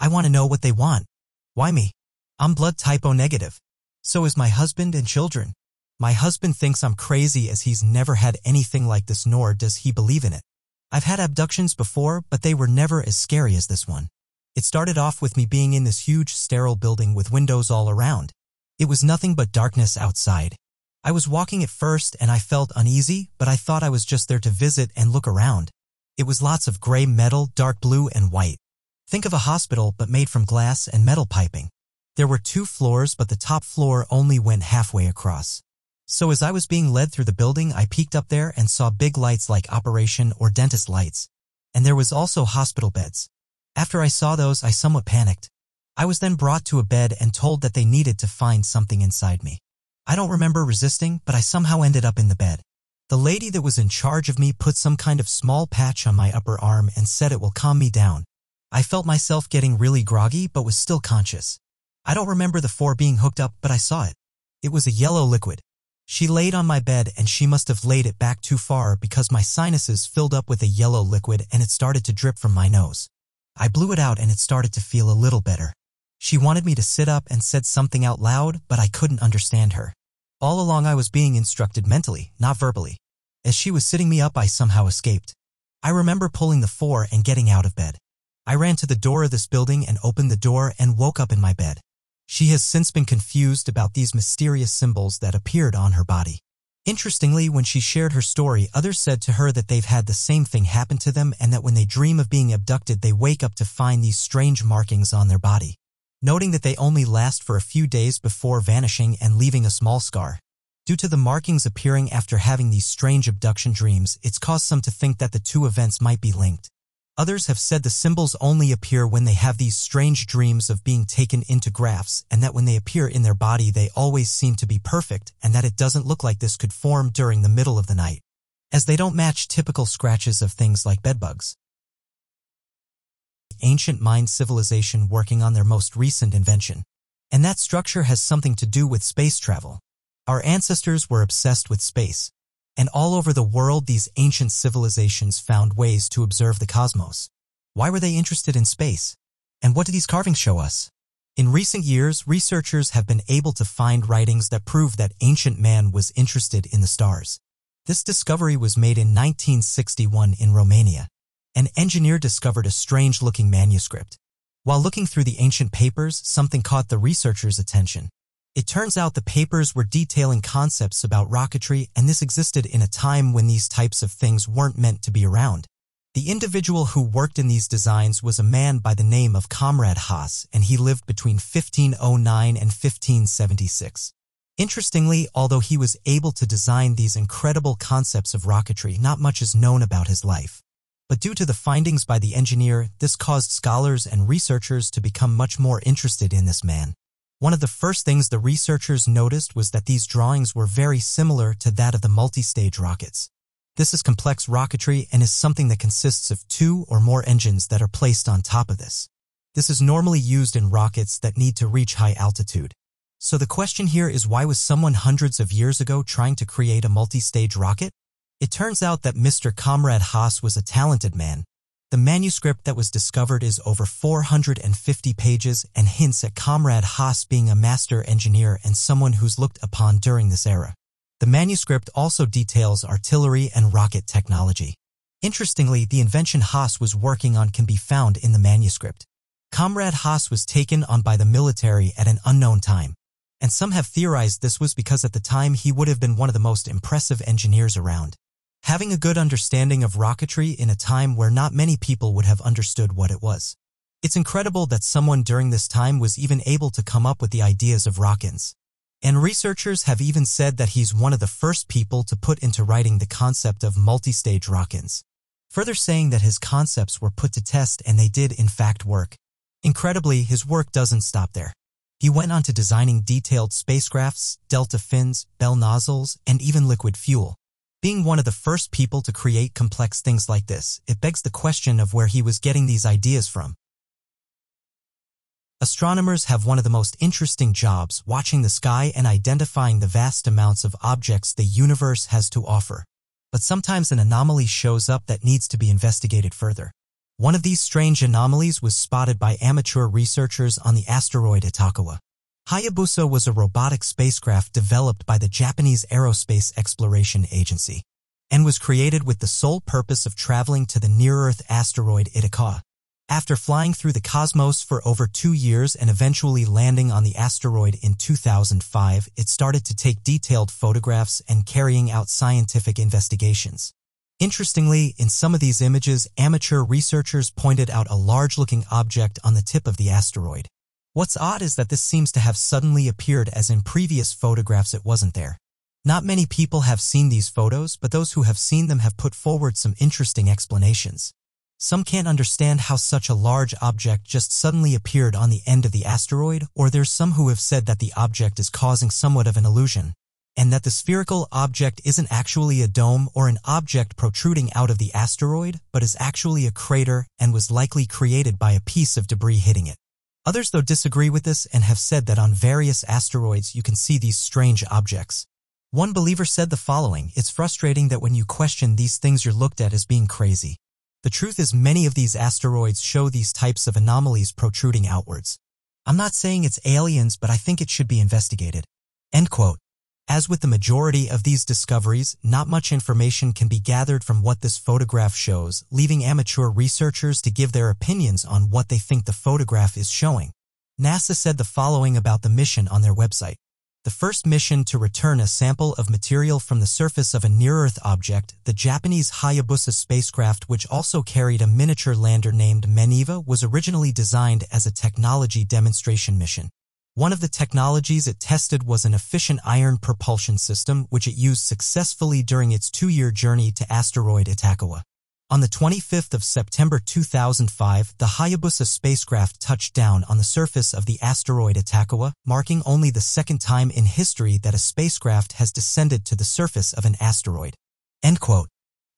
I want to know what they want. Why me? I'm blood type O negative. So is my husband and children. My husband thinks I'm crazy as he's never had anything like this, nor does he believe in it. I've had abductions before, but they were never as scary as this one. It started off with me being in this huge sterile building with windows all around. It was nothing but darkness outside. I was walking at first and I felt uneasy, but I thought I was just there to visit and look around. It was lots of gray metal, dark blue and white. Think of a hospital but made from glass and metal piping. There were 2 floors, but the top floor only went halfway across. So as I was being led through the building, I peeked up there and saw big lights like operation or dentist lights. And there was also hospital beds. After I saw those, I somewhat panicked. I was then brought to a bed and told that they needed to find something inside me. I don't remember resisting, but I somehow ended up in the bed. The lady that was in charge of me put some kind of small patch on my upper arm and said it will calm me down. I felt myself getting really groggy but was still conscious. I don't remember the 4 being hooked up, but I saw it. It was a yellow liquid. She laid on my bed, and she must have laid it back too far because my sinuses filled up with a yellow liquid and it started to drip from my nose. I blew it out and it started to feel a little better. She wanted me to sit up and said something out loud, but I couldn't understand her. All along I was being instructed mentally, not verbally. As she was sitting me up, I somehow escaped. I remember pulling the 4 and getting out of bed. I ran to the door of this building and opened the door and woke up in my bed. She has since been confused about these mysterious symbols that appeared on her body. Interestingly, when she shared her story, others said to her that they've had the same thing happen to them and that when they dream of being abducted, they wake up to find these strange markings on their body. noting that they only last for a few days before vanishing and leaving a small scar. Due to the markings appearing after having these strange abduction dreams, it's caused some to think that the two events might be linked. Others have said the symbols only appear when they have these strange dreams of being taken into grafts, and that when they appear in their body they always seem to be perfect, and that it doesn't look like this could form during the middle of the night, as they don't match typical scratches of things like bedbugs. Ancient Mayan civilization working on their most recent invention, and that structure has something to do with space travel. Our ancestors were obsessed with space. And all over the world, these ancient civilizations found ways to observe the cosmos. Why were they interested in space? And what do these carvings show us? In recent years, researchers have been able to find writings that prove that ancient man was interested in the stars. This discovery was made in 1961 in Romania. An engineer discovered a strange-looking manuscript. While looking through the ancient papers, something caught the researchers' attention. It turns out the papers were detailing concepts about rocketry, and this existed in a time when these types of things weren't meant to be around. The individual who worked in these designs was a man by the name of Comrade Haas, and he lived between 1509 and 1576. Interestingly, although he was able to design these incredible concepts of rocketry, not much is known about his life. But due to the findings by the engineer, this caused scholars and researchers to become much more interested in this man. One of the first things the researchers noticed was that these drawings were very similar to that of the multi-stage rockets. This is complex rocketry and is something that consists of two or more engines that are placed on top of this. This is normally used in rockets that need to reach high altitude. So the question here is, why was someone hundreds of years ago trying to create a multi-stage rocket? It turns out that Mr. Comrade Haas was a talented man. The manuscript that was discovered is over 450 pages and hints at Comrade Haas being a master engineer and someone who's looked upon during this era. The manuscript also details artillery and rocket technology. Interestingly, the invention Haas was working on can be found in the manuscript. Comrade Haas was taken on by the military at an unknown time, and some have theorized this was because at the time he would have been one of the most impressive engineers around. Having a good understanding of rocketry in a time where not many people would have understood what it was. It's incredible that someone during this time was even able to come up with the ideas of rockets. And researchers have even said that he's one of the first people to put into writing the concept of multi-stage rockets, further saying that his concepts were put to test and they did in fact work. Incredibly, his work doesn't stop there. He went on to designing detailed spacecrafts, delta fins, bell nozzles, and even liquid fuel. Being one of the first people to create complex things like this, it begs the question of where he was getting these ideas from. Astronomers have one of the most interesting jobs, watching the sky and identifying the vast amounts of objects the universe has to offer. But sometimes an anomaly shows up that needs to be investigated further. One of these strange anomalies was spotted by amateur researchers on the asteroid Itokawa. Hayabusa was a robotic spacecraft developed by the Japanese Aerospace Exploration Agency and was created with the sole purpose of traveling to the near-Earth asteroid Itokawa. After flying through the cosmos for over 2 years and eventually landing on the asteroid in 2005, it started to take detailed photographs and carrying out scientific investigations. Interestingly, in some of these images, amateur researchers pointed out a large-looking object on the tip of the asteroid. What's odd is that this seems to have suddenly appeared, as in previous photographs it wasn't there. Not many people have seen these photos, but those who have seen them have put forward some interesting explanations. Some can't understand how such a large object just suddenly appeared on the end of the asteroid, or there's some who have said that the object is causing somewhat of an illusion, and that the spherical object isn't actually a dome or an object protruding out of the asteroid, but is actually a crater and was likely created by a piece of debris hitting it. Others, though, disagree with this and have said that on various asteroids you can see these strange objects. One believer said the following: "It's frustrating that when you question these things you're looked at as being crazy. The truth is many of these asteroids show these types of anomalies protruding outwards. I'm not saying it's aliens, but I think it should be investigated." End quote. As with the majority of these discoveries, not much information can be gathered from what this photograph shows, leaving amateur researchers to give their opinions on what they think the photograph is showing. NASA said the following about the mission on their website. The first mission to return a sample of material from the surface of a near-Earth object, the Japanese Hayabusa spacecraft, which also carried a miniature lander named Meneva, was originally designed as a technology demonstration mission. One of the technologies it tested was an efficient iron propulsion system, which it used successfully during its two-year journey to asteroid Itokawa. On the 25th of September 2005, the Hayabusa spacecraft touched down on the surface of the asteroid Itokawa, marking only the second time in history that a spacecraft has descended to the surface of an asteroid. End quote.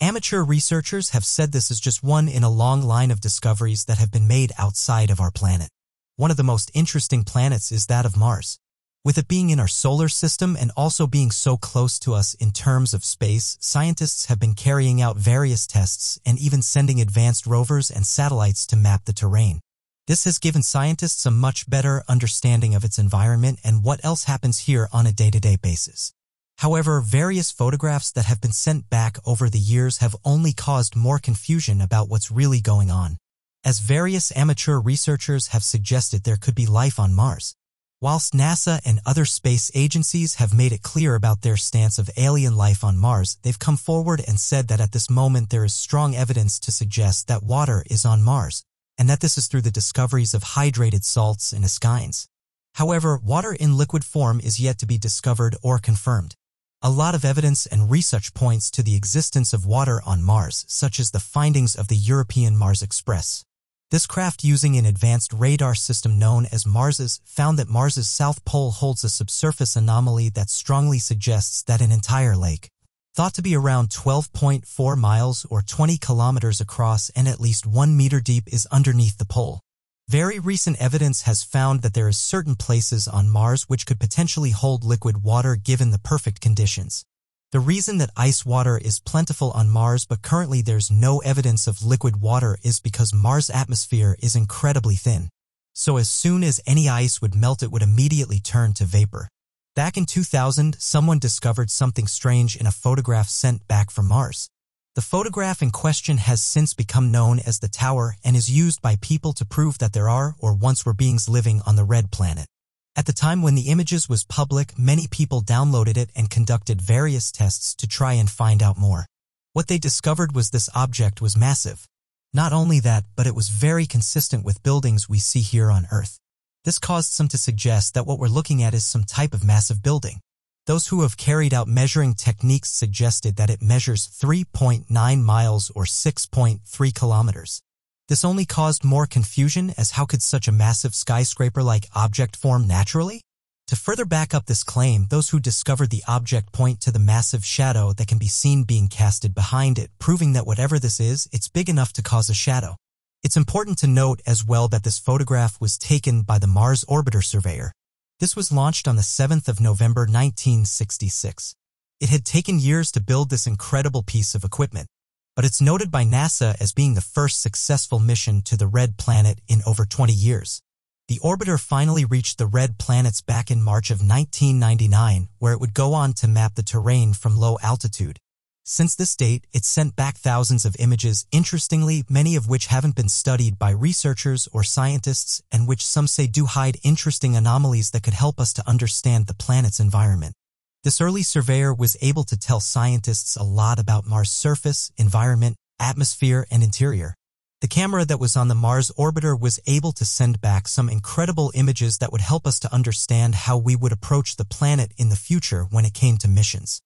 Amateur researchers have said this is just one in a long line of discoveries that have been made outside of our planet. One of the most interesting planets is that of Mars. With it being in our solar system and also being so close to us in terms of space, scientists have been carrying out various tests and even sending advanced rovers and satellites to map the terrain. This has given scientists a much better understanding of its environment and what else happens here on a day-to-day basis. However, various photographs that have been sent back over the years have only caused more confusion about what's really going on, as various amateur researchers have suggested there could be life on Mars. Whilst NASA and other space agencies have made it clear about their stance of alien life on Mars, they've come forward and said that at this moment there is strong evidence to suggest that water is on Mars, and that this is through the discoveries of hydrated salts and escines. However, water in liquid form is yet to be discovered or confirmed. A lot of evidence and research points to the existence of water on Mars, such as the findings of the European Mars Express. This craft, using an advanced radar system known as MARSES, found that Mars's south pole holds a subsurface anomaly that strongly suggests that an entire lake, thought to be around 12.4 miles or 20 kilometers across and at least 1 meter deep, is underneath the pole. Very recent evidence has found that there is certain places on Mars which could potentially hold liquid water given the perfect conditions. The reason that ice water is plentiful on Mars but currently there's no evidence of liquid water is because Mars' atmosphere is incredibly thin. So as soon as any ice would melt, it would immediately turn to vapor. Back in 2000, someone discovered something strange in a photograph sent back from Mars. The photograph in question has since become known as the Tower and is used by people to prove that there are or once were beings living on the Red Planet. At the time when the images was public, many people downloaded it and conducted various tests to try and find out more. What they discovered was this object was massive. Not only that, but it was very consistent with buildings we see here on Earth. This caused some to suggest that what we're looking at is some type of massive building. Those who have carried out measuring techniques suggested that it measures 3.9 miles or 6.3 kilometers. This only caused more confusion, as how could such a massive skyscraper-like object form naturally? To further back up this claim, those who discovered the object point to the massive shadow that can be seen being casted behind it, proving that whatever this is, it's big enough to cause a shadow. It's important to note as well that this photograph was taken by the Mars Orbiter Surveyor. This was launched on the 7th of November 1966. It had taken years to build this incredible piece of equipment, but it's noted by NASA as being the first successful mission to the Red Planet in over 20 years. The orbiter finally reached the Red Planets back in March of 1999, where it would go on to map the terrain from low altitude. Since this date, it sent back thousands of images, interestingly, many of which haven't been studied by researchers or scientists, and which some say do hide interesting anomalies that could help us to understand the planet's environment. This early surveyor was able to tell scientists a lot about Mars' surface, environment, atmosphere, and interior. The camera that was on the Mars orbiter was able to send back some incredible images that would help us to understand how we would approach the planet in the future when it came to missions.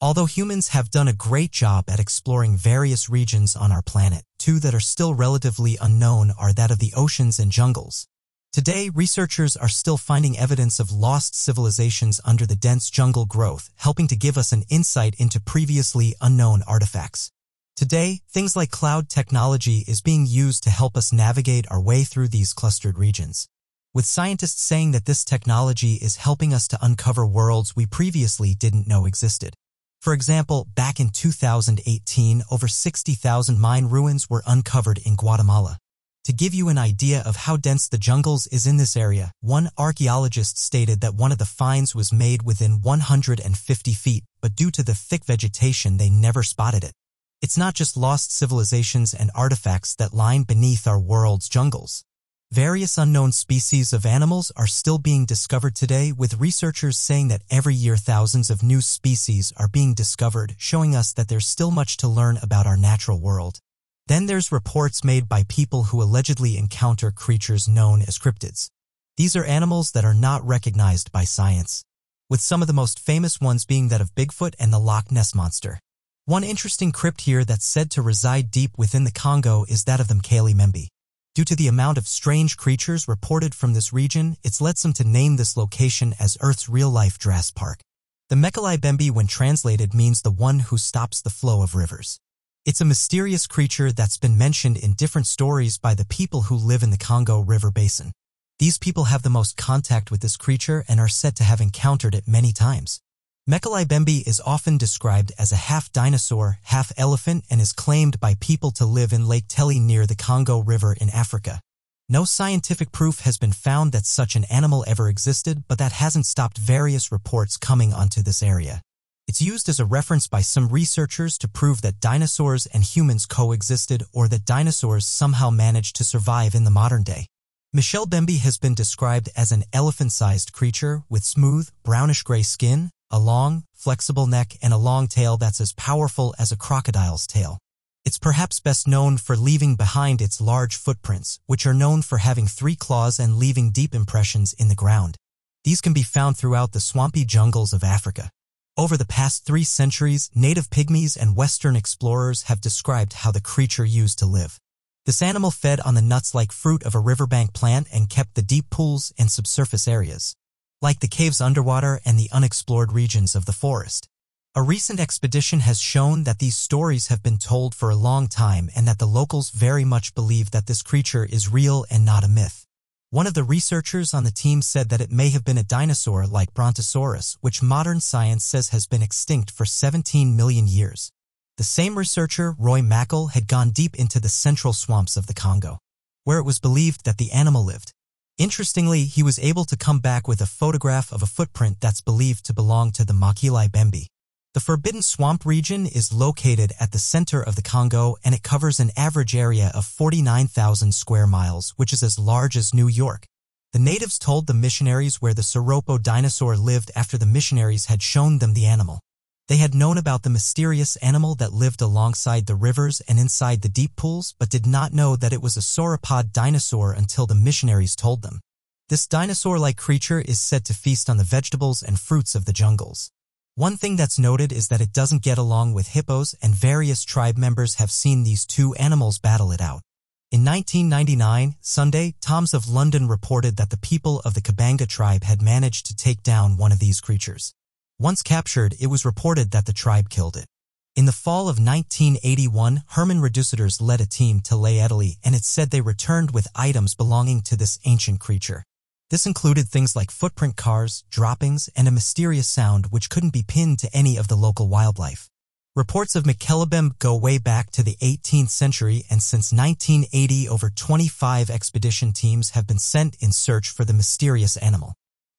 Although humans have done a great job at exploring various regions on our planet, two that are still relatively unknown are that of the oceans and jungles. Today, researchers are still finding evidence of lost civilizations under the dense jungle growth, helping to give us an insight into previously unknown artifacts. Today, things like cloud technology is being used to help us navigate our way through these clustered regions, with scientists saying that this technology is helping us to uncover worlds we previously didn't know existed. For example, back in 2018, over 60,000 mine ruins were uncovered in Guatemala. To give you an idea of how dense the jungles is in this area, one archaeologist stated that one of the finds was made within 150 feet, but due to the thick vegetation, they never spotted it. It's not just lost civilizations and artifacts that line beneath our world's jungles. Various unknown species of animals are still being discovered today, with researchers saying that every year thousands of new species are being discovered, showing us that there's still much to learn about our natural world. Then there's reports made by people who allegedly encounter creatures known as cryptids. These are animals that are not recognized by science, with some of the most famous ones being that of Bigfoot and the Loch Ness Monster. One interesting crypt here that's said to reside deep within the Congo is that of the Mokele-Mbembe. Due to the amount of strange creatures reported from this region, it's led some to name this location as Earth's real-life Jurassic Park. The Mokele-Mbembe, when translated, means the one who stops the flow of rivers. It's a mysterious creature that's been mentioned in different stories by the people who live in the Congo River Basin. These people have the most contact with this creature and are said to have encountered it many times. Mokele-Mbembe is often described as a half-dinosaur, half-elephant, and is claimed by people to live in Lake Tele near the Congo River in Africa. No scientific proof has been found that such an animal ever existed, but that hasn't stopped various reports coming onto this area. It's used as a reference by some researchers to prove that dinosaurs and humans coexisted, or that dinosaurs somehow managed to survive in the modern day. Mokele-Mbembe has been described as an elephant-sized creature with smooth, brownish-gray skin, a long, flexible neck, and a long tail that's as powerful as a crocodile's tail. It's perhaps best known for leaving behind its large footprints, which are known for having 3 claws and leaving deep impressions in the ground. These can be found throughout the swampy jungles of Africa. Over the past 3 centuries, native pygmies and Western explorers have described how the creature used to live. This animal fed on the nuts-like fruit of a riverbank plant and kept the deep pools and subsurface areas, like the caves underwater and the unexplored regions of the forest. A recent expedition has shown that these stories have been told for a long time and that the locals very much believe that this creature is real and not a myth. One of the researchers on the team said that it may have been a dinosaur like Brontosaurus, which modern science says has been extinct for 17 million years. The same researcher, Roy Mackle, had gone deep into the central swamps of the Congo, where it was believed that the animal lived. Interestingly, he was able to come back with a photograph of a footprint that's believed to belong to the Mokele-Mbembe. The Forbidden Swamp region is located at the center of the Congo, and it covers an average area of 49,000 square miles, which is as large as New York. The natives told the missionaries where the Soropo dinosaur lived after the missionaries had shown them the animal. They had known about the mysterious animal that lived alongside the rivers and inside the deep pools, but did not know that it was a sauropod dinosaur until the missionaries told them. This dinosaur-like creature is said to feast on the vegetables and fruits of the jungles. One thing that's noted is that it doesn't get along with hippos, and various tribe members have seen these 2 animals battle it out. In 1999, Sunday Times of London reported that the people of the Kabanga tribe had managed to take down one of these creatures. Once captured, it was reported that the tribe killed it. In the fall of 1981, Herman Reduceters led a team to Lake Italy, and it's said they returned with items belonging to this ancient creature. This included things like footprint cars, droppings, and a mysterious sound which couldn't be pinned to any of the local wildlife. Reports of Mokele-Mbembe go way back to the 18th century, and since 1980, over 25 expedition teams have been sent in search for the mysterious animal.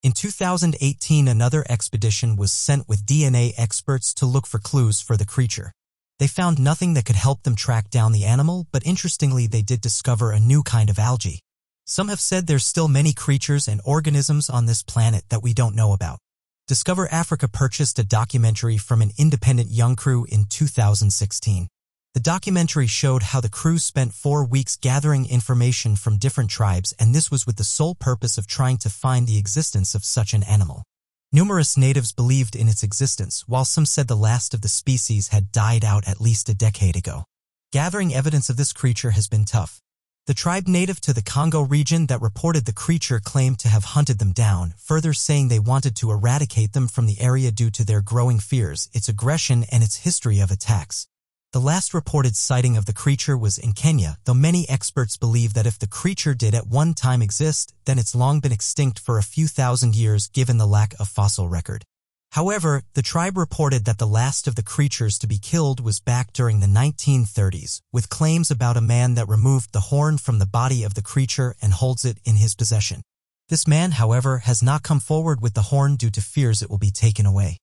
In 2018, another expedition was sent with DNA experts to look for clues for the creature. They found nothing that could help them track down the animal, but interestingly, they did discover a new kind of algae. Some have said there's still many creatures and organisms on this planet that we don't know about. Discover Africa purchased a documentary from an independent young crew in 2016. The documentary showed how the crew spent 4 weeks gathering information from different tribes, and this was with the sole purpose of trying to find the existence of such an animal. Numerous natives believed in its existence, while some said the last of the species had died out at least a decade ago. Gathering evidence of this creature has been tough. The tribe native to the Congo region that reported the creature claimed to have hunted them down, further saying they wanted to eradicate them from the area due to their growing fears, its aggression, and its history of attacks. The last reported sighting of the creature was in Kenya, though many experts believe that if the creature did at one time exist, then it's long been extinct for a few thousand years given the lack of fossil record. However, the tribe reported that the last of the creatures to be killed was back during the 1930s, with claims about a man that removed the horn from the body of the creature and holds it in his possession. This man, however, has not come forward with the horn due to fears it will be taken away.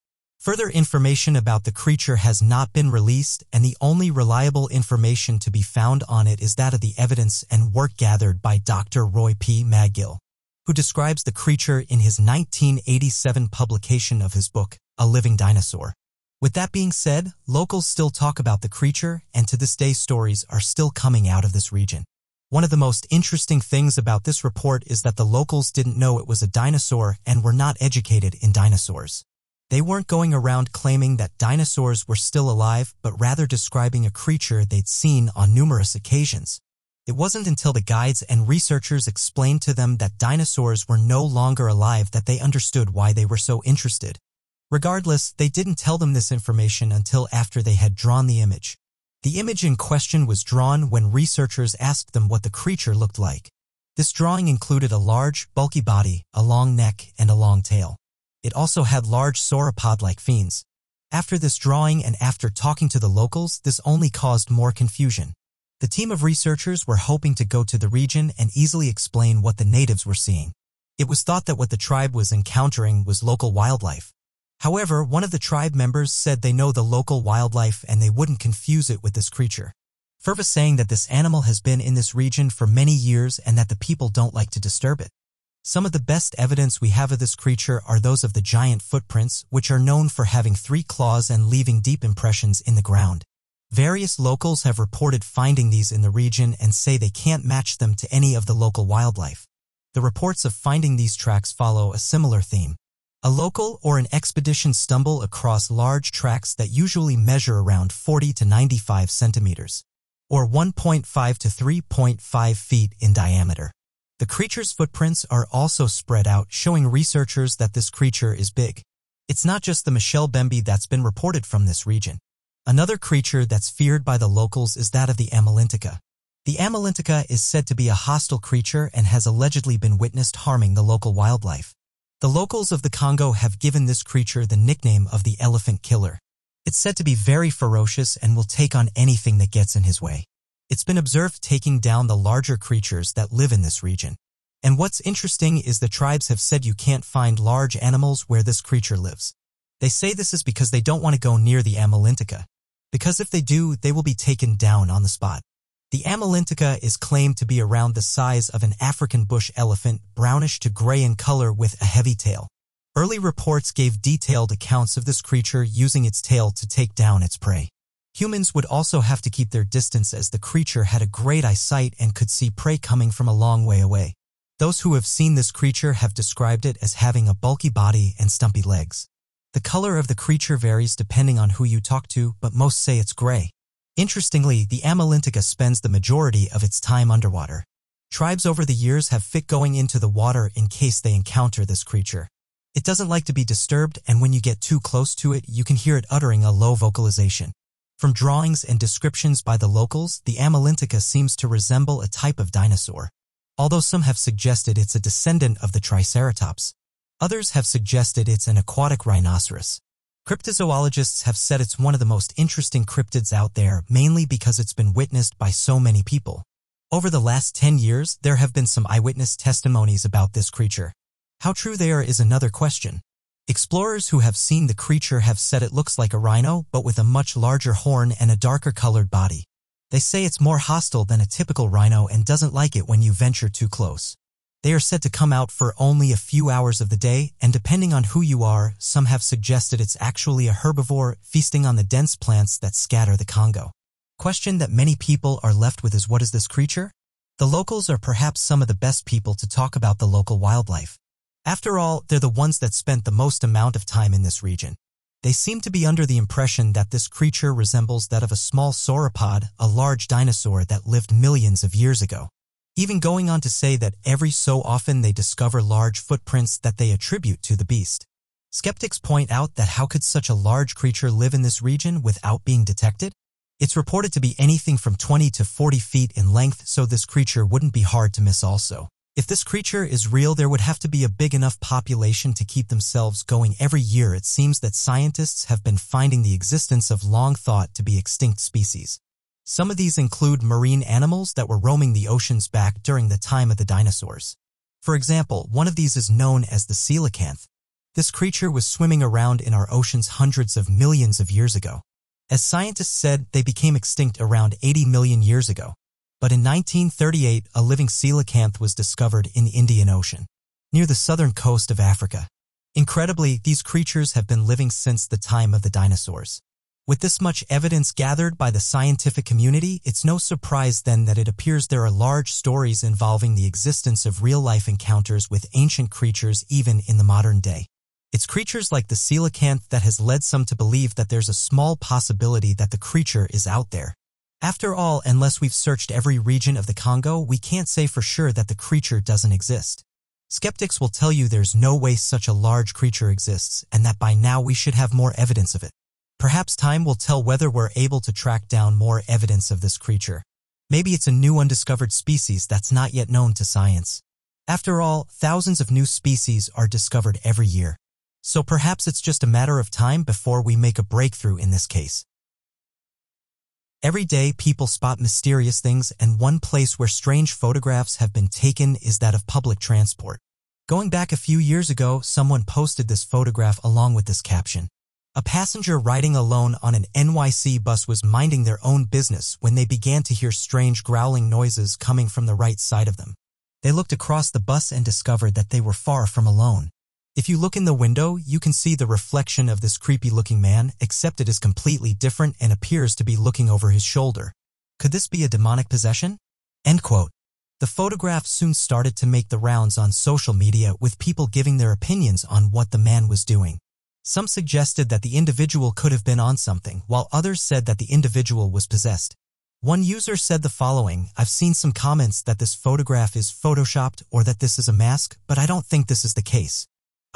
Further information about the creature has not been released, and the only reliable information to be found on it is that of the evidence and work gathered by Dr. Roy P. McGill, who describes the creature in his 1987 publication of his book, A Living Dinosaur. With that being said, locals still talk about the creature, and to this day stories are still coming out of this region. One of the most interesting things about this report is that the locals didn't know it was a dinosaur and were not educated in dinosaurs. They weren't going around claiming that dinosaurs were still alive, but rather describing a creature they'd seen on numerous occasions. It wasn't until the guides and researchers explained to them that dinosaurs were no longer alive that they understood why they were so interested. Regardless, they didn't tell them this information until after they had drawn the image. The image in question was drawn when researchers asked them what the creature looked like. This drawing included a large, bulky body, a long neck, and a long tail. It also had large sauropod-like fins. After this drawing and after talking to the locals, this only caused more confusion. The team of researchers were hoping to go to the region and easily explain what the natives were seeing. It was thought that what the tribe was encountering was local wildlife. However, one of the tribe members said they know the local wildlife and they wouldn't confuse it with this creature. Fervor saying that this animal has been in this region for many years and that the people don't like to disturb it. Some of the best evidence we have of this creature are those of the giant footprints, which are known for having 3 claws and leaving deep impressions in the ground. Various locals have reported finding these in the region and say they can't match them to any of the local wildlife. The reports of finding these tracks follow a similar theme. A local or an expedition stumble across large tracks that usually measure around 40 to 95 centimeters, or 1.5 to 3.5 feet in diameter. The creature's footprints are also spread out, showing researchers that this creature is big. It's not just the Mokele-Mbembe that's been reported from this region. Another creature that's feared by the locals is that of the Emela-ntouka. The Emela-ntouka is said to be a hostile creature and has allegedly been witnessed harming the local wildlife. The locals of the Congo have given this creature the nickname of the elephant killer. It's said to be very ferocious and will take on anything that gets in his way. It's been observed taking down the larger creatures that live in this region. And what's interesting is the tribes have said you can't find large animals where this creature lives. They say this is because they don't want to go near the Emela-ntouka, because if they do, they will be taken down on the spot. The Emela-ntouka is claimed to be around the size of an African bush elephant, brownish to gray in color with a heavy tail. Early reports gave detailed accounts of this creature using its tail to take down its prey. Humans would also have to keep their distance as the creature had a great eyesight and could see prey coming from a long way away. Those who have seen this creature have described it as having a bulky body and stumpy legs. The color of the creature varies depending on who you talk to, but most say it's gray. Interestingly, the Emela-ntouka spends the majority of its time underwater. Tribes over the years have fit going into the water in case they encounter this creature. It doesn't like to be disturbed, and when you get too close to it, you can hear it uttering a low vocalization. From drawings and descriptions by the locals, the Emela-ntouka seems to resemble a type of dinosaur, although some have suggested it's a descendant of the Triceratops. Others have suggested it's an aquatic rhinoceros. Cryptozoologists have said it's one of the most interesting cryptids out there, mainly because it's been witnessed by so many people. Over the last 10 years, there have been some eyewitness testimonies about this creature. How true they are is another question. Explorers who have seen the creature have said it looks like a rhino, but with a much larger horn and a darker colored body. They say it's more hostile than a typical rhino and doesn't like it when you venture too close. They are said to come out for only a few hours of the day, and depending on who you are, some have suggested it's actually a herbivore feasting on the dense plants that scatter the Congo. Question that many people are left with is, what is this creature? The locals are perhaps some of the best people to talk about the local wildlife. After all, they're the ones that spent the most amount of time in this region. They seem to be under the impression that this creature resembles that of a small sauropod, a large dinosaur that lived millions of years ago. Even going on to say that every so often they discover large footprints that they attribute to the beast. Skeptics point out that how could such a large creature live in this region without being detected? It's reported to be anything from 20 to 40 feet in length, so this creature wouldn't be hard to miss also. If this creature is real, there would have to be a big enough population to keep themselves going every year. It seems that scientists have been finding the existence of long thought to be extinct species. Some of these include marine animals that were roaming the oceans back during the time of the dinosaurs. For example, one of these is known as the coelacanth. This creature was swimming around in our oceans hundreds of millions of years ago. As scientists said, they became extinct around 80 million years ago. But in 1938, a living coelacanth was discovered in the Indian Ocean, near the southern coast of Africa. Incredibly, these creatures have been living since the time of the dinosaurs. With this much evidence gathered by the scientific community, it's no surprise then that it appears there are large stories involving the existence of real-life encounters with ancient creatures even in the modern day. It's creatures like the coelacanth that has led some to believe that there's a small possibility that the creature is out there. After all, unless we've searched every region of the Congo, we can't say for sure that the creature doesn't exist. Skeptics will tell you there's no way such a large creature exists and that by now we should have more evidence of it. Perhaps time will tell whether we're able to track down more evidence of this creature. Maybe it's a new undiscovered species that's not yet known to science. After all, thousands of new species are discovered every year. So perhaps it's just a matter of time before we make a breakthrough in this case. Every day, people spot mysterious things, and one place where strange photographs have been taken is that of public transport. Going back a few years ago, someone posted this photograph along with this caption. A passenger riding alone on an NYC bus was minding their own business when they began to hear strange growling noises coming from the right side of them. They looked across the bus and discovered that they were far from alone. If you look in the window, you can see the reflection of this creepy-looking man, except it is completely different and appears to be looking over his shoulder. Could this be a demonic possession? End quote. The photograph soon started to make the rounds on social media with people giving their opinions on what the man was doing. Some suggested that the individual could have been on something, while others said that the individual was possessed. One user said the following, "I've seen some comments that this photograph is photoshopped or that this is a mask, but I don't think this is the case.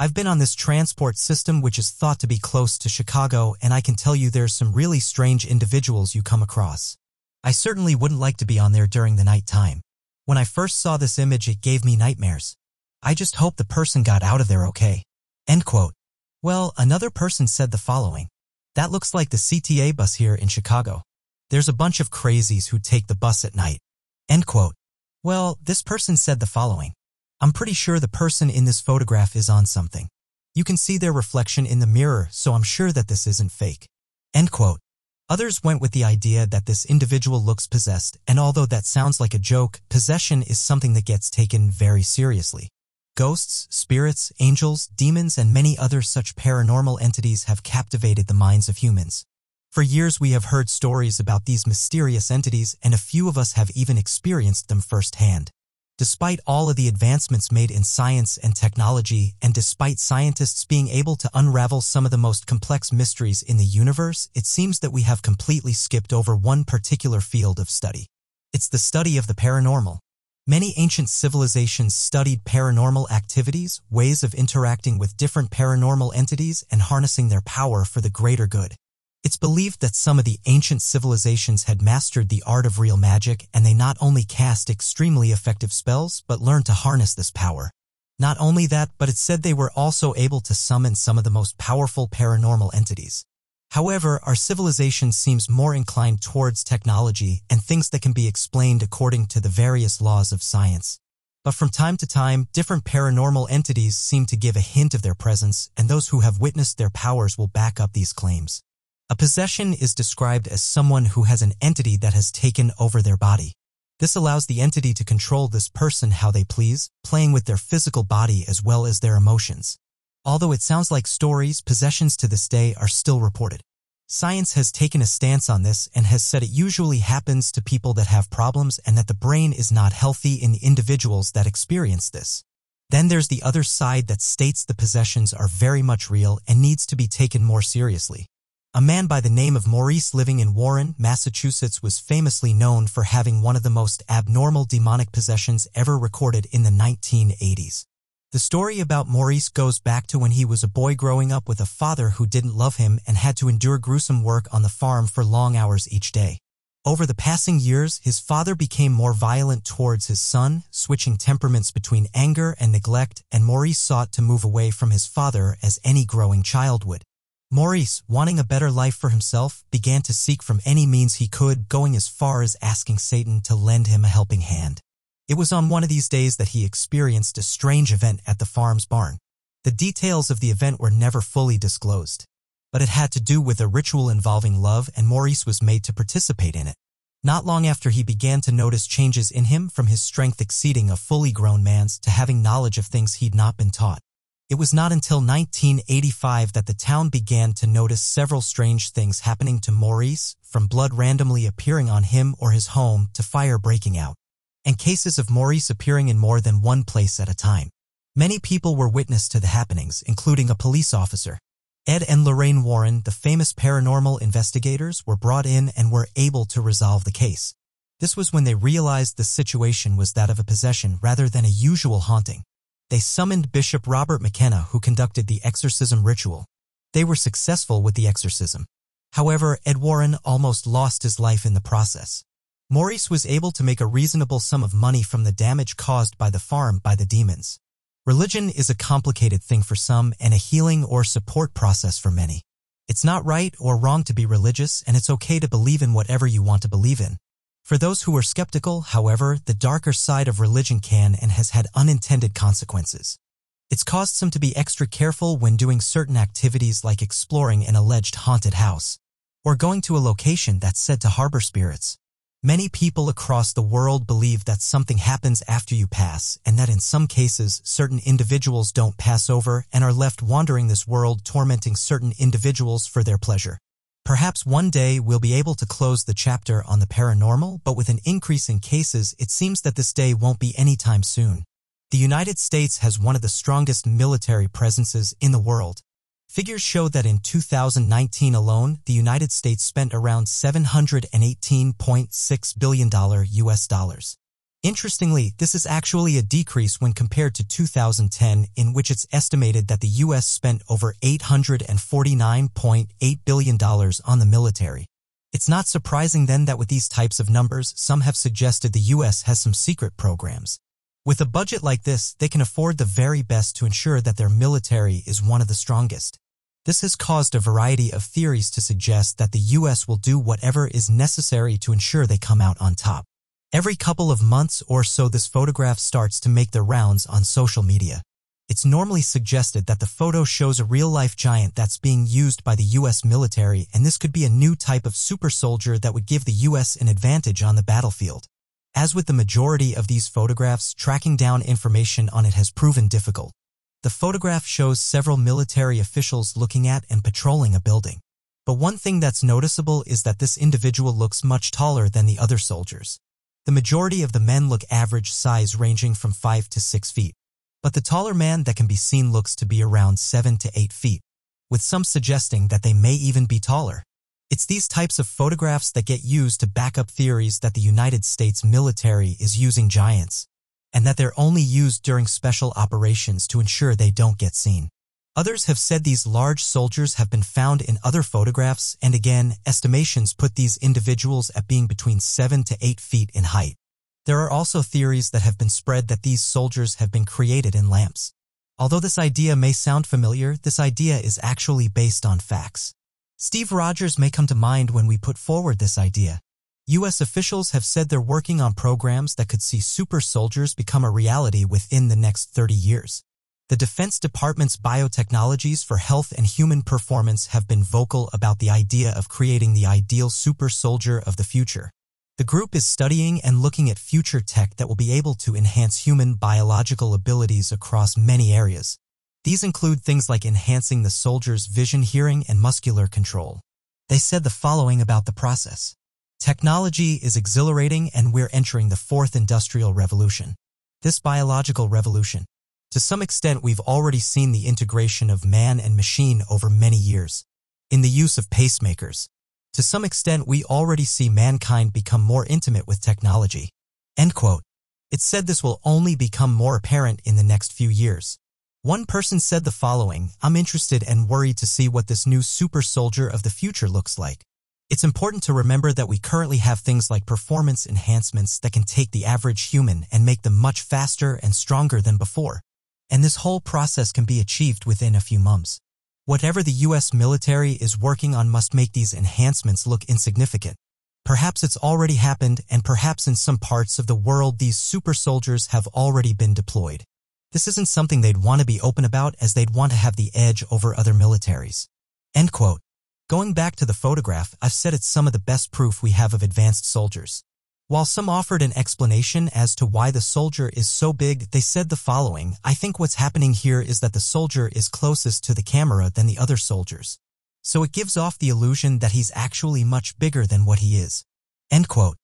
I've been on this transport system which is thought to be close to Chicago, and I can tell you there's some really strange individuals you come across. I certainly wouldn't like to be on there during the night time. When I first saw this image, it gave me nightmares. I just hope the person got out of there okay." End quote. Well, another person said the following. "That looks like the CTA bus here in Chicago. There's a bunch of crazies who take the bus at night." End quote. Well, this person said the following. "I'm pretty sure the person in this photograph is on something. You can see their reflection in the mirror, so I'm sure that this isn't fake." End quote. Others went with the idea that this individual looks possessed, and although that sounds like a joke, possession is something that gets taken very seriously. Ghosts, spirits, angels, demons, and many other such paranormal entities have captivated the minds of humans. For years we have heard stories about these mysterious entities, and a few of us have even experienced them firsthand. Despite all of the advancements made in science and technology, and despite scientists being able to unravel some of the most complex mysteries in the universe, it seems that we have completely skipped over one particular field of study. It's the study of the paranormal. Many ancient civilizations studied paranormal activities, ways of interacting with different paranormal entities, and harnessing their power for the greater good. It's believed that some of the ancient civilizations had mastered the art of real magic, and they not only cast extremely effective spells, but learned to harness this power. Not only that, but it's said they were also able to summon some of the most powerful paranormal entities. However, our civilization seems more inclined towards technology and things that can be explained according to the various laws of science. But from time to time, different paranormal entities seem to give a hint of their presence, and those who have witnessed their powers will back up these claims. A possession is described as someone who has an entity that has taken over their body. This allows the entity to control this person how they please, playing with their physical body as well as their emotions. Although it sounds like stories, possessions to this day are still reported. Science has taken a stance on this and has said it usually happens to people that have problems and that the brain is not healthy in the individuals that experience this. Then there's the other side that states the possessions are very much real and needs to be taken more seriously. A man by the name of Maurice living in Warren, Massachusetts was famously known for having one of the most abnormal demonic possessions ever recorded in the 1980s. The story about Maurice goes back to when he was a boy growing up with a father who didn't love him and had to endure gruesome work on the farm for long hours each day. Over the passing years, his father became more violent towards his son, switching temperaments between anger and neglect, and Maurice sought to move away from his father as any growing child would. Maurice, wanting a better life for himself, began to seek from any means he could, going as far as asking Satan to lend him a helping hand. It was on one of these days that he experienced a strange event at the farm's barn. The details of the event were never fully disclosed, but it had to do with a ritual involving love, and Maurice was made to participate in it. Not long after, he began to notice changes in him, from his strength exceeding a fully grown man's to having knowledge of things he'd not been taught. It was not until 1985 that the town began to notice several strange things happening to Maurice, from blood randomly appearing on him or his home to fire breaking out, and cases of Maurice appearing in more than one place at a time. Many people were witness to the happenings, including a police officer. Ed and Lorraine Warren, the famous paranormal investigators, were brought in and were able to resolve the case. This was when they realized the situation was that of a possession rather than a usual haunting. They summoned Bishop Robert McKenna, who conducted the exorcism ritual. They were successful with the exorcism. However, Ed Warren almost lost his life in the process. Maurice was able to make a reasonable sum of money from the damage caused by the farm by the demons. Religion is a complicated thing for some and a healing or support process for many. It's not right or wrong to be religious, and it's okay to believe in whatever you want to believe in. For those who are skeptical, however, the darker side of religion can and has had unintended consequences. It's caused some to be extra careful when doing certain activities, like exploring an alleged haunted house or going to a location that's said to harbor spirits. Many people across the world believe that something happens after you pass, and that in some cases, certain individuals don't pass over and are left wandering this world, tormenting certain individuals for their pleasure. Perhaps one day we'll be able to close the chapter on the paranormal, but with an increase in cases, it seems that this day won't be anytime soon. The United States has one of the strongest military presences in the world. Figures show that in 2019 alone, the United States spent around $718.6 billion US dollars. Interestingly, this is actually a decrease when compared to 2010, in which it's estimated that the US spent over $849.8 billion on the military. It's not surprising then that with these types of numbers, some have suggested the US has some secret programs. With a budget like this, they can afford the very best to ensure that their military is one of the strongest. This has caused a variety of theories to suggest that the US will do whatever is necessary to ensure they come out on top. Every couple of months or so, this photograph starts to make the rounds on social media. It's normally suggested that the photo shows a real-life giant that's being used by the US military, and this could be a new type of super soldier that would give the US an advantage on the battlefield. As with the majority of these photographs, tracking down information on it has proven difficult. The photograph shows several military officials looking at and patrolling a building. But one thing that's noticeable is that this individual looks much taller than the other soldiers. The majority of the men look average size, ranging from 5 to 6 feet. But the taller man that can be seen looks to be around 7 to 8 feet, with some suggesting that they may even be taller. It's these types of photographs that get used to back up theories that the United States military is using giants, and that they're only used during special operations to ensure they don't get seen. Others have said these large soldiers have been found in other photographs, and again, estimations put these individuals at being between 7 to 8 feet in height. There are also theories that have been spread that these soldiers have been created in lamps. Although this idea may sound familiar, this idea is actually based on facts. Steve Rogers may come to mind when we put forward this idea. U.S. officials have said they're working on programs that could see super soldiers become a reality within the next 30 years. The Defense Department's biotechnologies for health and human performance have been vocal about the idea of creating the ideal super soldier of the future. The group is studying and looking at future tech that will be able to enhance human biological abilities across many areas. These include things like enhancing the soldier's vision, hearing, and muscular control. They said the following about the process. Technology is exhilarating, and we're entering the fourth industrial revolution. This biological revolution. To some extent, we've already seen the integration of man and machine over many years, in the use of pacemakers. To some extent, we already see mankind become more intimate with technology. End quote. It's said this will only become more apparent in the next few years. One person said the following: I'm interested and worried to see what this new super soldier of the future looks like. It's important to remember that we currently have things like performance enhancements that can take the average human and make them much faster and stronger than before. And this whole process can be achieved within a few months. Whatever the U.S. military is working on must make these enhancements look insignificant. Perhaps it's already happened, and perhaps in some parts of the world these super soldiers have already been deployed. This isn't something they'd want to be open about, as they'd want to have the edge over other militaries." End quote. Going back to the photograph, I've said it's some of the best proof we have of advanced soldiers. While some offered an explanation as to why the soldier is so big, they said the following: "I think what's happening here is that the soldier is closest to the camera than the other soldiers, so it gives off the illusion that he's actually much bigger than what he is." End quote.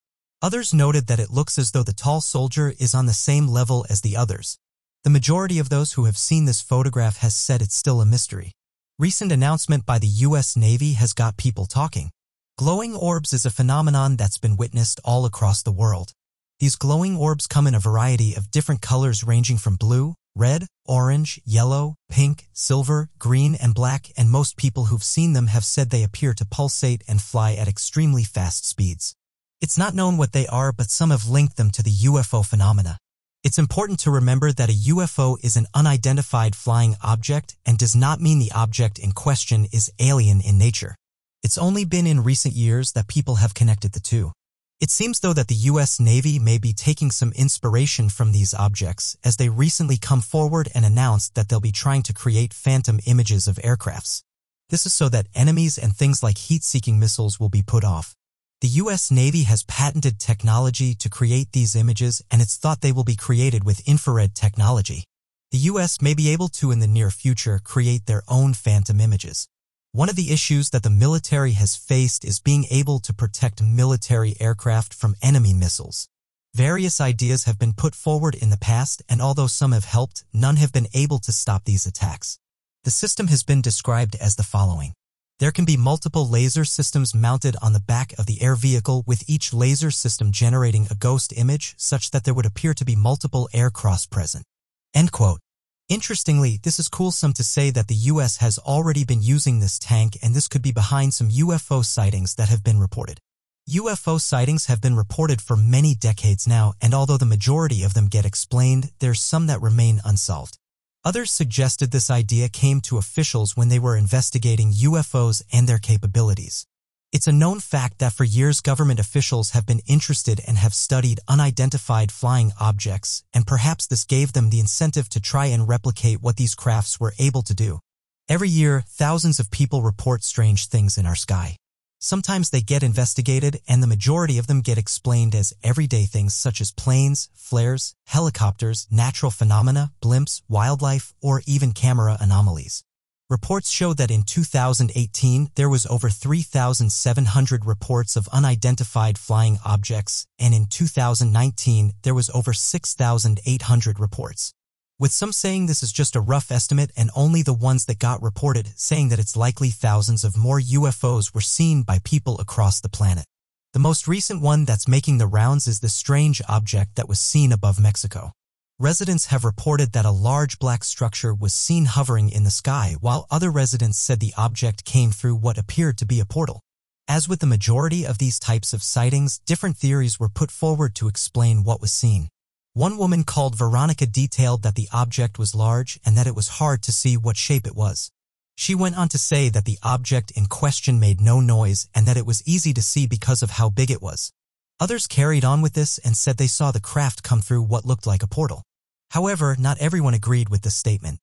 Others noted that it looks as though the tall soldier is on the same level as the others. The majority of those who have seen this photograph has said it's still a mystery. Recent announcement by the U.S. Navy has got people talking. Glowing orbs is a phenomenon that's been witnessed all across the world. These glowing orbs come in a variety of different colors ranging from blue, red, orange, yellow, pink, silver, green, and black, and most people who've seen them have said they appear to pulsate and fly at extremely fast speeds. It's not known what they are, but some have linked them to the UFO phenomena. It's important to remember that a UFO is an unidentified flying object and does not mean the object in question is alien in nature. It's only been in recent years that people have connected the two. It seems, though, that the U.S. Navy may be taking some inspiration from these objects, as they recently come forward and announced that they'll be trying to create phantom images of aircrafts. This is so that enemies and things like heat-seeking missiles will be put off. The U.S. Navy has patented technology to create these images, and it's thought they will be created with infrared technology. The U.S. may be able to, in the near future, create their own phantom images. One of the issues that the military has faced is being able to protect military aircraft from enemy missiles. Various ideas have been put forward in the past, and although some have helped, none have been able to stop these attacks. The system has been described as the following. There can be multiple laser systems mounted on the back of the air vehicle, with each laser system generating a ghost image such that there would appear to be multiple aircrafts present. End quote. Interestingly, this is coolsome to say that the U.S. has already been using this tank, and this could be behind some UFO sightings that have been reported. UFO sightings have been reported for many decades now, and although the majority of them get explained, there's some that remain unsolved. Others suggested this idea came to officials when they were investigating UFOs and their capabilities. It's a known fact that for years government officials have been interested and have studied unidentified flying objects, and perhaps this gave them the incentive to try and replicate what these crafts were able to do. Every year, thousands of people report strange things in our sky. Sometimes they get investigated, and the majority of them get explained as everyday things such as planes, flares, helicopters, natural phenomena, blimps, wildlife, or even camera anomalies. Reports show that in 2018, there was over 3,700 reports of unidentified flying objects, and in 2019, there was over 6,800 reports. With some saying this is just a rough estimate, and only the ones that got reported saying that it's likely thousands of more UFOs were seen by people across the planet. The most recent one that's making the rounds is the strange object that was seen above Mexico. Residents have reported that a large black structure was seen hovering in the sky, while other residents said the object came through what appeared to be a portal. As with the majority of these types of sightings, different theories were put forward to explain what was seen. One woman called Veronica detailed that the object was large and that it was hard to see what shape it was. She went on to say that the object in question made no noise and that it was easy to see because of how big it was. Others carried on with this and said they saw the craft come through what looked like a portal. However, not everyone agreed with this statement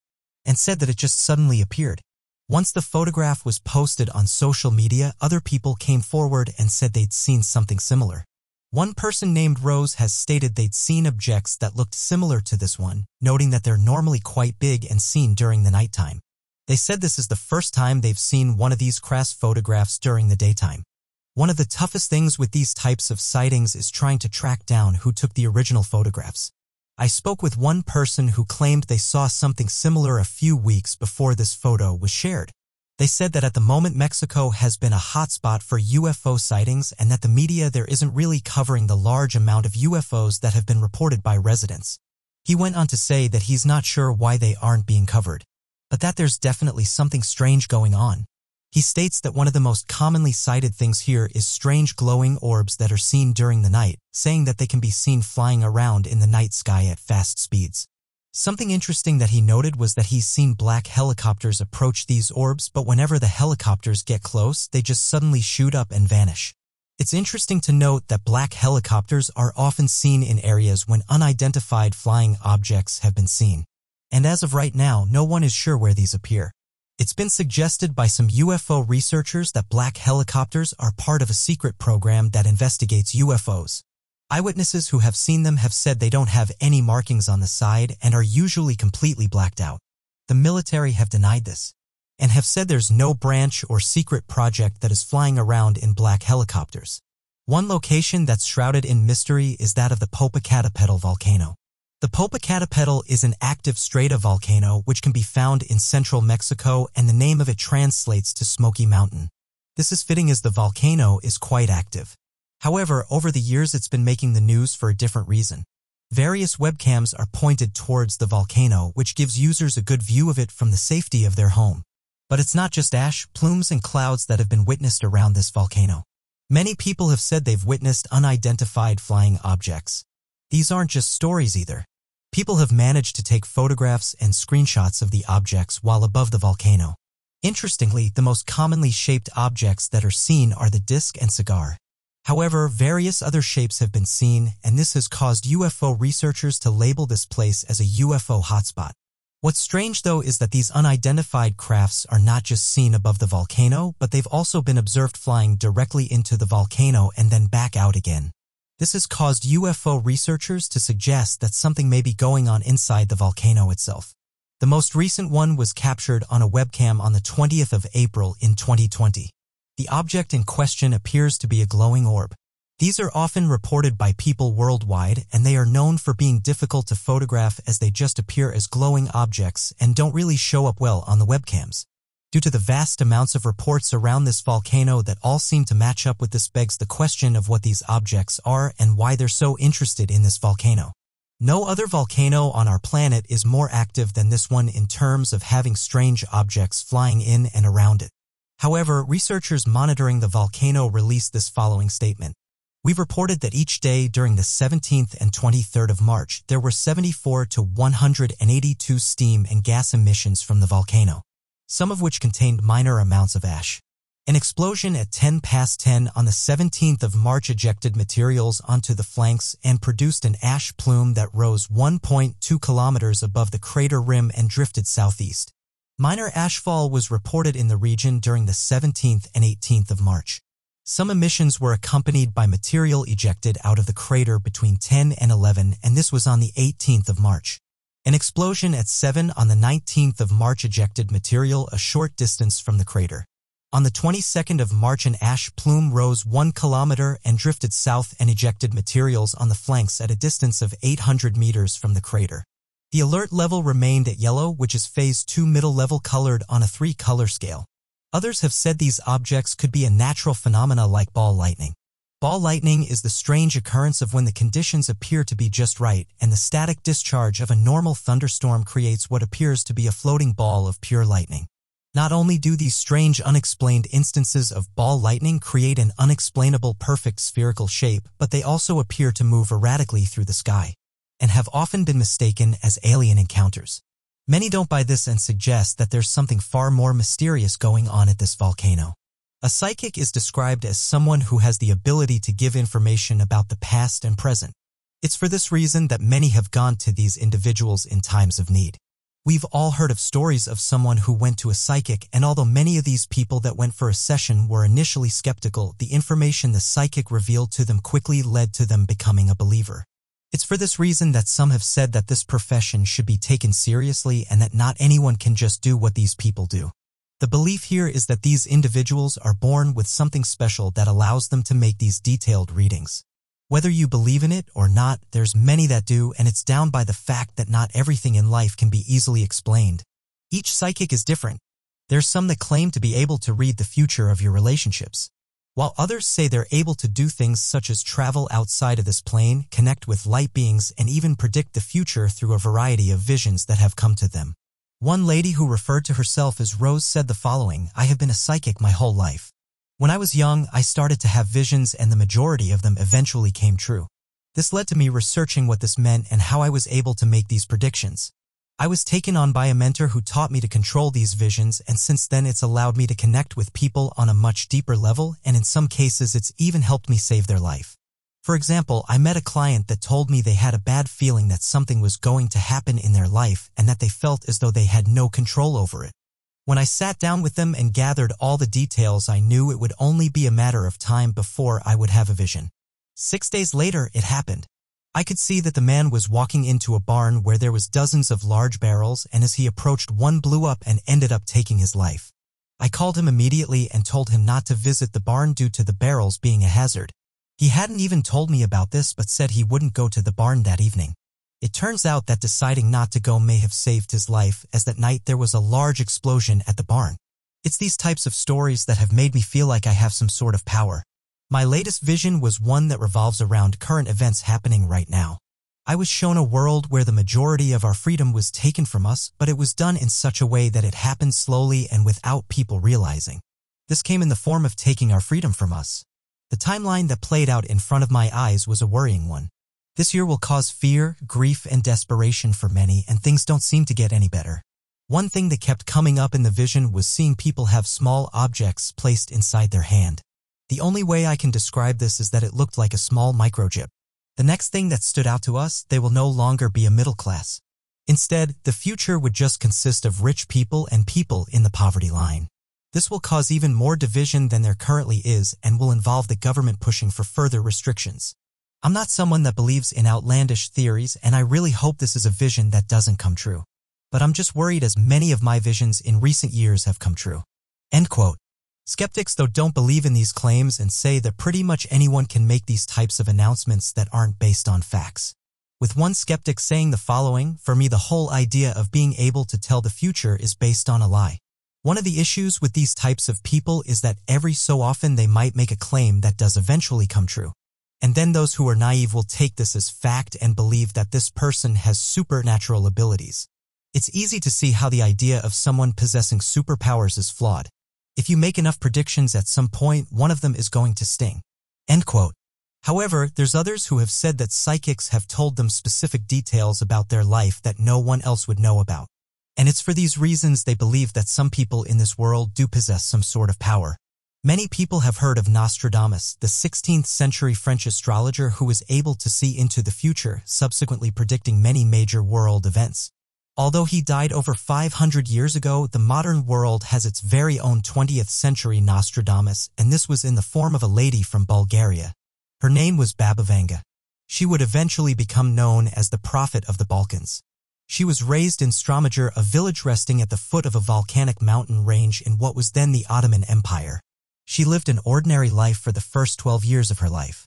and said that it just suddenly appeared. Once the photograph was posted on social media, other people came forward and said they'd seen something similar. One person named Rose has stated they'd seen objects that looked similar to this one, noting that they're normally quite big and seen during the nighttime. They said this is the first time they've seen one of these crass photographs during the daytime. One of the toughest things with these types of sightings is trying to track down who took the original photographs. I spoke with one person who claimed they saw something similar a few weeks before this photo was shared. They said that at the moment Mexico has been a hotspot for UFO sightings and that the media there isn't really covering the large amount of UFOs that have been reported by residents. He went on to say that he's not sure why they aren't being covered, but that there's definitely something strange going on. He states that one of the most commonly cited things here is strange glowing orbs that are seen during the night, saying that they can be seen flying around in the night sky at fast speeds. Something interesting that he noted was that he's seen black helicopters approach these orbs, but whenever the helicopters get close, they just suddenly shoot up and vanish. It's interesting to note that black helicopters are often seen in areas when unidentified flying objects have been seen. and as of right now, no one is sure where these appear. It's been suggested by some UFO researchers that black helicopters are part of a secret program that investigates UFOs. Eyewitnesses who have seen them have said they don't have any markings on the side and are usually completely blacked out. The military have denied this and have said there's no branch or secret project that is flying around in black helicopters. One location that's shrouded in mystery is that of the Popocatépetl volcano. The Popocatépetl is an active stratovolcano which can be found in central Mexico, and the name of it translates to Smoky Mountain. This is fitting as the volcano is quite active. However, over the years it's been making the news for a different reason. Various webcams are pointed towards the volcano, which gives users a good view of it from the safety of their home. But it's not just ash, plumes, and clouds that have been witnessed around this volcano. Many people have said they've witnessed unidentified flying objects. These aren't just stories either. People have managed to take photographs and screenshots of the objects while above the volcano. Interestingly, the most commonly shaped objects that are seen are the disc and cigar. However, various other shapes have been seen, and this has caused UFO researchers to label this place as a UFO hotspot. What's strange, though, is that these unidentified crafts are not just seen above the volcano, but they've also been observed flying directly into the volcano and then back out again. This has caused UFO researchers to suggest that something may be going on inside the volcano itself. The most recent one was captured on a webcam on the 20th of April in 2020. The object in question appears to be a glowing orb. These are often reported by people worldwide, and they are known for being difficult to photograph as they just appear as glowing objects and don't really show up well on the webcams. Due to the vast amounts of reports around this volcano that all seem to match up with this, begs the question of what these objects are and why they're so interested in this volcano. No other volcano on our planet is more active than this one in terms of having strange objects flying in and around it. However, researchers monitoring the volcano released this following statement. We've reported that each day during the 17th and 23rd of March, there were 74 to 182 steam and gas emissions from the volcano, some of which contained minor amounts of ash. An explosion at 10 past 10 on the 17th of March ejected materials onto the flanks and produced an ash plume that rose 1.2 kilometers above the crater rim and drifted southeast. Minor ashfall was reported in the region during the 17th and 18th of March. Some emissions were accompanied by material ejected out of the crater between 10 and 11, and this was on the 18th of March. An explosion at 7 on the 19th of March ejected material a short distance from the crater. On the 22nd of March, an ash plume rose 1 kilometer and drifted south and ejected materials on the flanks at a distance of 800 meters from the crater. The alert level remained at yellow, which is phase 2 middle level, colored on a 3-color scale. Others have said these objects could be a natural phenomena like ball lightning. Ball lightning is the strange occurrence of when the conditions appear to be just right and the static discharge of a normal thunderstorm creates what appears to be a floating ball of pure lightning. Not only do these strange unexplained instances of ball lightning create an unexplainable perfect spherical shape, but they also appear to move erratically through the sky and have often been mistaken as alien encounters. Many don't buy this and suggest that there's something far more mysterious going on at this volcano. A psychic is described as someone who has the ability to give information about the past and present. It's for this reason that many have gone to these individuals in times of need. We've all heard of stories of someone who went to a psychic, and although many of these people that went for a session were initially skeptical, the information the psychic revealed to them quickly led to them becoming a believer. It's for this reason that some have said that this profession should be taken seriously and that not anyone can just do what these people do. The belief here is that these individuals are born with something special that allows them to make these detailed readings. Whether you believe in it or not, there's many that do, and it's down by the fact that not everything in life can be easily explained. Each psychic is different. There's some that claim to be able to read the future of your relationships, while others say they're able to do things such as travel outside of this plane, connect with light beings, and even predict the future through a variety of visions that have come to them. One lady who referred to herself as Rose said the following: I have been a psychic my whole life. When I was young, I started to have visions and the majority of them eventually came true. This led to me researching what this meant and how I was able to make these predictions. I was taken on by a mentor who taught me to control these visions, and since then it's allowed me to connect with people on a much deeper level, and in some cases it's even helped me save their life. For example, I met a client that told me they had a bad feeling that something was going to happen in their life and that they felt as though they had no control over it. When I sat down with them and gathered all the details, I knew it would only be a matter of time before I would have a vision. 6 days later, it happened. I could see that the man was walking into a barn where there was dozens of large barrels, and as he approached, one blew up and ended up taking his life. I called him immediately and told him not to visit the barn due to the barrels being a hazard. He hadn't even told me about this but said he wouldn't go to the barn that evening. It turns out that deciding not to go may have saved his life, as that night there was a large explosion at the barn. It's these types of stories that have made me feel like I have some sort of power. My latest vision was one that revolves around current events happening right now. I was shown a world where the majority of our freedom was taken from us, but it was done in such a way that it happened slowly and without people realizing. This came in the form of taking our freedom from us. The timeline that played out in front of my eyes was a worrying one. This year will cause fear, grief, and desperation for many, and things don't seem to get any better. One thing that kept coming up in the vision was seeing people have small objects placed inside their hand. The only way I can describe this is that it looked like a small microchip. The next thing that stood out to us, they will no longer be a middle class. Instead, the future would just consist of rich people and people in the poverty line. This will cause even more division than there currently is and will involve the government pushing for further restrictions. I'm not someone that believes in outlandish theories, and I really hope this is a vision that doesn't come true. But I'm just worried, as many of my visions in recent years have come true." End quote. Skeptics, though, don't believe in these claims and say that pretty much anyone can make these types of announcements that aren't based on facts. With one skeptic saying the following, "For me, the whole idea of being able to tell the future is based on a lie." One of the issues with these types of people is that every so often they might make a claim that does eventually come true. And then those who are naive will take this as fact and believe that this person has supernatural abilities. It's easy to see how the idea of someone possessing superpowers is flawed. If you make enough predictions, at some point, one of them is going to sting. End quote. However, there's others who have said that psychics have told them specific details about their life that no one else would know about. And it's for these reasons they believe that some people in this world do possess some sort of power. Many people have heard of Nostradamus, the 16th century French astrologer who was able to see into the future, subsequently predicting many major world events. Although he died over 500 years ago, the modern world has its very own 20th century Nostradamus, and this was in the form of a lady from Bulgaria. Her name was Baba Vanga. She would eventually become known as the Prophet of the Balkans. She was raised in Stromager, a village resting at the foot of a volcanic mountain range in what was then the Ottoman Empire. She lived an ordinary life for the first 12 years of her life.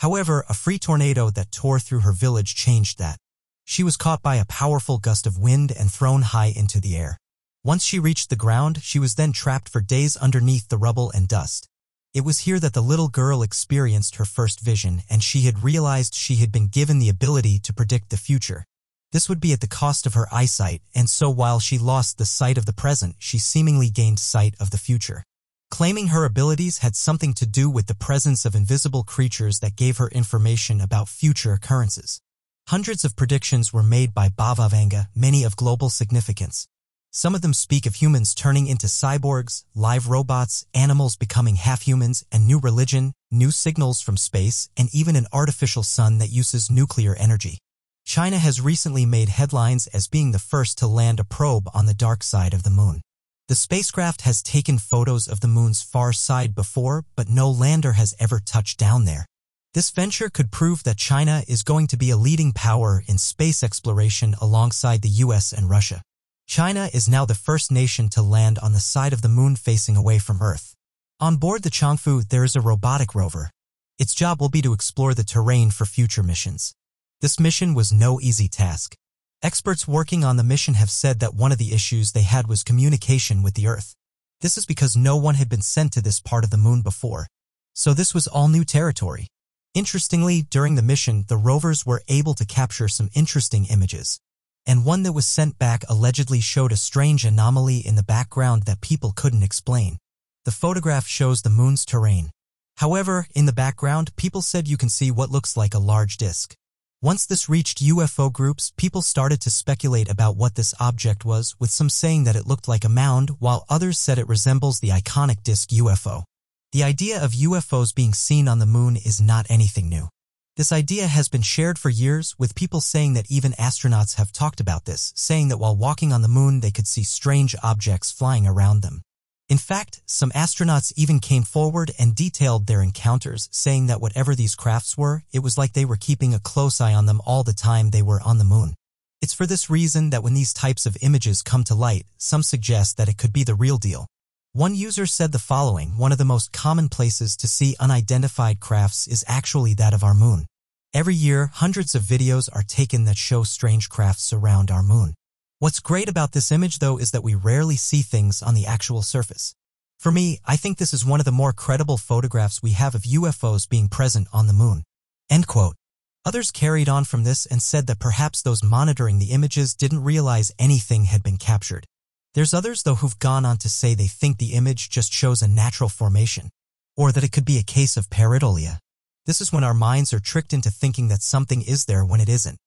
However, a free tornado that tore through her village changed that. She was caught by a powerful gust of wind and thrown high into the air. Once she reached the ground, she was then trapped for days underneath the rubble and dust. It was here that the little girl experienced her first vision, and she had realized she had been given the ability to predict the future. This would be at the cost of her eyesight, and so while she lost the sight of the present, she seemingly gained sight of the future. Claiming her abilities had something to do with the presence of invisible creatures that gave her information about future occurrences. Hundreds of predictions were made by Baba Vanga, many of global significance. Some of them speak of humans turning into cyborgs, live robots, animals becoming half-humans, a new religion, new signals from space, and even an artificial sun that uses nuclear energy. China has recently made headlines as being the first to land a probe on the dark side of the moon. The spacecraft has taken photos of the moon's far side before, but no lander has ever touched down there. This venture could prove that China is going to be a leading power in space exploration alongside the US and Russia. China is now the first nation to land on the side of the moon facing away from Earth. On board the Changfu, there is a robotic rover. Its job will be to explore the terrain for future missions. This mission was no easy task. Experts working on the mission have said that one of the issues they had was communication with the Earth. This is because no one had been sent to this part of the moon before, so this was all new territory. Interestingly, during the mission, the rovers were able to capture some interesting images, and one that was sent back allegedly showed a strange anomaly in the background that people couldn't explain. The photograph shows the moon's terrain. However, in the background, people said you can see what looks like a large disc. Once this reached UFO groups, people started to speculate about what this object was, with some saying that it looked like a mound, while others said it resembles the iconic disc UFO. The idea of UFOs being seen on the moon is not anything new. This idea has been shared for years, with people saying that even astronauts have talked about this, saying that while walking on the moon they could see strange objects flying around them. In fact, some astronauts even came forward and detailed their encounters, saying that whatever these crafts were, it was like they were keeping a close eye on them all the time they were on the moon. It's for this reason that when these types of images come to light, some suggest that it could be the real deal. One user said the following: one of the most common places to see unidentified crafts is actually that of our moon. Every year, hundreds of videos are taken that show strange crafts around our moon. What's great about this image, though, is that we rarely see things on the actual surface. For me, I think this is one of the more credible photographs we have of UFOs being present on the moon." End quote. Others carried on from this and said that perhaps those monitoring the images didn't realize anything had been captured. There's others, though, who've gone on to say they think the image just shows a natural formation, or that it could be a case of pareidolia. This is when our minds are tricked into thinking that something is there when it isn't.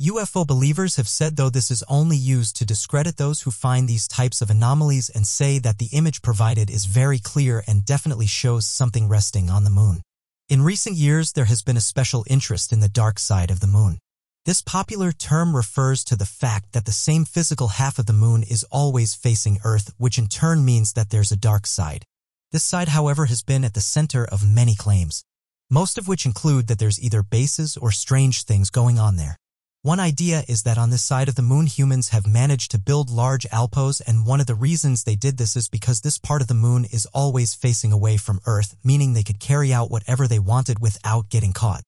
UFO believers have said, though, this is only used to discredit those who find these types of anomalies and say that the image provided is very clear and definitely shows something resting on the moon. In recent years, there has been a special interest in the dark side of the moon. This popular term refers to the fact that the same physical half of the moon is always facing Earth, which in turn means that there's a dark side. This side, however, has been at the center of many claims, most of which include that there's either bases or strange things going on there. One idea is that on this side of the moon, humans have managed to build large alcoves, and one of the reasons they did this is because this part of the moon is always facing away from Earth, meaning they could carry out whatever they wanted without getting caught.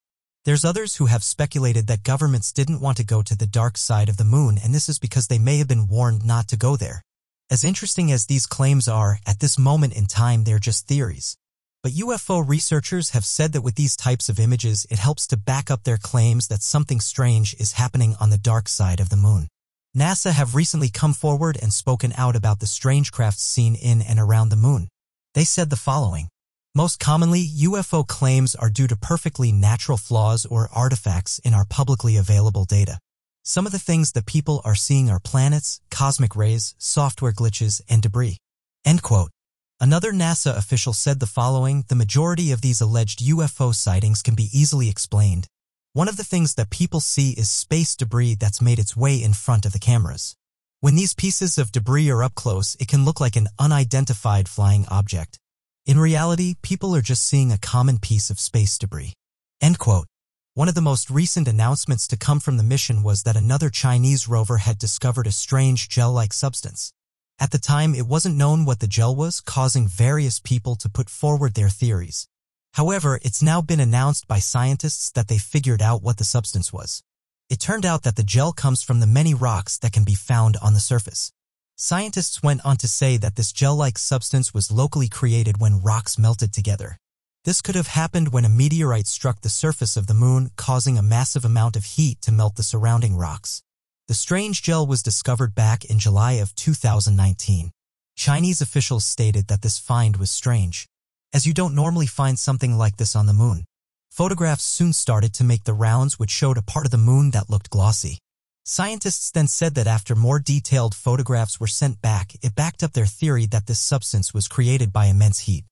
There's others who have speculated that governments didn't want to go to the dark side of the moon, and this is because they may have been warned not to go there. As interesting as these claims are, at this moment in time they're just theories. But UFO researchers have said that with these types of images it helps to back up their claims that something strange is happening on the dark side of the moon. NASA have recently come forward and spoken out about the strange crafts seen in and around the moon. They said the following. Most commonly, UFO claims are due to perfectly natural flaws or artifacts in our publicly available data. Some of the things that people are seeing are planets, cosmic rays, software glitches, and debris. End quote. Another NASA official said the following, the majority of these alleged UFO sightings can be easily explained. One of the things that people see is space debris that's made its way in front of the cameras. When these pieces of debris are up close, it can look like an unidentified flying object. In reality, people are just seeing a common piece of space debris. End quote. One of the most recent announcements to come from the mission was that another Chinese rover had discovered a strange gel-like substance. At the time, it wasn't known what the gel was, causing various people to put forward their theories. However, it's now been announced by scientists that they figured out what the substance was. It turned out that the gel comes from the many rocks that can be found on the surface. Scientists went on to say that this gel-like substance was locally created when rocks melted together. This could have happened when a meteorite struck the surface of the moon, causing a massive amount of heat to melt the surrounding rocks. The strange gel was discovered back in July of 2019. Chinese officials stated that this find was strange, as you don't normally find something like this on the moon. Photographs soon started to make the rounds which showed a part of the moon that looked glossy. Scientists then said that after more detailed photographs were sent back, it backed up their theory that this substance was created by immense heat.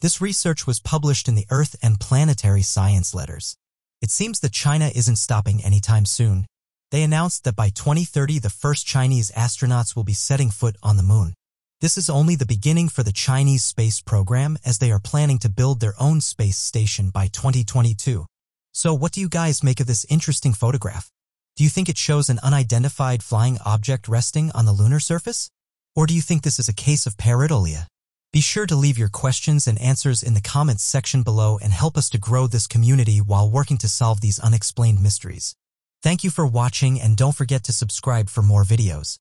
This research was published in the Earth and Planetary Science letters. It seems that China isn't stopping anytime soon. They announced that by 2030 the first Chinese astronauts will be setting foot on the moon. This is only the beginning for the Chinese space program, as they are planning to build their own space station by 2022. So what do you guys make of this interesting photograph? Do you think it shows an unidentified flying object resting on the lunar surface? Or do you think this is a case of pareidolia? Be sure to leave your questions and answers in the comments section below and help us to grow this community while working to solve these unexplained mysteries. Thank you for watching, and don't forget to subscribe for more videos.